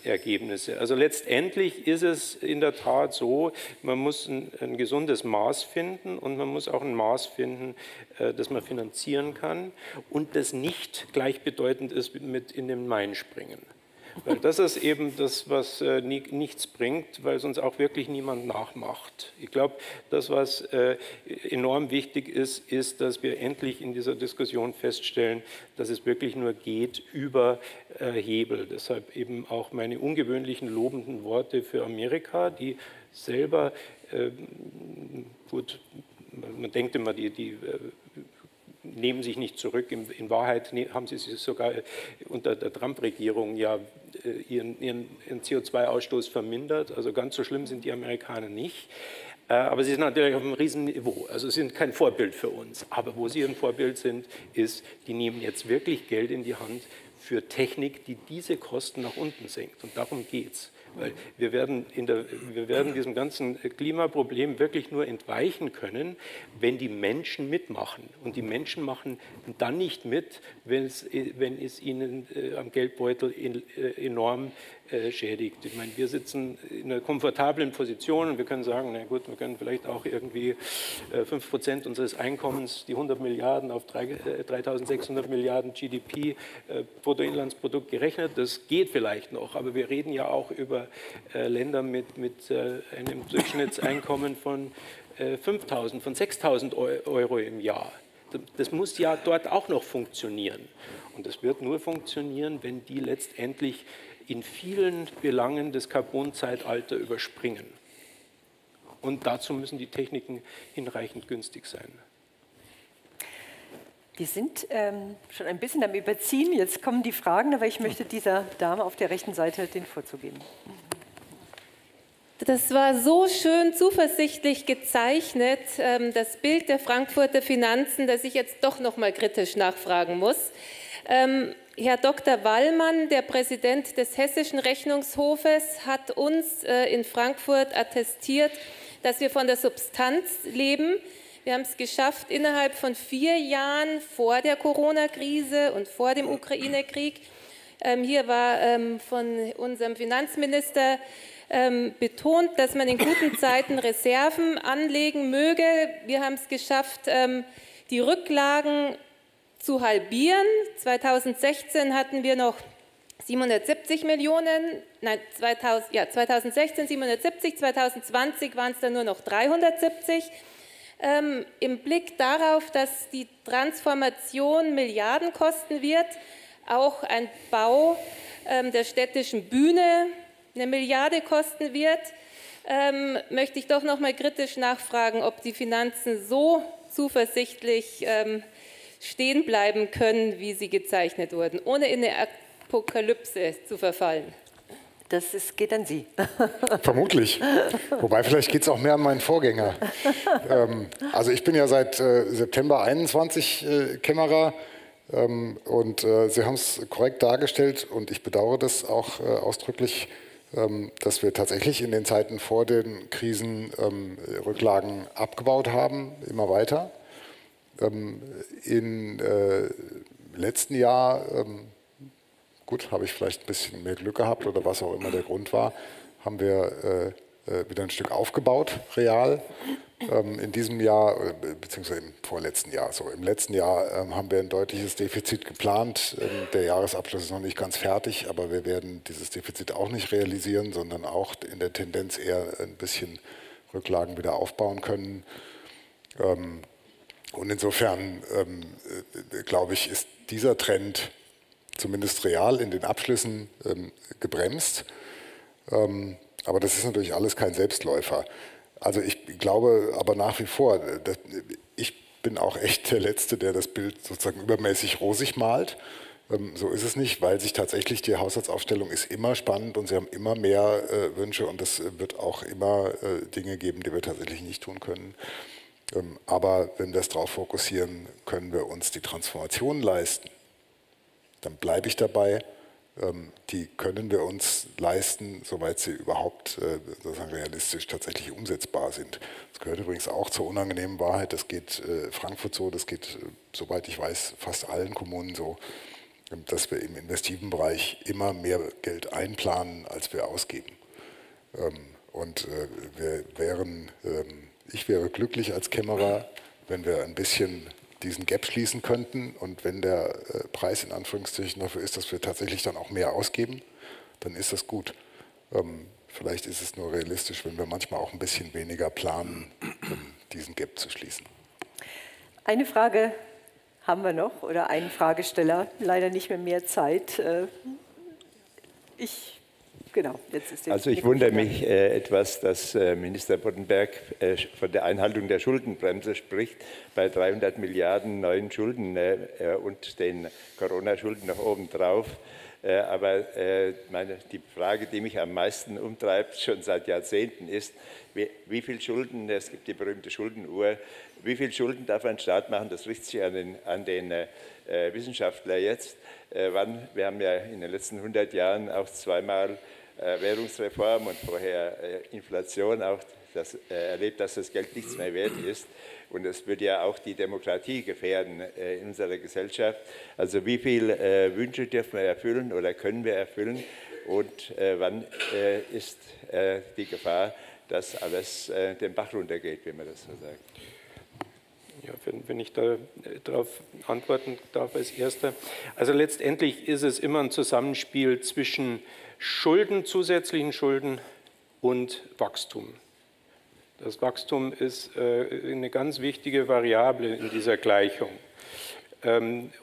Ergebnisse. Also letztendlich ist es in der Tat so, man muss ein gesundes Maß finden und man muss auch ein Maß finden, das man finanzieren kann und das nicht gleichbedeutend ist mit in den Main springen. Weil das ist eben das, was nichts bringt, weil es uns auch wirklich niemand nachmacht. Ich glaube, das, was enorm wichtig ist, ist, dass wir endlich in dieser Diskussion feststellen, dass es wirklich nur geht über Hebel. Deshalb eben auch meine ungewöhnlichen lobenden Worte für Amerika, die selber, gut, man denkt immer, die nehmen sich nicht zurück. In Wahrheit haben sie sich sogar unter der Trump-Regierung ja ihren CO2-Ausstoß vermindert. Also ganz so schlimm sind die Amerikaner nicht. Aber sie sind natürlich auf einem riesen Niveau. Also sie sind kein Vorbild für uns. Aber wo sie ein Vorbild sind, ist, die nehmen jetzt wirklich Geld in die Hand für Technik, die diese Kosten nach unten senkt. Und darum geht es. Weil wir werden diesem ganzen Klimaproblem wirklich nur entweichen können, wenn die Menschen mitmachen. Und die Menschen machen dann nicht mit, wenn es ihnen am Geldbeutel enorm schädigt. Ich meine, wir sitzen in einer komfortablen Position und wir können sagen, na gut, wir können vielleicht auch irgendwie 5% unseres Einkommens, die 100 Milliarden auf 3.600 Milliarden GDP, Bruttoinlandsprodukt gerechnet, das geht vielleicht noch, aber wir reden ja auch über Länder mit einem Durchschnittseinkommen von 5.000, von 6.000 Euro im Jahr. Das muss ja dort auch noch funktionieren. Und das wird nur funktionieren, wenn die letztendlich in vielen Belangen das Carbon-Zeitalter überspringen. Und dazu müssen die Techniken hinreichend günstig sein. Wir sind schon ein bisschen am Überziehen. Jetzt kommen die Fragen, aber ich möchte dieser Dame auf der rechten Seite den Vorzug geben. Das war so schön zuversichtlich gezeichnet, das Bild der Frankfurter Finanzen, dass ich jetzt doch noch mal kritisch nachfragen muss. Herr Dr. Wallmann, der Präsident des Hessischen Rechnungshofes, hat uns in Frankfurt attestiert, dass wir von der Substanz leben. Wir haben es geschafft, innerhalb von 4 Jahren vor der Corona-Krise und vor dem Ukraine-Krieg, hier war von unserem Finanzminister betont, dass man in guten Zeiten Reserven anlegen möge. Wir haben es geschafft, die Rücklagen zu halbieren. 2016 hatten wir noch 770 Millionen, nein, 2016 770, 2020 waren es dann nur noch 370. Im Blick darauf, dass die Transformation Milliarden kosten wird, auch ein Bau der städtischen Bühne eine Milliarde kosten wird, möchte ich doch noch mal kritisch nachfragen, ob die Finanzen so zuversichtlich stehen bleiben können, wie sie gezeichnet wurden, ohne in eine Apokalypse zu verfallen. Das geht an Sie. Vermutlich. Wobei, vielleicht geht es auch mehr an meinen Vorgänger. Also ich bin ja seit September 21 Kämmerer und Sie haben es korrekt dargestellt und ich bedauere das auch ausdrücklich, dass wir tatsächlich in den Zeiten vor den Krisen Rücklagen abgebaut haben, immer weiter. Im letzten Jahr, gut, habe ich vielleicht ein bisschen mehr Glück gehabt oder was auch immer der Grund war, haben wir wieder ein Stück aufgebaut, real. In diesem Jahr, beziehungsweise im vorletzten Jahr, so im letzten Jahr haben wir ein deutliches Defizit geplant. Der Jahresabschluss ist noch nicht ganz fertig, aber wir werden dieses Defizit auch nicht realisieren, sondern auch in der Tendenz eher ein bisschen Rücklagen wieder aufbauen können. Und insofern, glaube ich, ist dieser Trend zumindest real in den Abschlüssen gebremst. Aber das ist natürlich alles kein Selbstläufer. Also ich glaube aber nach wie vor, ich bin auch echt der Letzte, der das Bild sozusagen übermäßig rosig malt. So ist es nicht, weil sich tatsächlich die Haushaltsaufstellung ist immer spannend und sie haben immer mehr Wünsche und es wird auch immer Dinge geben, die wir tatsächlich nicht tun können. Aber wenn wir es darauf fokussieren, können wir uns die Transformation leisten. Dann bleibe ich dabei. Die können wir uns leisten, soweit sie überhaupt sozusagen realistisch tatsächlich umsetzbar sind. Das gehört übrigens auch zur unangenehmen Wahrheit. Das geht Frankfurt so, das geht, soweit ich weiß, fast allen Kommunen so, dass wir im investiven Bereich immer mehr Geld einplanen, als wir ausgeben. Und ich wäre glücklich als Kämmerer, wenn wir ein bisschen diesen Gap schließen könnten und wenn der Preis in Anführungszeichen dafür ist, dass wir tatsächlich dann auch mehr ausgeben, dann ist das gut. Vielleicht ist es nur realistisch, wenn wir manchmal auch ein bisschen weniger planen, diesen Gap zu schließen. Eine Frage haben wir noch oder einen Fragesteller, leider nicht mehr Zeit. Genau, jetzt ist also ich wundere mich etwas, dass Minister Boddenberg von der Einhaltung der Schuldenbremse spricht, bei 300 Milliarden neuen Schulden und den Corona-Schulden noch obendrauf. Aber die Frage, die mich am meisten umtreibt, schon seit Jahrzehnten ist, wie viel Schulden, es gibt die berühmte Schuldenuhr, wie viel Schulden darf ein Staat machen? Das richtet sich an den Wissenschaftler jetzt. Wir haben ja in den letzten 100 Jahren auch zweimal Währungsreform und vorher Inflation auch erlebt, dass das Geld nichts mehr wert ist. Und das würde ja auch die Demokratie gefährden in unserer Gesellschaft. Also wie viele Wünsche dürfen wir erfüllen oder können wir erfüllen? Und wann ist die Gefahr, dass alles den Bach runtergeht, wenn man das so sagt? Ja, wenn ich darauf antworten darf als Erster. Also letztendlich ist es immer ein Zusammenspiel zwischen Schulden, zusätzlichen Schulden und Wachstum. Das Wachstum ist eine ganz wichtige Variable in dieser Gleichung.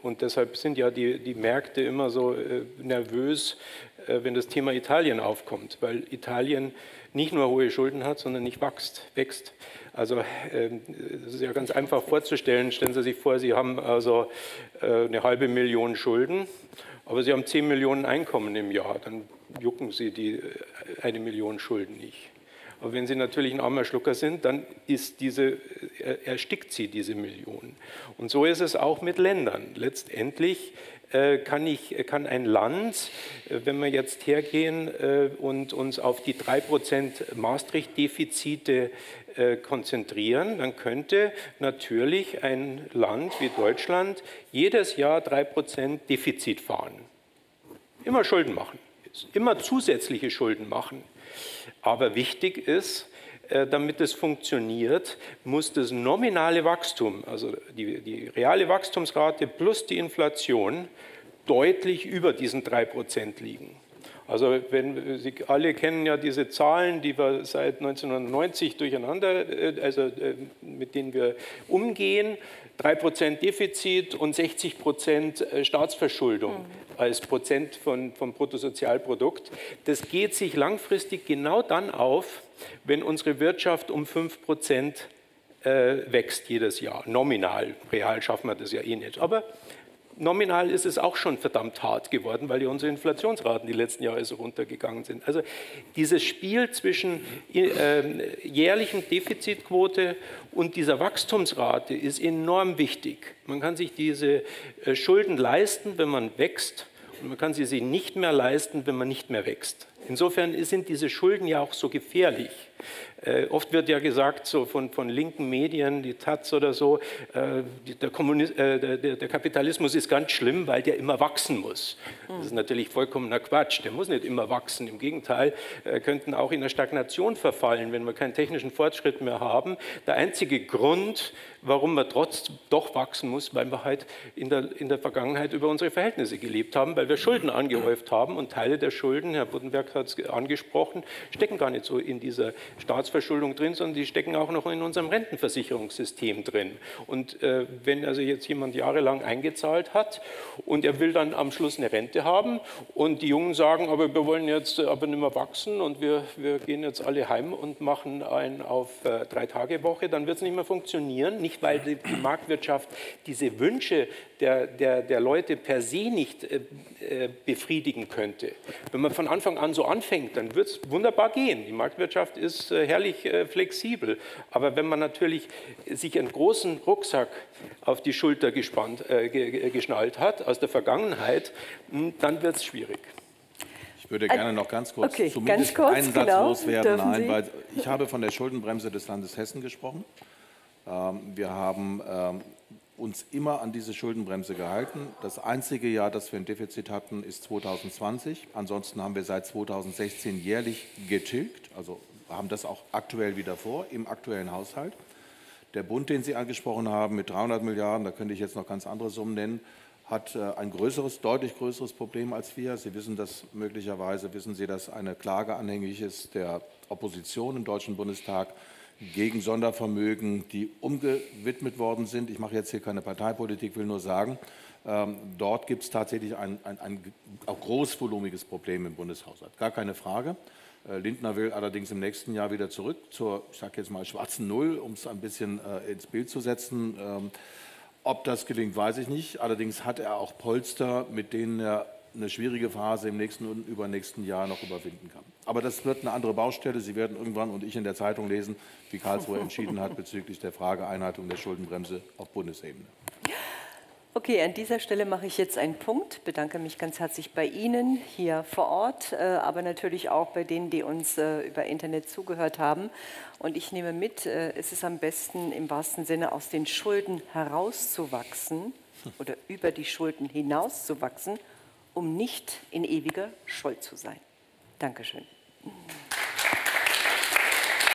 Und deshalb sind ja die Märkte immer so nervös, wenn das Thema Italien aufkommt, weil Italien nicht nur hohe Schulden hat, sondern nicht wächst. Also das ist ja ganz einfach vorzustellen. Stellen Sie sich vor, Sie haben also eine halbe Million Schulden, aber Sie haben 10 Millionen Einkommen im Jahr, dann jucken Sie die 1 Million Schulden nicht. Aber wenn Sie natürlich ein armer Schlucker sind, dann erstickt sie diese Millionen. Und so ist es auch mit Ländern. Letztendlich kann ein Land, wenn wir jetzt hergehen und uns auf die 3% Maastricht-Defizite konzentrieren, dann könnte natürlich ein Land wie Deutschland jedes Jahr 3% Defizit fahren. Immer Schulden machen, immer zusätzliche Schulden machen. Aber wichtig ist, damit es funktioniert, muss das nominale Wachstum, also die reale Wachstumsrate plus die Inflation, deutlich über diesen 3% liegen. Also wenn Sie alle kennen ja diese Zahlen, die wir seit 1990 durcheinander, also mit denen wir umgehen, 3% Defizit und 60% Staatsverschuldung als Prozent vom Bruttosozialprodukt. Das geht sich langfristig genau dann auf, wenn unsere Wirtschaft um 5% wächst jedes Jahr. Nominal, real schaffen wir das ja eh nicht, aber nominal ist es auch schon verdammt hart geworden, weil ja unsere Inflationsraten die letzten Jahre so runtergegangen sind. Also dieses Spiel zwischen jährlichem Defizitquote und dieser Wachstumsrate ist enorm wichtig. Man kann sich diese Schulden leisten, wenn man wächst, und man kann sie sich nicht mehr leisten, wenn man nicht mehr wächst. Insofern sind diese Schulden ja auch so gefährlich. Oft wird ja gesagt, so von linken Medien, die Taz oder so, der Kapitalismus ist ganz schlimm, weil der immer wachsen muss. Das ist natürlich vollkommener Quatsch, der muss nicht immer wachsen. Im Gegenteil, könnten auch in der Stagnation verfallen, wenn wir keinen technischen Fortschritt mehr haben. Der einzige Grund, warum man trotzdem doch wachsen muss, weil wir halt in der Vergangenheit über unsere Verhältnisse gelebt haben, weil wir Schulden angehäuft haben und Teile der Schulden, Herr Boddenberg hat es angesprochen, stecken gar nicht so in dieser Staatsverschuldung drin, sondern die stecken auch noch in unserem Rentenversicherungssystem drin. Und wenn also jetzt jemand jahrelang eingezahlt hat und er will dann am Schluss eine Rente haben und die Jungen sagen, aber wir wollen jetzt aber nicht mehr wachsen und wir gehen jetzt alle heim und machen einen auf 3-Tage-Woche, dann wird es nicht mehr funktionieren, nicht weil die Marktwirtschaft diese Wünsche der Leute per se nicht befriedigen könnte. Wenn man von Anfang an so anfängt, dann wird es wunderbar gehen. Die Marktwirtschaft ist herrlich flexibel. Aber wenn man natürlich sich einen großen Rucksack auf die Schulter geschnallt hat aus der Vergangenheit, dann wird es schwierig. Ich würde gerne noch ganz kurz einen Satz loswerden. Nein, weil ich habe von der Schuldenbremse des Landes Hessen gesprochen. Wir haben uns immer an diese Schuldenbremse gehalten. Das einzige Jahr, das wir ein Defizit hatten, ist 2020. Ansonsten haben wir seit 2016 jährlich getilgt, also haben das auch aktuell wieder vor, im aktuellen Haushalt. Der Bund, den Sie angesprochen haben, mit 300 Milliarden, da könnte ich jetzt noch ganz andere Summen nennen, hat ein größeres, deutlich größeres Problem als wir. Sie wissen das möglicherweise, wissen Sie, dass eine Klage anhängig ist der Opposition im Deutschen Bundestag gegen Sondervermögen, die umgewidmet worden sind. Ich mache jetzt hier keine Parteipolitik, will nur sagen, dort gibt es tatsächlich ein auch großvolumiges Problem im Bundeshaushalt. Gar keine Frage. Lindner will allerdings im nächsten Jahr wieder zurück zur, ich sage jetzt mal, schwarzen Null, um es ein bisschen ins Bild zu setzen. Ob das gelingt, weiß ich nicht. Allerdings hat er auch Polster, mit denen er eine schwierige Phase im nächsten und übernächsten Jahr noch überwinden kann. Aber das wird eine andere Baustelle. Sie werden irgendwann und ich in der Zeitung lesen, wie Karlsruhe entschieden hat bezüglich der Frage Einhaltung der Schuldenbremse auf Bundesebene. Okay, an dieser Stelle mache ich jetzt einen Punkt. Bedanke mich ganz herzlich bei Ihnen hier vor Ort, aber natürlich auch bei denen, die uns über Internet zugehört haben. Und ich nehme mit, es ist am besten im wahrsten Sinne aus den Schulden herauszuwachsen oder über die Schulden hinauszuwachsen, um nicht in ewiger Schuld zu sein. Dankeschön.